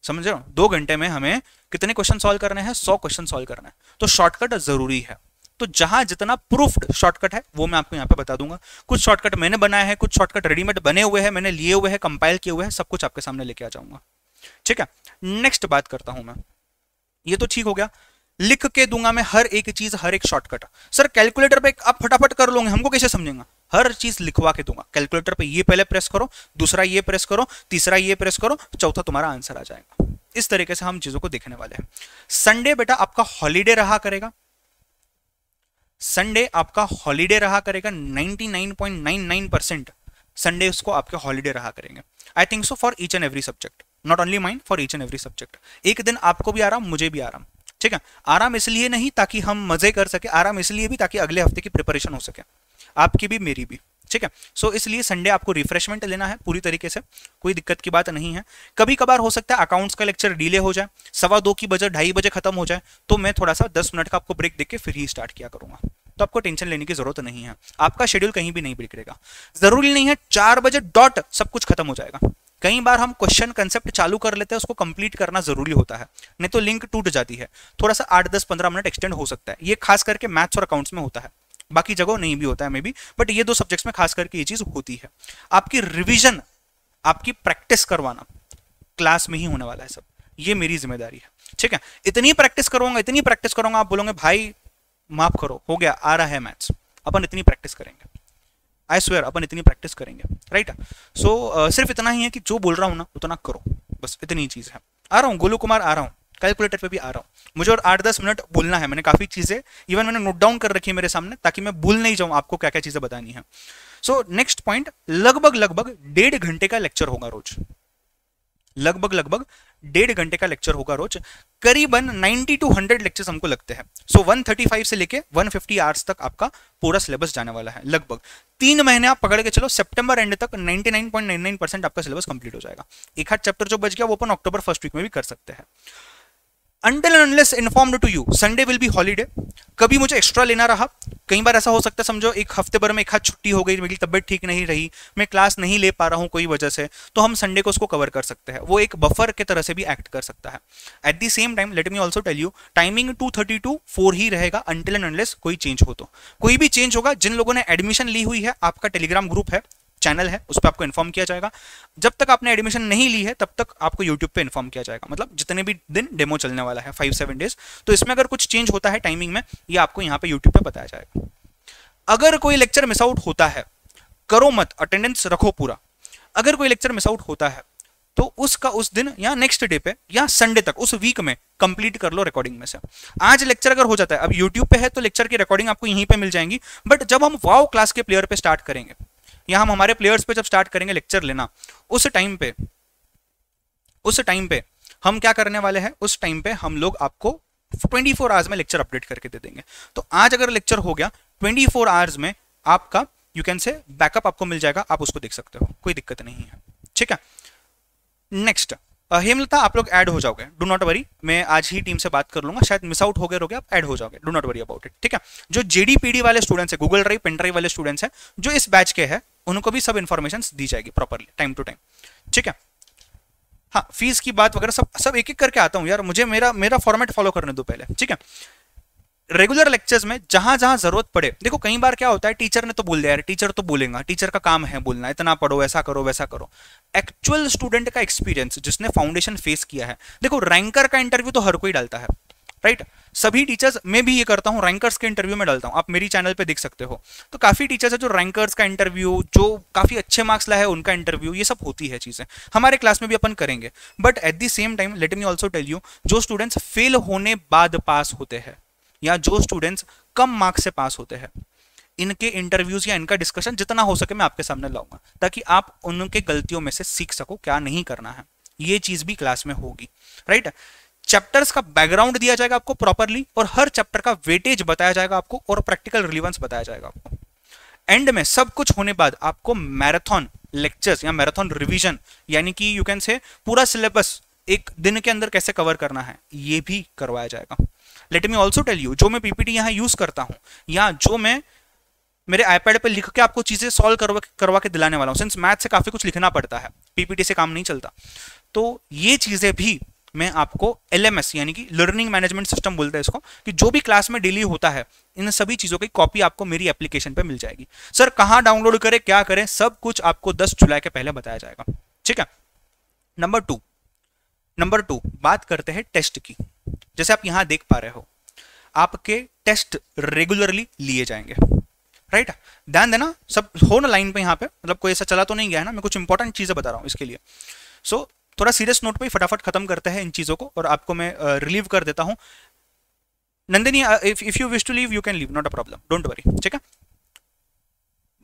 समझ रहे हो? 2 घंटे में हमें कितने क्वेश्चन सॉल्व करने हैं? 100 क्वेश्चन सॉल्व करना है, तो शॉर्टकट जरूरी है। तो जहां जितना प्रूफ्ड शॉर्टकट है वो मैं आपको यहाँ पे बता दूंगा। कुछ शॉर्टकट मैंने बनाया है, कुछ शॉर्टकट रेडीमेड बने हुए हैं, मैंने लिए हुए हैं, कंपाइल किए हुए हैं, सब कुछ आपके सामने लेके आ जाऊंगा, ठीक है? नेक्स्ट बात करता हूं मैं, ये तो ठीक हो गया, लिख के दूंगा मैं हर एक चीज, हर एक शॉर्टकट। सर कैलकुलेटर पे आप फटाफट कर लोगे, हमको कैसे समझेंगे? हर चीज लिखवा के दूंगा। कैलकुलेटर पे ये पहले प्रेस करो, दूसरा ये प्रेस करो, तीसरा ये प्रेस करो, चौथा तुम्हारा आंसर आ जाएगा। इस तरीके से हम चीजों को देखने वाले हैं। संडे बेटा आपका हॉलीडे रहा करेगा, संडे आपका हॉलीडे रहा करेगा। 99.99% संडे उसको आपके हॉलीडे रहा करेंगे। I think so for each and every subject, not only mine, for each and every subject. एक दिन आपको भी आराम, मुझे भी आराम, ठीक है? आराम इसलिए नहीं ताकि हम मजे कर सके, आराम इसलिए भी ताकि अगले हफ्ते की प्रिपरेशन हो सके, आपकी भी मेरी भी, ठीक है? सो इसलिए संडे आपको रिफ्रेशमेंट लेना है पूरी तरीके से, कोई दिक्कत की बात नहीं है। कभी कभार हो सकता है अकाउंट्स का लेक्चर डिले हो जाए, 2:15 की बजाय 2:30 बजे खत्म हो जाए, तो मैं थोड़ा सा 10 मिनट का आपको ब्रेक देके फिर ही स्टार्ट किया करूंगा, तो आपको टेंशन लेने की जरूरत नहीं है। आपका शेड्यूल कहीं भी नहीं बिगड़ेगा। जरूरी नहीं है 4 बजे डॉट सब कुछ खत्म हो जाएगा। कई बार हम क्वेश्चन कंसेप्ट चालू कर लेते हैं, उसको कंप्लीट करना जरूरी होता है, नहीं तो लिंक टूट जाती है। थोड़ा सा 8, 10, 15 मिनट एक्सटेंड हो सकता है। ये खास करके मैथ्स और अकाउंट्स में होता है, बाकी जगह नहीं भी होता है मे बी, बट ये 2 सब्जेक्ट्स में खास करके ये चीज होती है। आपकी रिवीजन, आपकी प्रैक्टिस करवाना क्लास में ही होने वाला है सब, ये मेरी जिम्मेदारी है, ठीक है? इतनी प्रैक्टिस करूंगा, इतनी प्रैक्टिस करूंगा, आप बोलोगे भाई माफ करो हो गया, आ रहा है मैथ्स, अपन इतनी प्रैक्टिस करेंगे, आई स्वेयर अपन इतनी प्रैक्टिस करेंगे, राइट? सो सिर्फ इतना ही है कि जो बोल रहा हूँ ना उतना करो, बस इतनी ही चीज़ है। आ रहा हूँ गोलू कुमार, आ रहा हूँ कैलकुलेटर पे भी, आ रहा हूँ मुझे, और 8-10 मिनट बोलना है। मैंने काफ़ी चीज़ें इवन मैंने नोट डाउन कर रखी है मेरे सामने, ताकि मैं भूल नहीं जाऊँ आपको क्या क्या चीज़ें बतानी है। सो नेक्स्ट पॉइंट, लगभग 1.5 घंटे का लेक्चर होगा रोज, लगभग 1.5 घंटे का लेक्चर होगा रोज। करीबन 90-100 लेक्चर्स हमको लगते हैं। सो 135 से लेके 150 आवर्स तक आपका पूरा सिलेबस जाने वाला है। लगभग 3 महीने आप पकड़ के चलो, सितंबर एंड तक 99.99% आपका सिलेबस कंप्लीट हो जाएगा। एक आध चैप्टर जो बच गया वो अपन अक्टूबर 1st वीक में भी कर सकते हैं। Until and unless informed to you, Sunday will be holiday। कभी मुझे एक्स्ट्रा लेना रहा, कई बार ऐसा हो सकता है, समझो एक हफ्ते भर में एक हाथ छुट्टी हो गई, मेरी तबीयत ठीक नहीं रही, मैं क्लास नहीं ले पा रहा हूँ कोई वजह से, तो हम संडे को उसको कवर कर सकते हैं। वो एक बफर के तरह से भी एक्ट कर सकता है। At the same time let me also tell you, timing 2:30 to 4 ही रहेगा, until and unless कोई चेंज हो तो। कोई भी चेंज होगा, जिन लोगों ने एडमिशन ली हुई है, आपका टेलीग्राम ग्रुप है, चैनल है उस पर आपको इन्फॉर्म किया जाएगा। जब तक आपने एडमिशन नहीं ली है तब तक आपको यूट्यूब पे इन्फॉर्म किया जाएगा, मतलब जितने भी दिन डेमो चलने वाला है 5-7 डेज। तो इसमें अगर कुछ चेंज होता है टाइमिंग में, ये आपको यहाँ पे यूट्यूब पे बताया जाएगा। अगर कोई लेक्चर मिस आउट होता है, करो मत, अटेंडेंस रखो पूरा। अगर कोई लेक्चर मिस आउट होता है तो उसका उस दिन या नेक्स्ट डे पे या संडे तक उस वीक में कंप्लीट कर लो रिकॉर्डिंग में से। आज लेक्चर अगर हो जाता है, अब यूट्यूब पे है तो लेक्चर की रिकॉर्डिंग आपको यहीं पे मिल जाएंगी, बट जब हम वाव क्लास के प्लेयर पे स्टार्ट करेंगे या हम हमारे प्लेयर्स पे जब स्टार्ट करेंगे लेक्चर लेना, उस टाइम पे हम क्या करने वाले हैं, उस टाइम पे हम लोग आपको 24 आवर्स में लेक्चर अपडेट करके दे देंगे। तो आज अगर लेक्चर हो गया 24 आवर्स में आपका यू कैन से बैकअप आपको मिल जाएगा, आप उसको देख सकते हो, कोई दिक्कत नहीं है, ठीक है। नेक्स्ट हेमलता, आप लोग ऐड हो जाओगे, डू नॉट वरी, मैं आज ही टीम से बात कर लूंगा, शायद मिस आउट हो गए आप ऐड हो जाओगे, do not worry about it, ठीक है। जो जेडीपीडी वाले स्टूडेंट्स है, गूगल ड्राइव पेनड्राइव वाले स्टूडेंट्स हैं, जो इस बैच के हैं, उनको भी सब इन्फॉर्मेशन दी जाएगी प्रॉपरली टाइम टू टाइम, ठीक है। हाँ, फीस की बात वगैरह सब एक एक करके आता हूँ यार, मुझे मेरा फॉर्मेट फॉलो करने दो पहले, ठीक है। रेगुलर लेक्चर्स में जहां जहां जरूरत पड़े, देखो कई बार क्या होता है, टीचर ने तो बोल दिया यार, टीचर तो बोलेगा, टीचर का काम है बोलना, इतना पढ़ो, ऐसा करो, वैसा करो। एक्चुअल स्टूडेंट का एक्सपीरियंस जिसने फाउंडेशन फेस किया है, देखो रैंकर का इंटरव्यू तो हर कोई डालता है, राइट, सभी टीचर्स, मैं भी ये करता हूँ, रैंकर्स के इंटरव्यू में डालता हूँ, आप मेरी चैनल पे देख सकते हो। तो काफी टीचर्स है जो रैंकर्स का इंटरव्यू, जो काफी अच्छे मार्क्स लाए हैं उनका इंटरव्यू, ये सब होती है चीजें, हमारे क्लास में भी अपन करेंगे। But at the same time let me also tell you, जो स्टूडेंट्स फेल होने बाद पास होते हैं या जो स्टूडेंट्स कम मार्क्स से पास होते हैं, इनके इंटरव्यूज या इनका डिस्कशन जितना हो सके मैं आपके सामने लाऊंगा, ताकि आप उनके गलतियों में से सीख सको क्या नहीं करना है, ये चीज भी क्लास में होगी, राइट। चैप्टर्स का बैकग्राउंड दिया जाएगा आपको प्रॉपरली, और हर चैप्टर का वेटेज बताया जाएगा आपको, और प्रैक्टिकल रिलेवेंस बताया जाएगा आपको। एंड में सब कुछ होने बाद आपको मैराथन लेक्चर्स या मैराथन रिविजन, यानी कि यू कैन से पूरा सिलेबस एक दिन के अंदर कैसे कवर करना है, ये भी करवाया जाएगा। Let me also tell you, जो मैं पीपीटी यहाँ यूज करता हूँ या जो मैं मेरे आईपैड पे लिख के आपको चीजें सॉल्व करवा के दिलाने वाला हूँ, सिंस मैथ से काफी कुछ लिखना पड़ता है, पीपीटी से काम नहीं चलता, तो ये चीजें भी मैं आपको एलएमएस यानी कि लर्निंग मैनेजमेंट सिस्टम बोलते हैं इसको, कि जो भी क्लास में डेली होता है इन सभी चीजों की कॉपी आपको मेरी एप्लीकेशन पे मिल जाएगी। सर कहाँ डाउनलोड करें, क्या करें, सब कुछ आपको 10 जुलाई के पहले बताया जाएगा, ठीक है। नंबर टू, बात करते हैं टेस्ट की। जैसे आप यहां देख पा रहे हो, आपके टेस्ट रेगुलरली लिए जाएंगे, राइट, ध्यान देना, सब हो ना लाइन पे यहाँ पे, मतलब कोई ऐसा चला तो नहीं गया है ना, मैं कुछ इंपॉर्टेंट चीजें बता रहा हूँ इसके लिए। सो थोड़ा सीरियस नोट पे फटाफट खत्म करते हैं इन चीजों को, और आपको मैं रिलीव कर देता हूँ। Nandini, if you wish to leave you can leave, not a problem, don't worry, ठीक है।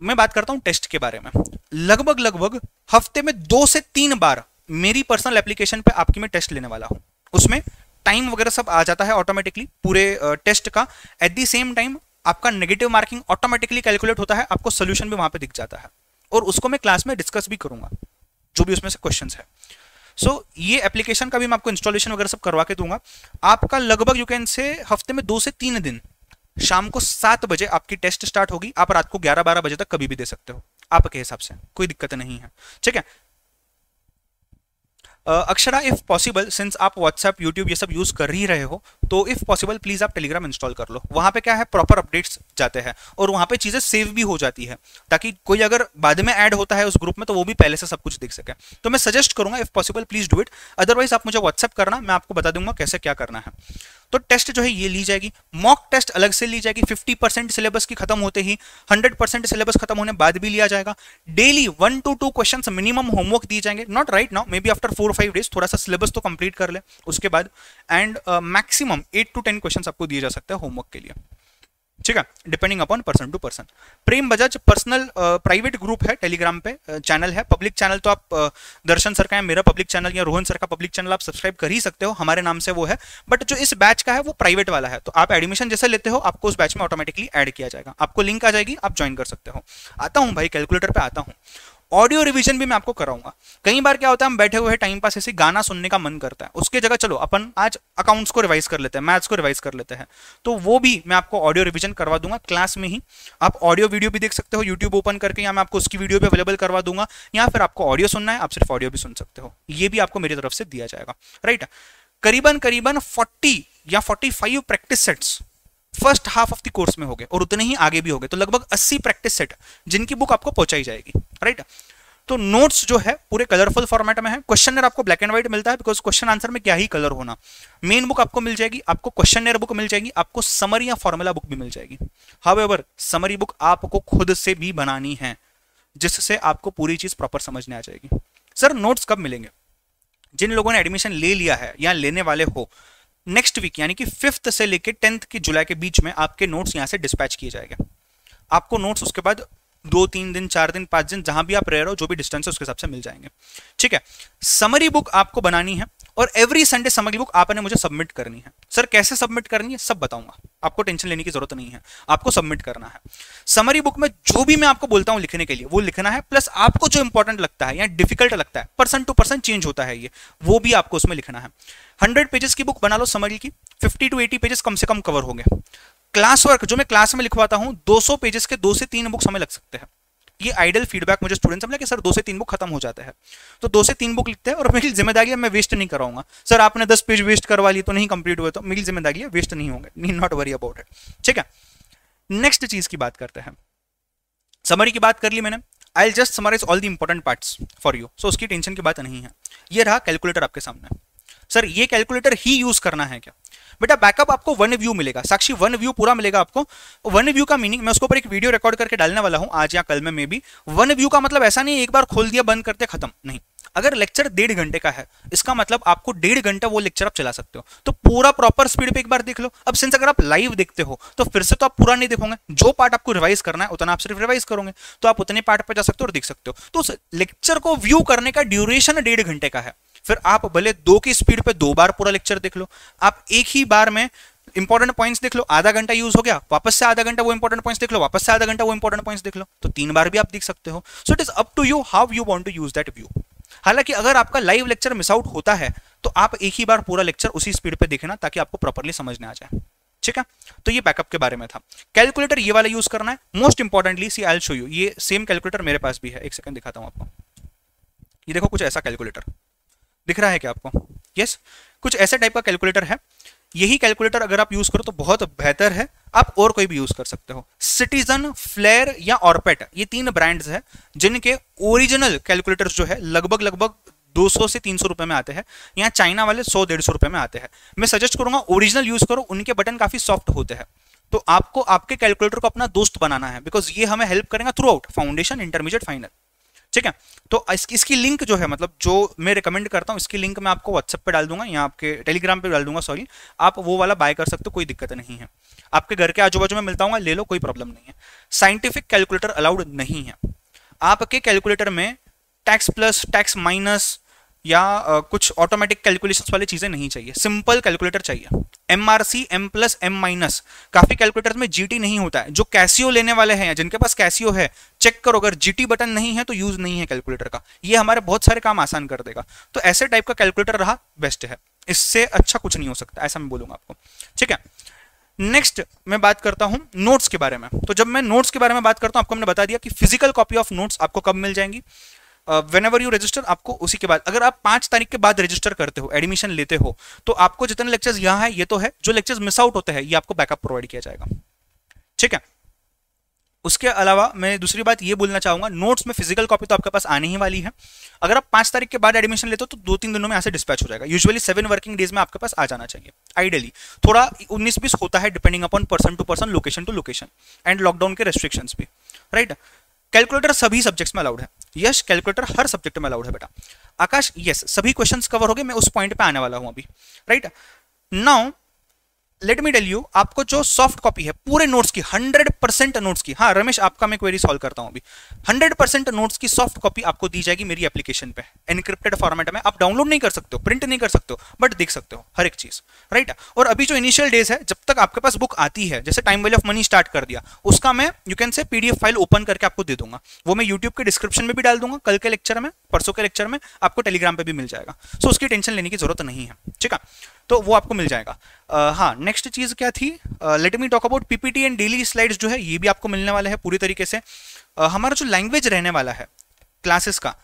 मैं बात करता हूँ टेस्ट के बारे में। लगभग हफ्ते में 2 से 3 बार मेरी पर्सनल एप्लीकेशन पे आपकी मैं टेस्ट लेने वाला हूँ, उसमें टाइम वगैरह सब आ जाता है ऑटोमेटिकली पूरे टेस्ट का। एट द सेम टाइम आपका नेगेटिव मार्किंग ऑटोमेटिकली कैलकुलेट होता है, आपको सोल्यूशन भी वहां पे दिख जाता है, और उसको मैं क्लास में डिस्कस भी करूंगा जो भी उसमें से क्वेश्चंस है। सो ये एप्लीकेशन का भी मैं आपको इंस्टॉलेशन वगैरह सब करवा के दूंगा। आपका लगभग यू कैन से हफ्ते में 2 से 3 दिन शाम को 7 बजे आपकी टेस्ट स्टार्ट होगी। आप रात को 11-12 बजे तक कभी भी दे सकते हो, आपके हिसाब से कोई दिक्कत नहीं है, ठीक है। अक्षरा, इफ पॉसिबल, सिंस आप व्हाट्सएप यूट्यूब ये सब यूज कर ही रहे हो, तो इफ पॉसिबल प्लीज आप टेलीग्राम इंस्टॉल कर लो। वहां पे क्या है, प्रॉपर अपडेट्स जाते हैं और वहां पे चीजें सेव भी हो जाती है, ताकि कोई अगर बाद में ऐड होता है उस ग्रुप में तो वो भी पहले से सब कुछ देख सके। तो मैं सजेस्ट करूंगा if possible please do it, otherwise आप मुझे व्हाट्सएप करना, मैं आपको बता दूंगा कैसे क्या करना है। तो टेस्ट जो है ये ली जाएगी, मॉक टेस्ट अलग से ली जाएगी, 50% सिलेबस की खत्म होते ही, 100% सिलेबस खत्म होने बाद भी लिया जाएगा। Daily 1 to 2 questions minimum homework दिए जाएंगे, not right now, may be after 4-5 days थोड़ा सा सिलेबस तो कंप्लीट कर ले उसके बाद। एंड मैक्सिमम 8 to 10 क्वेश्चंस आपको दिए जा सकते हैं होमवर्क के लिए, ठीक है, depending upon person to person. Prem Bajaj, personal private group है टेलीग्राम पे, चैनल है, पब्लिक चैनल तो आप दर्शन सर का है मेरा पब्लिक चैनल, या रोहन सर का पब्लिक चैनल आप सब्सक्राइब कर ही सकते हो, हमारे नाम से वो है। बट जो इस बैच का है वो प्राइवेट वाला है, तो आप एडमिशन जैसे लेते हो आपको उस बैच में ऑटोमेटिकली ऐड किया जाएगा, आपको लिंक आ जाएगी, आप ज्वाइन कर सकते हो। आता हूँ भाई कैलकुलेटर पे आता हूँ, ऑडियो रिवीजन भी मैं आपको कराऊंगा। कई बार क्या होता है, हम बैठे हुए हैं टाइम पास, ऐसे गाना सुनने का मन करता है, उसके जगह चलो अपन आज अकाउंट्स को रिवाइज कर लेते हैं, मैथ्स को रिवाइज कर लेते हैं, तो वो भी मैं आपको ऑडियो रिवीजन करवा दूंगा क्लास में ही। आप ऑडियो वीडियो भी देख सकते हो यूट्यूब ओपन करके, या मैं आपको उसकी वीडियो भी अवेलेबल करवा दूंगा, या फिर आपको ऑडियो सुनना है आप सिर्फ ऑडियो भी सुन सकते हो, ये भी आपको मेरी तरफ से दिया जाएगा, राइट। करीबन 40 या 45 practice sets first half of the course में हो गए, और उतने ही आगे भी हो गए, तो लगभग 80 प्रैक्टिस सेट जिनकी बुक आपको पहुंचाई जाएगी, राइट। तो नोट्स जो है पूरे कलरफुल फॉर्मेट में है, क्वेश्चनर आपको ब्लैक एंड व्हाइट मिलता है बिकॉज क्वेश्चन आंसर में क्या ही कलर होना। मेन बुक आपको मिल जाएगी, आपको क्वेश्चनर बुक मिल जाएगी, आपको समरी या फॉर्मूला बुक भी मिल जाएगी। हाउएवर समरी बुक आपको खुद से भी बनानी है जिससे आपको पूरी चीज प्रॉपर समझने आ जाएगी। सर नोट्स कब मिलेंगे? जिन लोगों ने एडमिशन ले लिया है या लेने वाले हो, नेक्स्ट वीक यानी कि 5th से लेकर 10th जुलाई के बीच में आपके नोट्स यहाँ से डिस्पैच किए जाएंगे। आपको नोट्स उसके बाद 2-3 दिन 4 दिन 5 दिन जहां भी आप रह रहे हो, जो भी डिस्टेंस है उसके हिसाब से मिल जाएंगे। ठीक है, समरी बुक आपको बनानी है और एवरी संडे समरी बुक आपने मुझे सबमिट करनी है। सर कैसे सबमिट करनी है सब बताऊंगा, आपको टेंशन लेने की जरूरत नहीं है, आपको सबमिट करना है। समरी बुक में जो भी मैं आपको बोलता हूं लिखने के लिए वो लिखना है, प्लस आपको जो इंपॉर्टेंट लगता है या डिफिकल्ट लगता है, पर्सन टू पर्सन चेंज होता है ये, वो भी आपको उसमें लिखना है। 100 पेजेस की बुक बना लो समरी की, 50 to 80 पेजेस कम से कम कवर होंगे। क्लास वर्क जो मैं क्लास में लिखवाता हूं, 200 पेजेस के 2 से 3 बुक्स हमें लग सकते हैं। ये आइडल फीडबैक मुझे स्टूडेंट्स मिला कि सर 2 से 3 बुक खत्म हो जाते हैं, तो 2 से 3 बुक लिखते हैं और मेरी जिम्मेदारी है मैं वेस्ट नहीं कराऊंगा। सर आपने 10 पेज वेस्ट करवा लिए तो नहीं कंप्लीट हुए, तो मेरी जिम्मेदारी है वेस्ट नहीं होंगे, need not worry about it. ठीक है, नेक्स्ट चीज की बात करते हैं। समरी की बात कर ली मैंने, I will just summarise all the important parts for you, so उसकी टेंशन की बात नहीं है। ये रहा कैलकुलेटर आपके सामने। सर ये कैलकुलेटर ही यूज करना है क्या? बेटा बैकअप आपको 1 व्यू मिलेगा, साक्षी 1 व्यू पूरा मिलेगा आपको। 1 व्यू का मीनिंग मैं उसके ऊपर एक वीडियो रिकॉर्ड करके डालने वाला हूं आज या कल में मे बी। 1 व्यू का मतलब ऐसा नहीं एक बार खोल दिया बंद करते खत्म, नहीं। अगर लेक्चर 1.5 घंटे का है, इसका मतलब आपको 1.5 घंटा वो लेक्चर आप चला सकते हो, तो पूरा प्रॉपर स्पीड पे एक बार देख लो। अब सिंस अगर आप लाइव देखते हो तो फिर से तो आप पूरा नहीं देखोगे, जो पार्ट आपको रिवाइज करना है उतना आप सिर्फ रिवाइज करोगे, तो आप उतने पार्ट पर जा सकते हो और देख सकते हो। तो उस लेक्चर को व्यू करने का ड्यूरेशन 1.5 घंटे का है, फिर आप भले 2 की स्पीड पे 2 बार पूरा लेक्चर देख लो। आप एक ही बार में इंपॉर्टेंट पॉइंट्स देख लो, आधा घंटा यूज हो गया, वापस से आधा घंटा वो इंपॉर्टेंट पॉइंट्स देख लो, वापस से आधा घंटा वो इंपॉर्टेंट पॉइंट्स देख लो, तो 3 बार भी आप देख सकते हो। So it is up to you how you want to use that view. हालांकि अगर आपका लाइव लेक्चर मिस आउट होता है तो आप एक ही बार पूरा लेक्चर उसी स्पीड पे देखना ताकि आपको प्रॉपरली समझने आ जाए। ठीक है, तो ये बैकअप के बारे में था। कैलकुलेटर ये वाला यूज करना है। Most importantly see I will show you, ये सेम कैलकुलेटर मेरे पास भी है, एक सेकंड दिखाता हूं आपको। ये देखो कुछ ऐसा कैलकुलेटर दिख रहा है क्या आपको? यस, कुछ ऐसे टाइप का कैलकुलेटर है। यही कैलकुलेटर अगर आप यूज करो तो बहुत बेहतर है, आप और कोई भी यूज कर सकते हो। सिटीजन, फ्लेयर या ऑर्पेट, ये 3 ब्रांड्स हैं जिनके ओरिजिनल कैलकुलेटर्स जो है लगभग 200 से 300 रुपए में आते हैं, यहाँ चाइना वाले 100-150 रुपए में आते हैं। मैं सजेस्ट करूंगा ओरिजिनल यूज करो, उनके बटन काफी सॉफ्ट होते हैं। तो आपको आपके कैलकुलेटर को अपना दोस्त बनाना है बिकॉज ये हमें हेल्प करेगा throughout foundation, intermediate, final. ठीक है, तो इसकी लिंक जो है, मतलब जो मैं रिकमेंड करता हूँ, इसकी लिंक मैं आपको व्हाट्सएप पे डाल दूंगा या आपके टेलीग्राम पे डाल दूंगा, सॉरी। आप वो वाला बाय कर सकते हो, कोई दिक्कत नहीं है। आपके घर के आजू बाजू में मिलता होगा, ले लो, कोई प्रॉब्लम नहीं है। साइंटिफिक कैलकुलेटर अलाउड नहीं है। आपके कैलकुलेटर में टैक्स प्लस, टैक्स माइनस या कुछ ऑटोमेटिक कैलकुलेशन वाली चीजें नहीं चाहिए, सिंपल कैलकुलेटर चाहिए। MRC, M plus, M minus, काफी कैलकुलेटर्स में GT नहीं होता है। जो कैसियो लेने वाले हैं, जिनके पास कैसियो है, चेक करो, अगर GT बटन नहीं है तो यूज नहीं है कैलकुलेटर का। ये हमारे बहुत सारे काम आसान कर देगा। तो ऐसे टाइप का कैलकुलेटर रहा बेस्ट है, इससे अच्छा कुछ नहीं हो सकता, ऐसा मैं बोलूंगा आपको। ठीक है, नेक्स्ट मैं बात करता हूं नोट्स के बारे में। तो जब मैं नोट्स के बारे में बात करता हूं, आपको हमने बता दिया कि फिजिकल कॉपी ऑफ नोट्स आपको कब मिल जाएंगी। वेन एवर यू रजिस्टर, आपको उसी के बाद, अगर आप 5 तारीख के बाद रजिस्टर करते हो, एडमिशन लेते हो, तो आपको जितने लेक्चर्स यहाँ है ये तो है, जो लेक्चर्स मिस आउट होते हैं ये आपको बैकअप प्रोवाइड किया जाएगा। ठीक है, उसके अलावा मैं दूसरी बात ये बोलना चाहूंगा, नोट्स में फिजिकल कॉपी तो आपके पास आने ही वाली है। अगर आप 5 तारीख के बाद एडमिशन लेते हो तो 2-3 दिनों में यहाँ से डिस्पैच हो जाएगा। यूजुअली 7 वर्किंग डेज में आपके पास आ जाना चाहिए आइडियली। थोड़ा 19-20 होता है depending upon person to person, location to location and lockdown के रेस्ट्रिक्शन भी, राइट। कैलकुलेटर सभी सब्जेक्ट्स में अलाउड है। यस, कैलकुलेटर हर सब्जेक्ट में अलाउड है बेटा। आकाश, यस, सभी क्वेश्चंस कवर हो गए, मैं उस पॉइंट पे आने वाला हूं अभी, right. Now let me tell you, आपको जो सॉफ्ट कॉपी है पूरे नोट्स की, 100% नोट्स की, हाँ रमेश आपका मैं क्वेरी सॉल्व करता हूं अभी, 100% नोट्स की सॉफ्ट कॉपी आपको दी जाएगी मेरी एप्लीकेशन पे, एनक्रिप्टेड फॉर्मेट में। आप डाउनलोड नहीं कर सकते हो, प्रिंट नहीं कर सकते हो, बट देख सकते हो हर एक चीज, राइट। और अभी जो इनिशियल डेज है, जब तक आपके पास बुक आती है, जैसे time value of money start कर दिया, उसका मैं you can say PDF file open करके आपको दे दूंगा। वो मैं यूट्यूब के डिस्क्रिप्शन में भी डाल दूंगा, कल के लेक्चर में, परसों के लेक्चर में, आपको टेलीग्राम पे भी मिल जाएगा। सो उसकी टेंशन लेने की जरूरत नहीं है, ठीक है, तो वो आपको मिल जाएगा। हाँ, नेक्स्ट चीज क्या थी, let me talk about PPT and daily slides जो है, ये भी आपको मिलने वाले हैं पूरी तरीके से। हमारा जो लैंग्वेज रहने वाला है क्लासेस का,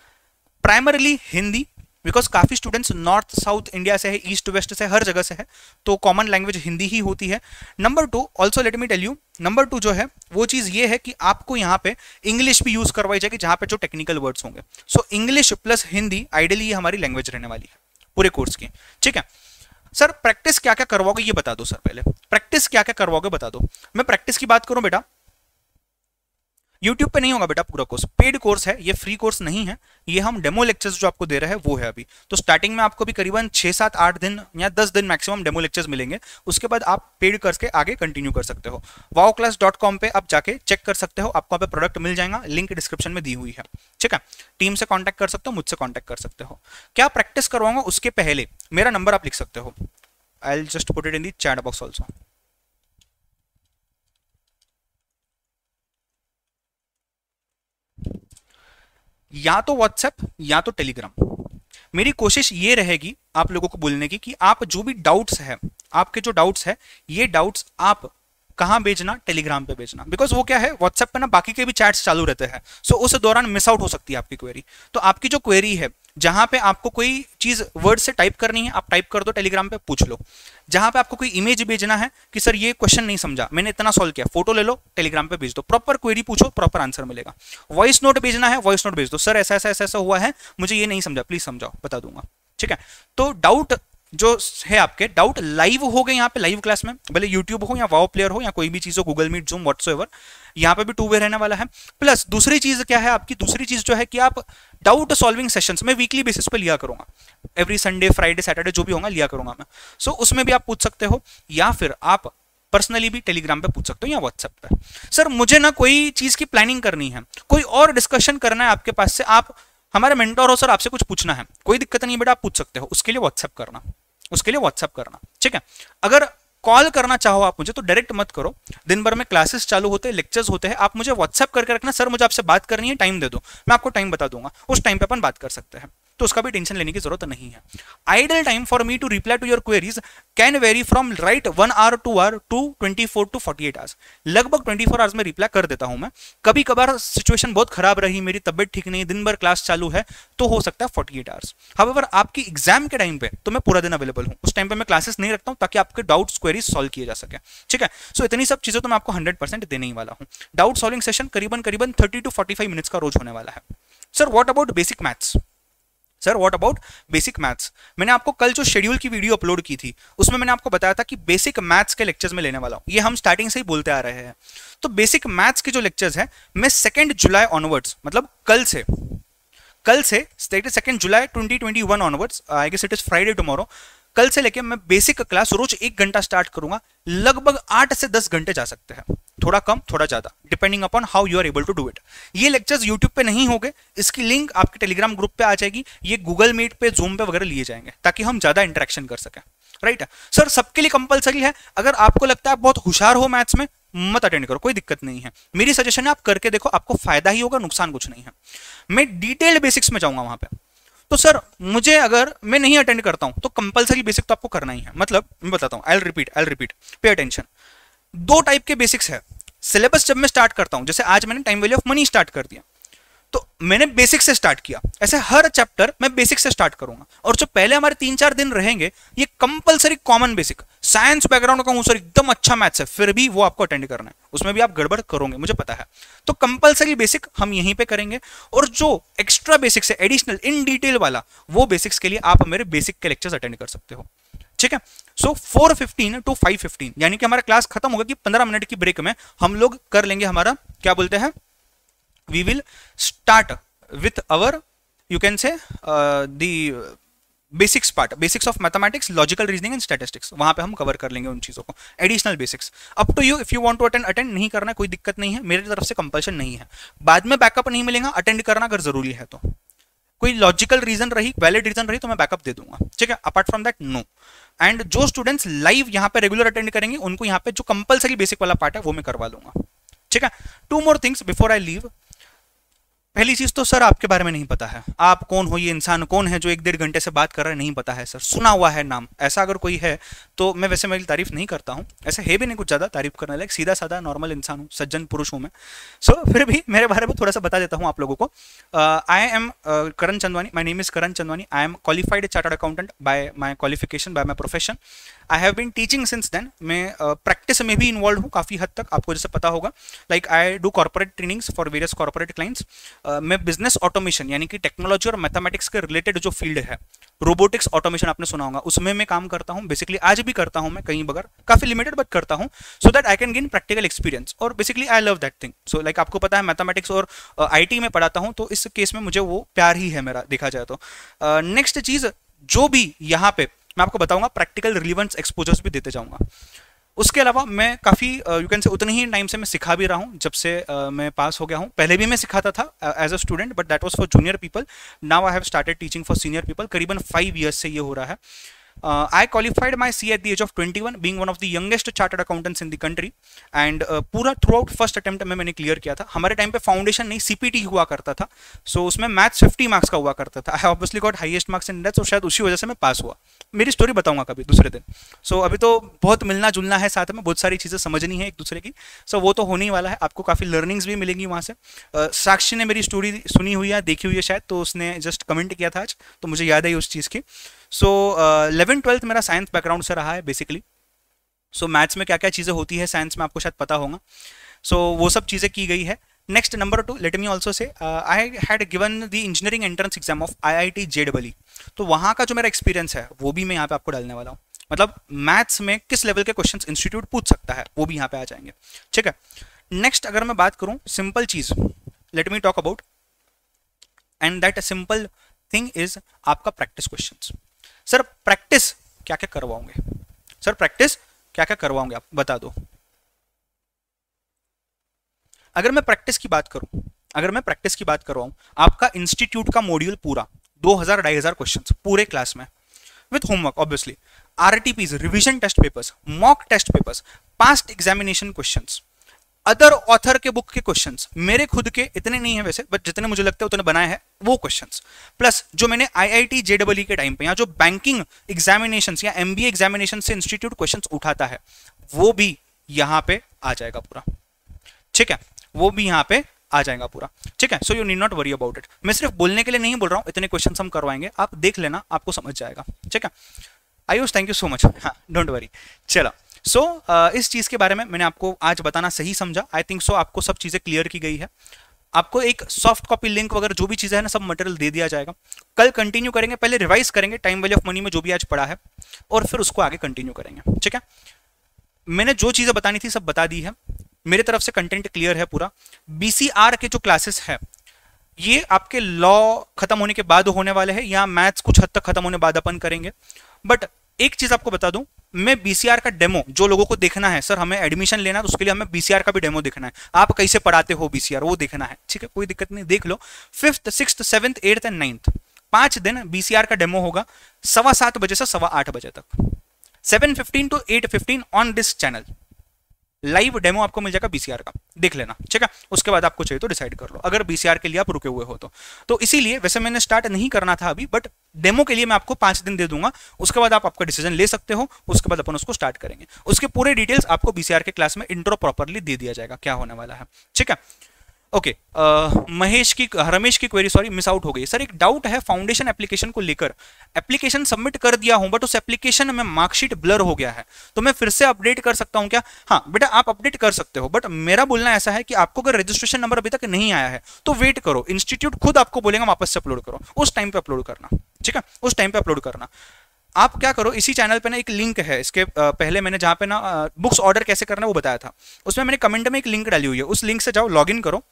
प्राइमरीली हिंदी, बिकॉज काफ़ी स्टूडेंट्स नॉर्थ साउथ इंडिया से है, ईस्ट वेस्ट से, हर जगह से है, तो कॉमन लैंग्वेज हिंदी ही होती है। Number two, also let me tell you, number two जो है वो चीज़ ये है कि आपको यहाँ पे इंग्लिश भी यूज़ करवाई जाएगी जहाँ पे जो टेक्निकल वर्ड्स होंगे। So English plus Hindi ideally ये हमारी लैंग्वेज रहने वाली है पूरे कोर्स की। ठीक है सर, प्रैक्टिस क्या क्या करवाओगे ये बता दो। सर पहले प्रैक्टिस क्या क्या करवाओगे बता दो। मैं प्रैक्टिस की बात करूँ बेटा, YouTube पे नहीं होगा बेटा, पूरा कोर्स पेड कोर्स है, ये फ्री कोर्स नहीं है, ये हम डेमो लेक्चर्स जो आपको दे रहे हैं वो है अभी। तो स्टार्टिंग में आपको भी करीबन 6-7-8 दिन या 10 दिन मैक्सिमम डेमो लेक्चर्स मिलेंगे, उसके बाद आप पेड कोर्स के आगे कंटिन्यू कर सकते हो। wowclass.com पे आप जाके चेक कर सकते हो, आपको वहाँ पे प्रोडक्ट मिल जाएगा, लिंक डिस्क्रिप्शन में दी हुई है। ठीक है, टीम से कॉन्टैक्ट कर सकते हो, मुझसे कॉन्टैक्ट कर सकते हो। क्या प्रैक्टिस करवाऊंगा उसके पहले मेरा नंबर आप लिख सकते हो, I will just put it in the chat box also. या तो WhatsApp या तो Telegram, मेरी कोशिश ये रहेगी आप लोगों को बोलने की कि आप जो भी डाउट्स है, आपके जो डाउट्स है, ये डाउट्स आप कहाँ भेजना, टेलीग्राम पे भेजना। बिकॉज वो क्या है, WhatsApp पे ना बाकी के भी चैट्स चालू रहते हैं, सो उस दौरान मिस आउट हो सकती है आपकी क्वेरी। तो आपकी जो क्वेरी है जहाँ पे आपको कोई चीज़ वर्ड से टाइप करनी है, आप टाइप कर दो टेलीग्राम पे, पूछ लो। जहाँ पे आपको कोई इमेज भेजना है कि सर ये क्वेश्चन नहीं समझा, मैंने इतना सॉल्व किया, फोटो ले लो टेलीग्राम पे भेज दो, प्रॉपर क्वेरी पूछो, प्रॉपर आंसर मिलेगा। वॉइस नोट भेजना है, वॉइस नोट भेज दो, सर ऐसा ऐसा ऐसा ऐसा हुआ है, मुझे ये नहीं समझा, प्लीज समझाओ, बता दूंगा। ठीक है, तो डाउट जो है आपके, डाउट लाइव हो गए यहाँ पे, लाइव क्लास में, भले यूट्यूब हो या वाओ प्लेयर हो या कोई भी चीज़ हो, गूगल मीट, जूम, व्हाट्सएवर, यहाँ पे भी 2 वे रहने वाला है। प्लस दूसरी चीज़ क्या है आपकी, दूसरी चीज़ जो है कि आप डाउट सॉल्विंग सेशंस में वीकली बेसिस पे लिया करूँगा, एवरी संडे, फ्राइडे, सैटरडे जो भी होगा लिया करूँगा मैं। सो उसमें भी आप पूछ सकते हो, या फिर आप पर्सनली भी टेलीग्राम पे पूछ सकते हो या व्हाट्सएप पे। सर मुझे ना कोई चीज़ की प्लानिंग करनी है, कोई और डिस्कशन करना है आपके पास से, आप हमारे मेंटोर हो सर, आपसे कुछ पूछना है, कोई दिक्कत नहीं बेटा, आप पूछ सकते हो, उसके लिए व्हाट्सएप करना, उसके लिए व्हाट्सएप करना। ठीक है, अगर कॉल करना चाहो आप मुझे तो डायरेक्ट मत करो, दिन भर में क्लासेस चालू होते हैं, लेक्चर्स होते हैं, आप मुझे व्हाट्सएप करके रखना, सर मुझे आपसे बात करनी है, टाइम दे दो, मैं आपको टाइम बता दूंगा, उस टाइम पे अपन बात कर सकते हैं, तो उसका भी टेंशन लेने की जरूरत नहीं है। Ideal time for me to reply to your queries can vary from right 1 hour 2 hour to 24 to 48 hours. लगभग 24 आवर्स में रिप्लाई कर देता हूं मैं। कभी कभार सिचुएशन बहुत खराब रही, मेरी तबियत ठीक नहीं, दिन भर क्लास चालू है, तो हो सकता है 48 आवर्स। हाउएवर आपकी एग्जाम के टाइम पे तो मैं पूरा दिन अवेलेबल हूँ, उस टाइम पे मैं क्लासेस नहीं रखता हूँ ताकि आपके डाउट्स क्वेरीज सॉल्व किए जा सके। ठीक है, सो इतनी सब चीज़ें तो मैं आपको 100% देने ही वाला हूँ। डाउट सॉल्विंग सेशन करीबन 30 to 45 मिनट्स का रोज होने वाला है। Sir what about basic maths, sir what about basic maths, मैंने आपको कल जो शेड्यूल की वीडियो अपलोड की थी उसमें मैंने आपको बताया था कि बेसिक मैथ्स के लेक्चर्स में लेने वाला हूँ, ये हम स्टार्टिंग से ही बोलते आ रहे हैं। तो बेसिक मैथ्स के जो लेक्चर्स हैं मैं 2 जुलाई ऑनवर्ड्स, मतलब कल से 2 जुलाई 2021 onwards, I guess it is Friday tomorrow, कल से लेके मैं बेसिक क्लास रोज 1 घंटा स्टार्ट करूंगा, लगभग 8 से 10 घंटे जा सकते हैं, थोड़ा कम थोड़ा ज्यादा, depending upon how you are able to do it. ये लेक्चर्स यूट्यूब पे नहीं होंगे, इसकी लिंक आपके टेलीग्राम ग्रुप पे आ जाएगी, ये गूगल मीट पे, जूम पे वगैरह लिए जाएंगे ताकि हम ज्यादा इंटरेक्शन कर सकें। राइट, सर सबके लिए कंपलसरी है, अगर आपको लगता है आप बहुत होशियार हो मैथ्स में, मत अटेंड करो, कोई दिक्कत नहीं है। मेरी सजेशन है आप करके देखो, आपको फायदा ही होगा, नुकसान कुछ नहीं है। मैं डिटेल्ड बेसिक्स में जाऊंगा वहां पे, तो सर मुझे, अगर मैं नहीं अटेंड करता हूं तो कंपलसरी बेसिक तो आपको करना ही है। मतलब मैं बताता हूं, I will repeat, pay attention. 2 type के बेसिक्स है। सिलेबस जब मैं स्टार्ट करता हूं, जैसे आज मैंने time value of money start कर दिया, तो मैंने बेसिक से स्टार्ट किया, ऐसे हर चैप्टर मैं बेसिक से स्टार्ट करूंगा। और जो पहले हमारे 3-4 दिन रहेंगे ये compulsory common basic, science background का हूं सर, एकदम अच्छा मैथ्स है, फिर भी वो आपको अटेंड करना है, उसमें भी आप गड़बड़ करोगे, मुझे पता है। तो कंपलसरी बेसिक हम यहीं पे करेंगे, और जो एक्स्ट्रा बेसिक्स है, एडिशनल इन डिटेल वाला, वो बेसिक्स के लिए आप मेरे बेसिक के लेक्चर्स अटेंड कर सकते हो। ठीक है, सो 4:15 to 5:15 यानी कि हमारा क्लास खत्म होगा कि 15 मिनट की ब्रेक में हम लोग कर लेंगे हमारा, क्या बोलते हैं, we will start with our, you can say the basics part, basics of mathematics, logical reasoning and statistics, वहाँ पे हम कवर कर लेंगे उन चीज़ों को, additional basics. Up to you, if you want to attend, attend नहीं करना है कोई दिक्कत नहीं है, मेरी तरफ से कंपल्शन नहीं है, बाद में बैकअप नहीं मिलेगा, अटेंड करना अगर जरूरी है तो, कोई लॉजिकल रीजन रही, वैलिड रीजन रही तो मैं बैकअप दे दूंगा। ठीक है, apart from that no. And जो स्टूडेंट्स लाइव यहाँ पे रेगुलर अटेंड करेंगे उनको यहाँ पे जो कंपल्सरी बेसिक वाला पार्ट है वो मैं करवा लूंगा। ठीक है, 2 more things before I leave। पहली चीज तो सर आपके बारे में नहीं पता है, आप कौन हो, ये इंसान कौन है जो एक डेढ़ घंटे से बात कर रहा है, नहीं पता है सर। सुना हुआ है नाम, ऐसा अगर कोई है तो मैं, वैसे मेरी तारीफ नहीं करता हूँ, ऐसे है भी नहीं कुछ ज़्यादा तारीफ करने लायक, सीधा साधा नॉर्मल इंसान हूँ, सज्जन पुरुष हूँ मैं। सो फिर भी मेरे बारे में थोड़ा सा बता देता हूँ आप लोगों को। I am Karan Chandwani, my name is Karan Chandwani, I am qualified chartered accountant by my qualification, by my profession. I have been teaching since then, मैं प्रैक्टिस में भी इन्वॉल्व हूँ काफ़ी हद तक, आपको जैसे पता होगा। Like I do corporate trainings for various corporate clients. मैं बिजनेस ऑटोमेशन यानी कि टेक्नोलॉजी और मैथमेटिक्स के रिलेटेड जो फील्ड है, रोबोटिक्स ऑटोमेशन आपने सुना होगा, उसमें मैं काम करता हूँ बेसिकली। आज भी करता हूँ मैं, कहीं बगैर काफ़ी लिमिटेड बट करता हूँ, so that I can gain practical experience. और basically I love that thing. So like आपको पता है मैथमेटिक्स और आईटी में पढ़ाता हूँ, तो इस केस में मुझे वो प्यार ही है मेरा, देखा जाए तो। नेक्स्ट चीज़ जो भी यहाँ पे मैं आपको बताऊँगा, प्रैक्टिकल रिलीवेंस एक्सपोजर्स भी देते जाऊँगा। उसके अलावा मैं काफ़ी यू कैन से उतने ही टाइम से मैं सिखा भी रहा हूँ जब से मैं पास हो गया हूँ। पहले भी मैं सिखाता था as a student, but that was for junior people. Now I have started teaching for senior people, करीबन 5 इयर्स से ये हो रहा है। I qualified my CA at the age of 21, being one of the youngest chartered accountants in the country, and पूरा थ्रू आउट फर्स्ट अटैम्प्ट में मैंने क्लियर किया था। हमारे टाइम पे फाउंडेशन नहीं CPT हुआ करता था, सो उसमें मैथ्स 50 मार्क्स का हुआ करता था। I obviously got highest marks in that, so शायद उसी वजह से मैं पास हुआ। मेरी स्टोरी बताऊंगा कभी दूसरे दिन। सो अभी तो बहुत मिलना जुलना है, साथ में बहुत सारी चीज़ें समझनी है एक दूसरे की, सो वो तो होने ही वाला है। आपको काफ़ी लर्निंग्स भी मिलेंगी वहाँ से। साक्षी ने मेरी स्टोरी सुनी हुई है, देखी हुई है शायद, तो उसने जस्ट कमेंट किया था आज, तो मुझे याद आई उस चीज़ की। सो 11-12 मेरा साइंस बैकग्राउंड से रहा है बेसिकली। सो मैथ्स में क्या क्या चीज़ें होती है साइंस में, आपको शायद पता होगा। सो वो सब चीज़ें की गई है। Next number 2, let me also say I had given the engineering entrance exam of IIT JEE, तो वहाँ का जो मेरा एक्सपीरियंस है वो भी मैं यहाँ पे आपको डालने वाला हूँ। मतलब मैथ्स में किस लेवल के क्वेश्चंस इंस्टीट्यूट पूछ सकता है वो भी यहाँ पे आ जाएंगे, ठीक है। नेक्स्ट अगर मैं बात करूँ सिंपल चीज़, let me talk about, and that simple thing is आपका प्रैक्टिस क्वेश्चंस। सर प्रैक्टिस क्या क्या करवाओगे, सर प्रैक्टिस क्या क्या करवाओगे आप बता दो। अगर मैं प्रैक्टिस की बात करूं, अगर मैं प्रैक्टिस की बात करवाऊं, आपका इंस्टीट्यूट का मॉड्यूल पूरा 2000-2500 क्वेश्चंस पूरे क्लास में, with homework obviously, RTPs revision test papers, mock test papers, past examination questions, other author के बुक के क्वेश्चंस, मेरे खुद के इतने नहीं है वैसे, बट जितने मुझे लगता है उतने बनाए हैं वो क्वेश्चंस, प्लस जो मैंने IIT JEE के टाइम पे या जो बैंकिंग एग्जामिनेशन या MBA एग्जामिनेशन से इंस्टीट्यूट क्वेश्चंस उठाता है वो भी यहाँ पे आ जाएगा पूरा, ठीक है, वो भी यहाँ पे आ जाएगा पूरा, ठीक है। So you need not worry about it. मैं सिर्फ बोलने के लिए नहीं बोल रहा हूँ, इतने क्वेश्चन हम करवाएंगे, आप देख लेना, आपको समझ जाएगा, ठीक है। Ayush thank you so much, हाँ डोंट वरी। चलो सो इस चीज़ के बारे में मैंने आपको आज बताना सही समझा। आई थिंक सो आपको सब चीज़ें क्लियर की गई है। आपको एक सॉफ्ट कॉपी लिंक वगैरह जो भी चीज़ें हैं ना, सब मटेरियल दे दिया जाएगा। कल कंटिन्यू करेंगे, पहले रिवाइज करेंगे टाइम वैल्यू ऑफ मनी में जो भी आज पढ़ा है, और फिर उसको आगे कंटिन्यू करेंगे, ठीक है। मैंने जो चीज़ें बतानी थी सब बता दी है, मेरे तरफ से कंटेंट क्लियर है पूरा। BCR के जो क्लासेस है ये आपके लॉ खत्म होने के बाद होने वाले हैं, या मैथ्स कुछ हद तक खत्म होने बाद अपन करेंगे। बट एक चीज़ आपको बता दूं, मैं BCR का डेमो जो लोगों को देखना है, सर हमें एडमिशन लेना है तो उसके लिए हमें BCR का भी डेमो देखना है, आप कैसे पढ़ाते हो BCR वो देखना है, ठीक है, कोई दिक्कत नहीं, देख लो। 5th 6th 7th 8th and 9th 5 दिन BCR का डेमो होगा, 7:15 बजे से 8:15 बजे तक, 7:15 to 8:15 on this channel live demo आपको मिल जाएगा BCR का, देख लेना, ठीक है। उसके बाद आपको चाहिए तो डिसाइड कर लो, अगर BCR के लिए आप रुके हुए हो तो इसीलिए वैसे मैंने स्टार्ट नहीं करना था अभी, बट डेमो के लिए मैं आपको 5 दिन दे दूंगा, उसके बाद आप आपका डिसीजन ले सकते हो, उसके बाद अपन उसको स्टार्ट करेंगे। उसके पूरे डिटेल्स आपको BCR के क्लास में इंट्रो प्रॉपरली दे दिया जाएगा, क्या होने वाला है, ठीक है। ओके, रमेश की क्वेरी सॉरी मिस आउट हो गई। सर एक डाउट है फाउंडेशन एप्लीकेशन को लेकर, एप्लीकेशन सबमिट कर दिया हूं बट उस एप्लीकेशन में मार्कशीट ब्लर हो गया है, तो मैं फिर से अपडेट कर सकता हूं क्या? हाँ बेटा आप अपडेट कर सकते हो, बट मेरा बोलना ऐसा है कि आपको अगर रजिस्ट्रेशन नंबर अभी तक नहीं आया है तो वेट करो, इंस्टीट्यूट खुद आपको बोलेगा वापस से अपलोड करो, उस टाइम पर अपलोड करना, ठीक है, उस टाइम पर अपलोड करना। आप क्या करो, इसी चैनल पे ना एक लिंक है, इसके पहले मैंने जहाँ पे ना बुक्स ऑर्डर कैसे करना है वो बताया था, उसमें मैंने कमेंट में एक लिंक डाली हुई है, उस लिंक से जाओ, लॉगिन करो,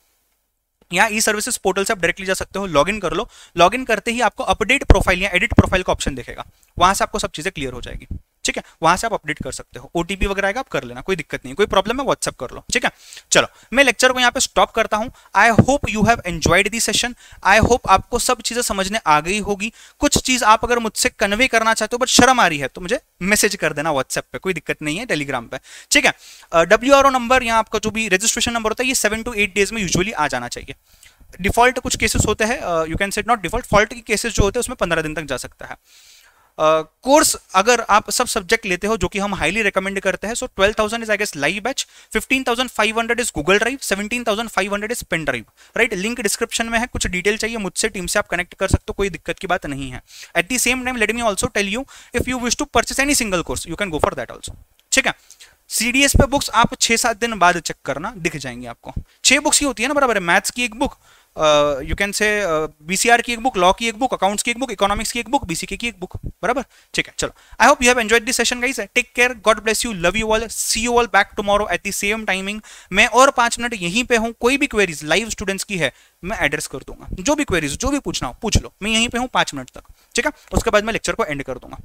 या E-सर्विसेज पोर्टल से आप डायरेक्टली जा सकते हो, लॉगिन कर लो। लॉगिन करते ही आपको अपडेट प्रोफाइल या एडिट प्रोफाइल का ऑप्शन दिखेगा, वहाँ से आपको सब चीज़ें क्लियर हो जाएगी, ठीक है, वहाँ से आप अपडेट कर सकते हो, OTP वगैरह आएगा आप कर लेना, कोई दिक्कत नहीं, कोई प्रॉब्लम है व्हाट्सअप कर लो, ठीक है। चलो मैं लेक्चर को यहाँ पे स्टॉप करता हूँ। I hope you have enjoyed this session, I hope आपको सब चीज़ें समझने आ गई होगी। कुछ चीज़ आप अगर मुझसे कन्वे करना चाहते हो बट शर्म आ रही है तो मुझे मैसेज कर देना व्हाट्सएप पे, कोई दिक्कत नहीं है, टेलीग्राम पे, ठीक है। WRO नंबर या आपका जो भी रजिस्ट्रेशन नंबर होता है ये 7 to 8 डेज में यूजुअली आ जाना चाहिए। डिफॉल्ट कुछ केसेस होते हैं, you can say not default, fault के केसेस जो होते हैं उसमें 15 दिन तक जा सकता है। कोर्स अगर आप सब सब्जेक्ट लेते हो जो कि हम हाईली रिकमेंड करते हैं, so 12,000 is I guess live batch, 15,500 is गूगल drive, 17,500 is pen drive, right. Link description में है, कुछ डिटेल चाहिए मुझसे, टीम से आप कनेक्ट कर सकते हो, कोई दिक्कत की बात नहीं है। At the same time let me also tell you, if you wish to purchase any single course you can go for that also, ठीक है। सीडीएस पे बुक्स आप 6-7 दिन बाद चेक करना, दिख जाएंगे आपको। 6 बुक्स ही होती है ना, बराबर है, मैथ्स की एक book, you can say BCR की एक बुक, लॉ की एक बुक, अकाउंट्स की एक बुक, इकोनॉमिक्स की एक बुक, बीसीके की एक बुक, बराबर, ठीक है। चलो, I hope you have enjoyed this session guys, take care, God bless you, love you all, see you all back tomorrow at the same timing. मैं और 5 मिनट यहीं पे हूँ, कोई भी क्वेरीज लाइव स्टूडेंट्स की है मैं एड्रेस कर दूंगा, जो भी क्वेरीज जो भी पूछना हो पूछ लो, मैं यहीं पे हूँ 5 मिनट तक, ठीक है। उसके बाद मैं लेक्चर को एंड कर दूंगा।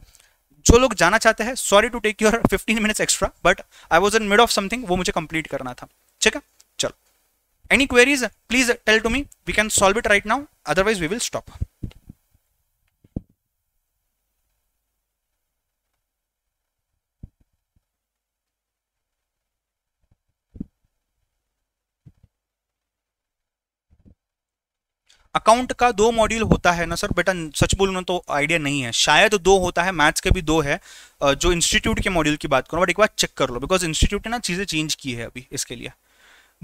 जो लोग जाना चाहते हैं, sorry to take your 15 minutes extra, but I was in mid of something, वो मुझे कंप्लीट करना था, ठीक है। चलो, any queries please tell to me, we can solve it right now, otherwise we will stop. Account का 2 मॉड्यूल होता है ना सर? बेटा सच बोलूं ना तो आइडिया नहीं है, शायद 2 होता है, मैथ्स के भी 2 है, जो इंस्टीट्यूट के मॉड्यूल की बात करूं, बट एक बार चेक कर लो, बिकॉज इंस्टीट्यूट ने ना चीज़ें चेंज की है अभी इसके लिए।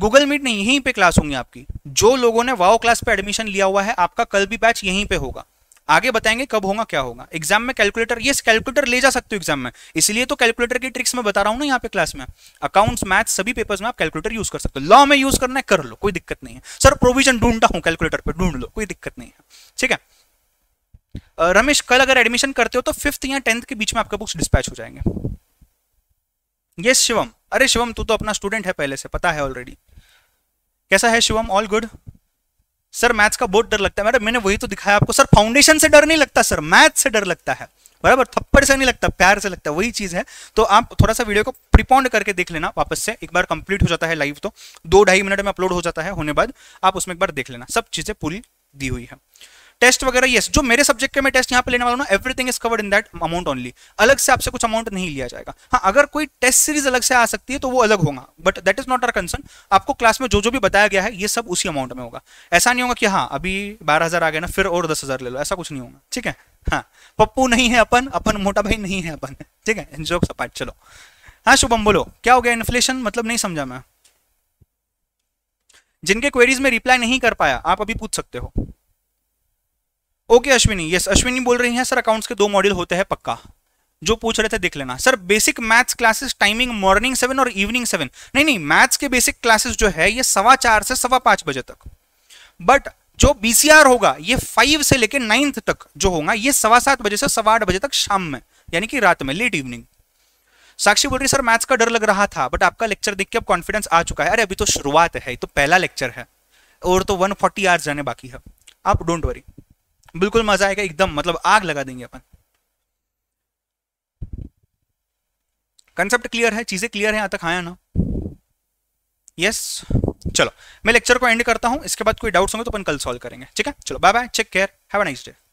गूगल मीट नहीं, यहीं पे क्लास होंगी आपकी। जो लोगों ने वाओ क्लास पे एडमिशन लिया हुआ है, आपका कल भी बैच यहीं पे होगा, आगे बताएंगे कब होगा क्या होगा। एग्जाम में कैलकुलेटर, यस कैलकुलेटर ले जा सकते हो एग्जाम में, इसलिए तो कैलकुलेटर की ट्रिक्स मैं बता रहा हूँ ना यहाँ पे क्लास में। अकाउंट्स, मैथ्स, सभी पेपर्स में आप कैलकुलेटर यूज कर सकते हो। लॉ में यूज करना है कर लो, कोई दिक्कत नहीं है। सर प्रोविजन ढूंढता हूँ कैलकुलेटर पर, ढूंढ लो, कोई दिक्कत नहीं है, ठीक है। रमेश, कल अगर एडमिशन करते हो तो 5th या 10th के बीच में आपका बुक्स डिस्पैच हो जाएंगे। यस शिवम, अरे शिवम तू तो अपना स्टूडेंट है पहले से, पता है ऑलरेडी। कैसा है Shivam, all good? Sir maths का बहुत डर लगता है, मैडम मैंने वही तो दिखाया आपको। सर फाउंडेशन से डर नहीं लगता सर, मैथ्स से डर लगता है, बराबर, थप्पड़ से नहीं लगता, प्यार से लगता है, वही चीज़ है। तो आप थोड़ा सा वीडियो को प्रीपॉन्ड करके देख लेना वापस से, एक बार कंप्लीट हो जाता है लाइव तो, 2-2.5 मिनट में अपलोड हो जाता है, होने बाद आप उसमें एक बार देख लेना, सब चीज़ें पूरी दी हुई है। टेस्ट वगैरह, यस जो मेरे सब्जेक्ट के मैं टेस्ट यहाँ पे लेने वाला हूँ ना, everything is covered in that amount only, अलग से आपसे कुछ अमाउंट नहीं लिया जाएगा। हाँ अगर कोई टेस्ट सीरीज अलग से आ सकती है तो वो अलग होगा, but that is not our concern. आपको क्लास में जो जो भी बताया गया है ये सब उसी अमाउंट में होगा। ऐसा नहीं होगा कि हाँ अभी 12,000 आ गया ना फिर और 10,000 ले लो, ऐसा कुछ नहीं होगा, ठीक है। हाँ पप्पू नहीं है अपन, अपन मोटा भाई नहीं है अपन, ठीक है, जोक्स अपार्ट। चलो हाँ शुभम बोलो, क्या हो गया इन्फ्लेशन, मतलब नहीं समझा मैं। जिनके क्वेरीज में रिप्लाई नहीं कर पाया आप अभी पूछ सकते हो। ओके अश्विनी, यस अश्विनी बोल रही हैं सर अकाउंट्स के 2 मॉड्यूल होते हैं पक्का, जो पूछ रहे थे देख लेना। Sir basic maths classes timing morning 7 और इवनिंग 7, नहीं, मैथ्स के बेसिक क्लासेस जो है ये 4:15 से 5:15 बजे तक, बट जो बीसीआर होगा ये 5 से लेकर 9th तक जो होगा ये 7:15 बजे से 8:15 बजे तक शाम में, यानी कि रात में, लेट इवनिंग। साक्षी बोल रही सर मैथ्स का डर लग रहा था बट आपका लेक्चर देख के अब कॉन्फिडेंस आ चुका है। अरे अभी तो शुरुआत है, तो पहला लेक्चर है और तो 140 आवर्स जाने बाकी है, आप डोंट वरी, बिल्कुल मजा आएगा एकदम, मतलब आग लगा देंगे अपन। कंसेप्ट क्लियर है, चीजें क्लियर है, यहां तक आया ना? यस चलो मैं लेक्चर को एंड करता हूं, इसके बाद कोई डाउट्स होंगे तो अपन कल सॉल्व करेंगे, ठीक है। चलो bye bye, take care, have a nice day.